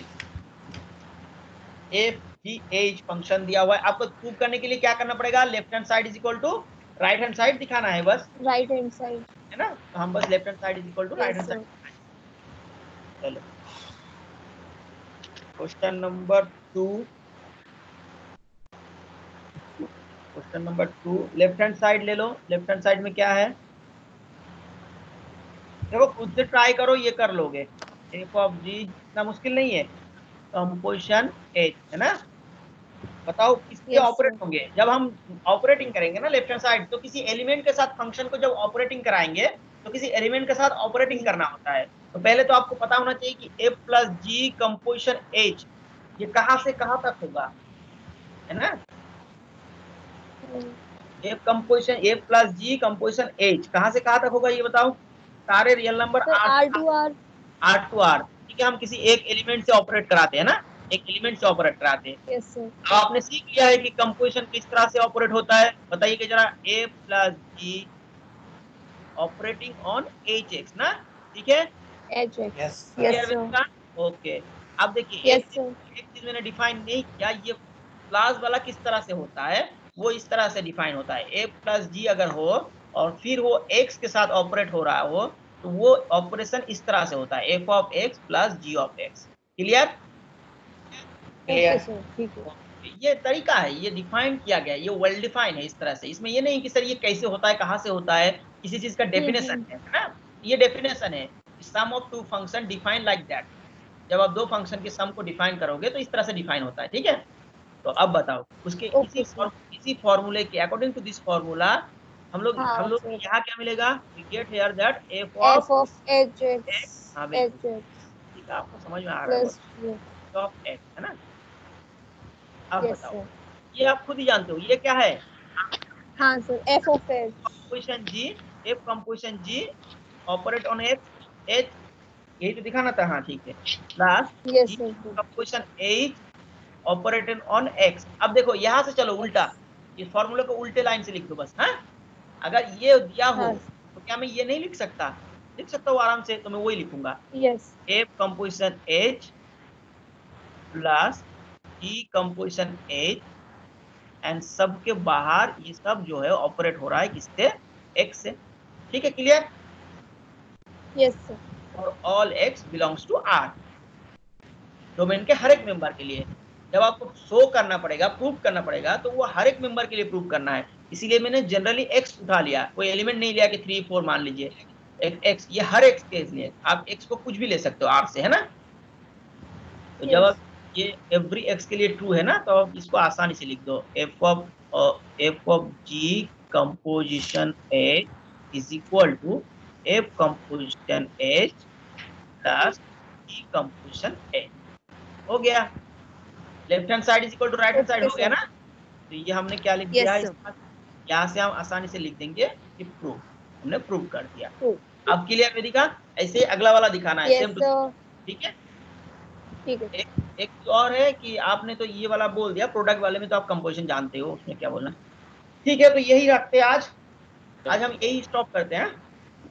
f g h फंक्शन दिया हुआ है आपको, प्रूव करने के लिए क्या करना पड़ेगा, left hand side is equal to right hand side दिखाना है बस, राइट हैंड साइड है ना, तो हम बस left hand side is equal to right hand side. चलो question number two, question number two left hand side ले लो। लेफ्ट हैंड साइड में क्या है, देखो खुद से ट्राई करो, ये कर लोगे। एफ ऑफ जी इतना मुश्किल नहीं है, कंपोजिशन एच है ना। बताओ किसके ऑपरेट होंगे, जब हम ऑपरेटिंग करेंगे ना लेफ्ट हैंड साइड, तो किसी एलिमेंट के साथ फंक्शन को जब ऑपरेटिंग कराएंगे तो किसी एलिमेंट के साथ ऑपरेटिंग करना होता है। तो पहले तो आपको पता होना चाहिए कि f plus g composition h ये कहाँ से कहाँ तक होगा, है ना। f composition f plus g composition h कहाँ से कहाँ तक होगा ये बताओ। सारे real number r to r, r to r, ठीक है। हम किसी एक एलिमेंट से ऑपरेट कराते हैं ना, एक एलिमेंट से ऑपरेट कराते हैं। yes, अब आपने सीख लिया है कि कंपोजिशन किस तरह से ऑपरेट होता है। बताइए कि जरा a plus b operating on H x ना, ठीक है। ओके अब देखिए एक चीज मैंने डिफाइन नहीं किया, ये प्लस वाला किस तरह से होता है वो इस तरह से डिफाइन होता है। a प्लस जी अगर हो और फिर वो x के साथ ऑपरेट हो रहा हो तो वो ऑपरेशन इस तरह से होता है f of x plus g of x। Clear? ठीक है, ये तरीका है, ये डिफाइन किया गया, ये वेल डिफाइन है इस तरह से। इसमें ये नहीं कि सर ये कैसे होता है, कहाँ से होता है, किसी चीज का डेफिनेशन है ना। ये डेफिनेशन है, sum of two function define like that. जब आप दो फंक्शन के सम को डिफाइन करोगे तो इस तरह से डिफाइन होता है, ठीक है। तो अब बताओ उसके इसी इसी फॉर्मूले के अकॉर्डिंग टू दिस फॉर्मूला हम लोग हाँ, हम लोग यहाँ क्या मिलेगा? We get here that f of h x, हाँ बिल्कुल, ठीक है, आपको समझ में आ रहा है f x है ना। अब yes, बताओ ये आप खुद ही जानते हो ये क्या है। हाँ sir, f of h composition g, f composition g operate on x, h यही तो दिखाना था। हाँ ठीक है, plus yes, composition h operate on x। अब देखो यहाँ से चलो उल्टा, इस फॉर्मूले को उल्टे लाइन से लिख दो बस। हाँ अगर ये दिया हो हाँ। तो क्या मैं ये नहीं लिख सकता? लिख सकता हूँ आराम से, तो मैं वही लिखूंगा। Yes, f composition h plus e composition h and सब के बाहर ये सब जो है ऑपरेट हो रहा है किससे? x से, ठीक है। क्लियर? Yes sir. और all x belongs to R, domain के हर एक मेंबर के लिए। जब आपको शो करना पड़ेगा, प्रूफ करना पड़ेगा, तो वो हर एक मेंबर के लिए प्रूफ करना है। इसीलिए मैंने जनरली x उठा लिया, कोई एलिमेंट नहीं लिया कि थ्री फोर मान लीजिए x, ये हर x के लिए। आप x को कुछ भी ले सकते हो r से, है ना। तो yes. जब आप ये एवरी x के लिए ट्रू है ना, तो आप इसको आसानी से लिख दो f of f of g composition h is equal to f composition h plus g composition h। हो गया, left hand side is equal to right hand side, हो गया ना। तो ये हमने क्या लिख दिया? yes, यहाँ से हम आसानी से लिख देंगे कि प्रूफ, हमने प्रूफ कर दिया। अब क्लियर वेदिका? ऐसे अगला वाला दिखाना है, yes, तो, ठीक है ठीक है। एक, एक और है कि आपने तो ये वाला बोल दिया, प्रोडक्ट वाले में तो आप कंपोजिशन जानते हो, उसमें क्या बोलना, ठीक है। तो यही रखते हैं आज, आज हम यही स्टॉप करते हैं।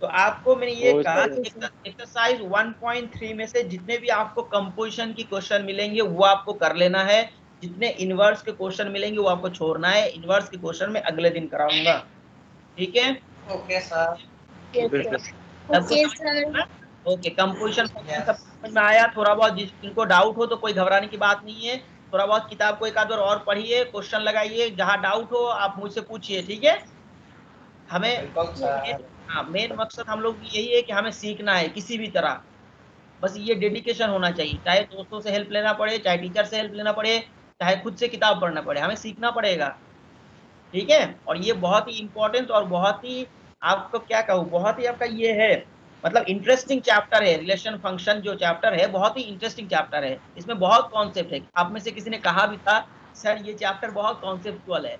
तो आपको मैंने ये कहा एक्सरसाइज वन पॉइंट थ्री में से जितने भी आपको कंपोजिशन की क्वेश्चन मिलेंगे वो आपको कर लेना है, जितने इनवर्स के क्वेश्चन मिलेंगे वो आपको छोड़ना है। इनवर्स के क्वेश्चन में अगले दिन कराऊंगा, ठीक है। Okay sir, okay sir, okay. Composition सब समझ में आया थोड़ा बहुत? जिनको डाउट हो तो कोई घबराने की बात नहीं है, थोड़ा बहुत किताब को एक आध बार और पढ़िए, क्वेश्चन लगाइए, जहाँ डाउट हो आप मुझसे पूछिए, ठीक है। हमें हाँ मेन मकसद हम लोग की यही है कि हमें सीखना है किसी भी तरह, बस ये डेडिकेशन होना चाहिए। चाहे दोस्तों से हेल्प लेना पड़े, चाहे टीचर से हेल्प लेना पड़े, चाहे खुद से किताब पढ़ना पड़े, हमें सीखना पड़ेगा, ठीक है। और ये बहुत ही इम्पोर्टेंट और बहुत ही आपको क्या कहूँ, बहुत ही आपका ये है मतलब इंटरेस्टिंग चैप्टर है। रिलेशन फंक्शन जो चैप्टर है बहुत ही इंटरेस्टिंग चैप्टर है, इसमें बहुत कॉन्सेप्ट है। आप में से किसी ने कहा भी था सर ये चैप्टर बहुत कॉन्सेप्चुअल है,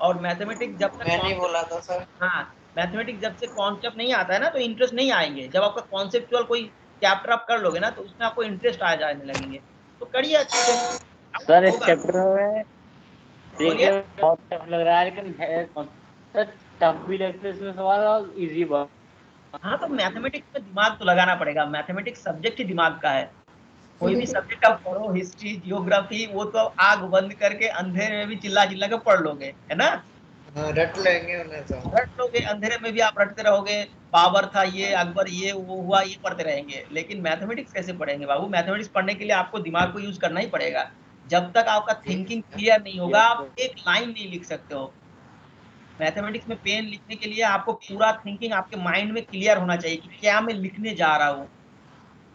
और मैथमेटिक्स जब तक मैंने बोला था सर, हाँ मैथमेटिक्स जब से कॉन्सेप्ट नहीं आता है ना तो इंटरेस्ट नहीं आएंगे। जब आपका कॉन्सेप्चुअल कोई चैप्टर आप कर लोगे ना तो उसमें आपको इंटरेस्ट आ जाने लगेंगे, तो करिए अच्छे से। सर इस चैप्टर में बहुत टफ लग रहा है, लेकिन टफ भी लगता है इसमें सवाल और इजी बात। हाँ तो मैथमेटिक्स में दिमाग तो लगाना पड़ेगा, मैथमेटिक्स सब्जेक्ट ही दिमाग का है। कोई भी सब्जेक्ट आप पढ़ो, हिस्ट्री, जियोग्राफी, वो तो आग बंद करके अंधेरे में भी चिल्ला चिल्ला के पढ़ लोगे, है ना। रट लेंगे उन्हें तो। रट लोगे, अंधेरे में भी आप रटते रहोगे, बाबर था ये, अकबर ये, वो हुआ, ये पढ़ते रहेंगे। लेकिन मैथमेटिक्स कैसे पढ़ेंगे बाबू? मैथमेटिक्स पढ़ने के लिए आपको दिमाग को यूज करना ही पड़ेगा। जब तक आपका थिंकिंग क्लियर नहीं होगा आप एक लाइन नहीं लिख सकते हो। मैथमेटिक्स में पेन लिखने के लिए आपको पूरा थिंकिंग आपके माइंड में क्लियर होना चाहिए कि क्या मैं लिखने जा रहा हूँ,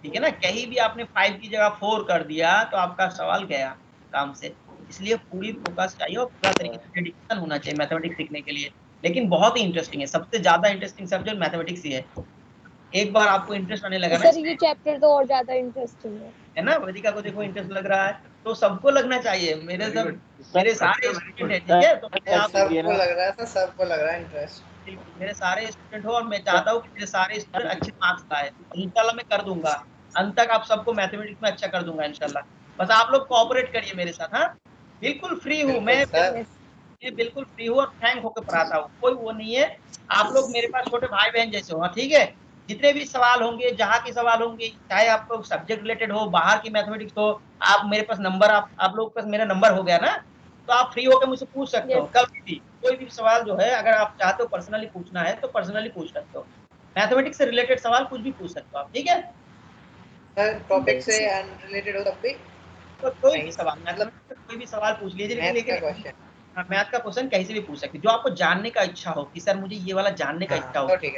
ठीक है ना। कहीं भी आपने फाइव की जगह फोर कर दिया तो आपका सवाल गया काम से। इसलिए पूरी फोकस चाहिए और पूरा तरीके से डेडिकेशन होना चाहिए मैथमेटिक्स सीखने के लिए। लेकिन बहुत ही इंटरेस्टिंग है, सबसे ज्यादा इंटरेस्टिंग सब्जेक्ट मैथमेटिक्स ही है। एक बार आपको इंटरेस्ट आने लगा सर, ये चैप्टर तो और ज्यादा इंटरेस्टिंग है, है ना। वेदिका को देखो इंटरेस्ट लग रहा है, तो सबको लगना चाहिए। मेरे सब मेरे सारे स्टूडेंट हैं, ठीक है। तो सबको लग रहा है, सबको लग रहा है इंटरेस्ट। मेरे सारे स्टूडेंट हो और मैं चाहता हूँ कि मेरे सारे स्टूडेंट अच्छे मार्क्स लाए। इंशाल्लाह मैं कर दूंगा, अंत तक आप सबको मैथमेटिक्स में अच्छा कर दूंगा इंशाल्लाह। बस आप लोग कोऑपरेट करिए मेरे साथ। हाँ बिल्कुल फ्री हूँ मैं, मैं बिल्कुल फ्री हूँ और फ्रैंक होकर पढ़ाता हूँ, कोई वो नहीं है। आप लोग मेरे पास छोटे भाई बहन जैसे हो, ठीक है। जितने भी सवाल होंगे, जहाँ के सवाल होंगे, चाहे आपको सब्जेक्ट रिलेटेड हो, बाहर की मैथमेटिक्स हो, आप मेरे पास नंबर, आप आप लोगों के पास मेरा नंबर हो गया ना, तो आप फ्री होकर मुझसे पूछ सकते हो। कल भी कोई भी सवाल जो है, अगर आप चाहते हो पर्सनली पूछना है तो पर्सनली पूछ सकते हो, मैथमेटिक्स से रिलेटेड सवाल कुछ भी पूछ सकते हो आप, ठीक है। सर टॉपिक से अनरिलेटेड हो तब भी तो कोई भी सवाल, मतलब कोई भी सवाल पूछ लीजिए, लेकिन मैथ का क्वेश्चन कैसे भी पूछ सकते हो, जो आपको जानने का इच्छा हो कि सर मुझे ये वाला जानने का इच्छा हो, ठीक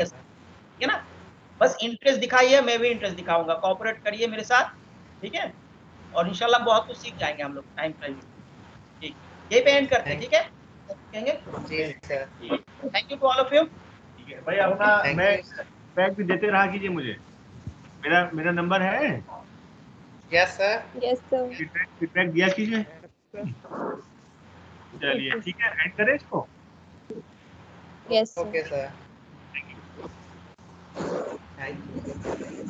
है ना। बस इंटरेस्ट दिखाइए, मैं भी इंटरेस्ट दिखाऊंगा, कोऑपरेट करिए मेरे साथ, ठीक है। और इंशाल्लाह बहुत कुछ सीख जाएंगे हम लोग टाइम टाइम, ठीक। यही पे एंड करते हैं, ठीक है, कहेंगे thank you to all of you, ठीक है भाई। अपना मैं बैग भी देते रहा कीजिए मुझे, मेरा मेरा नंबर है। Yes sir, yes sir, feedback दिया कीजिए। चलिए ठीक है, ऐड करें इसको। Yes okay sir, thank you.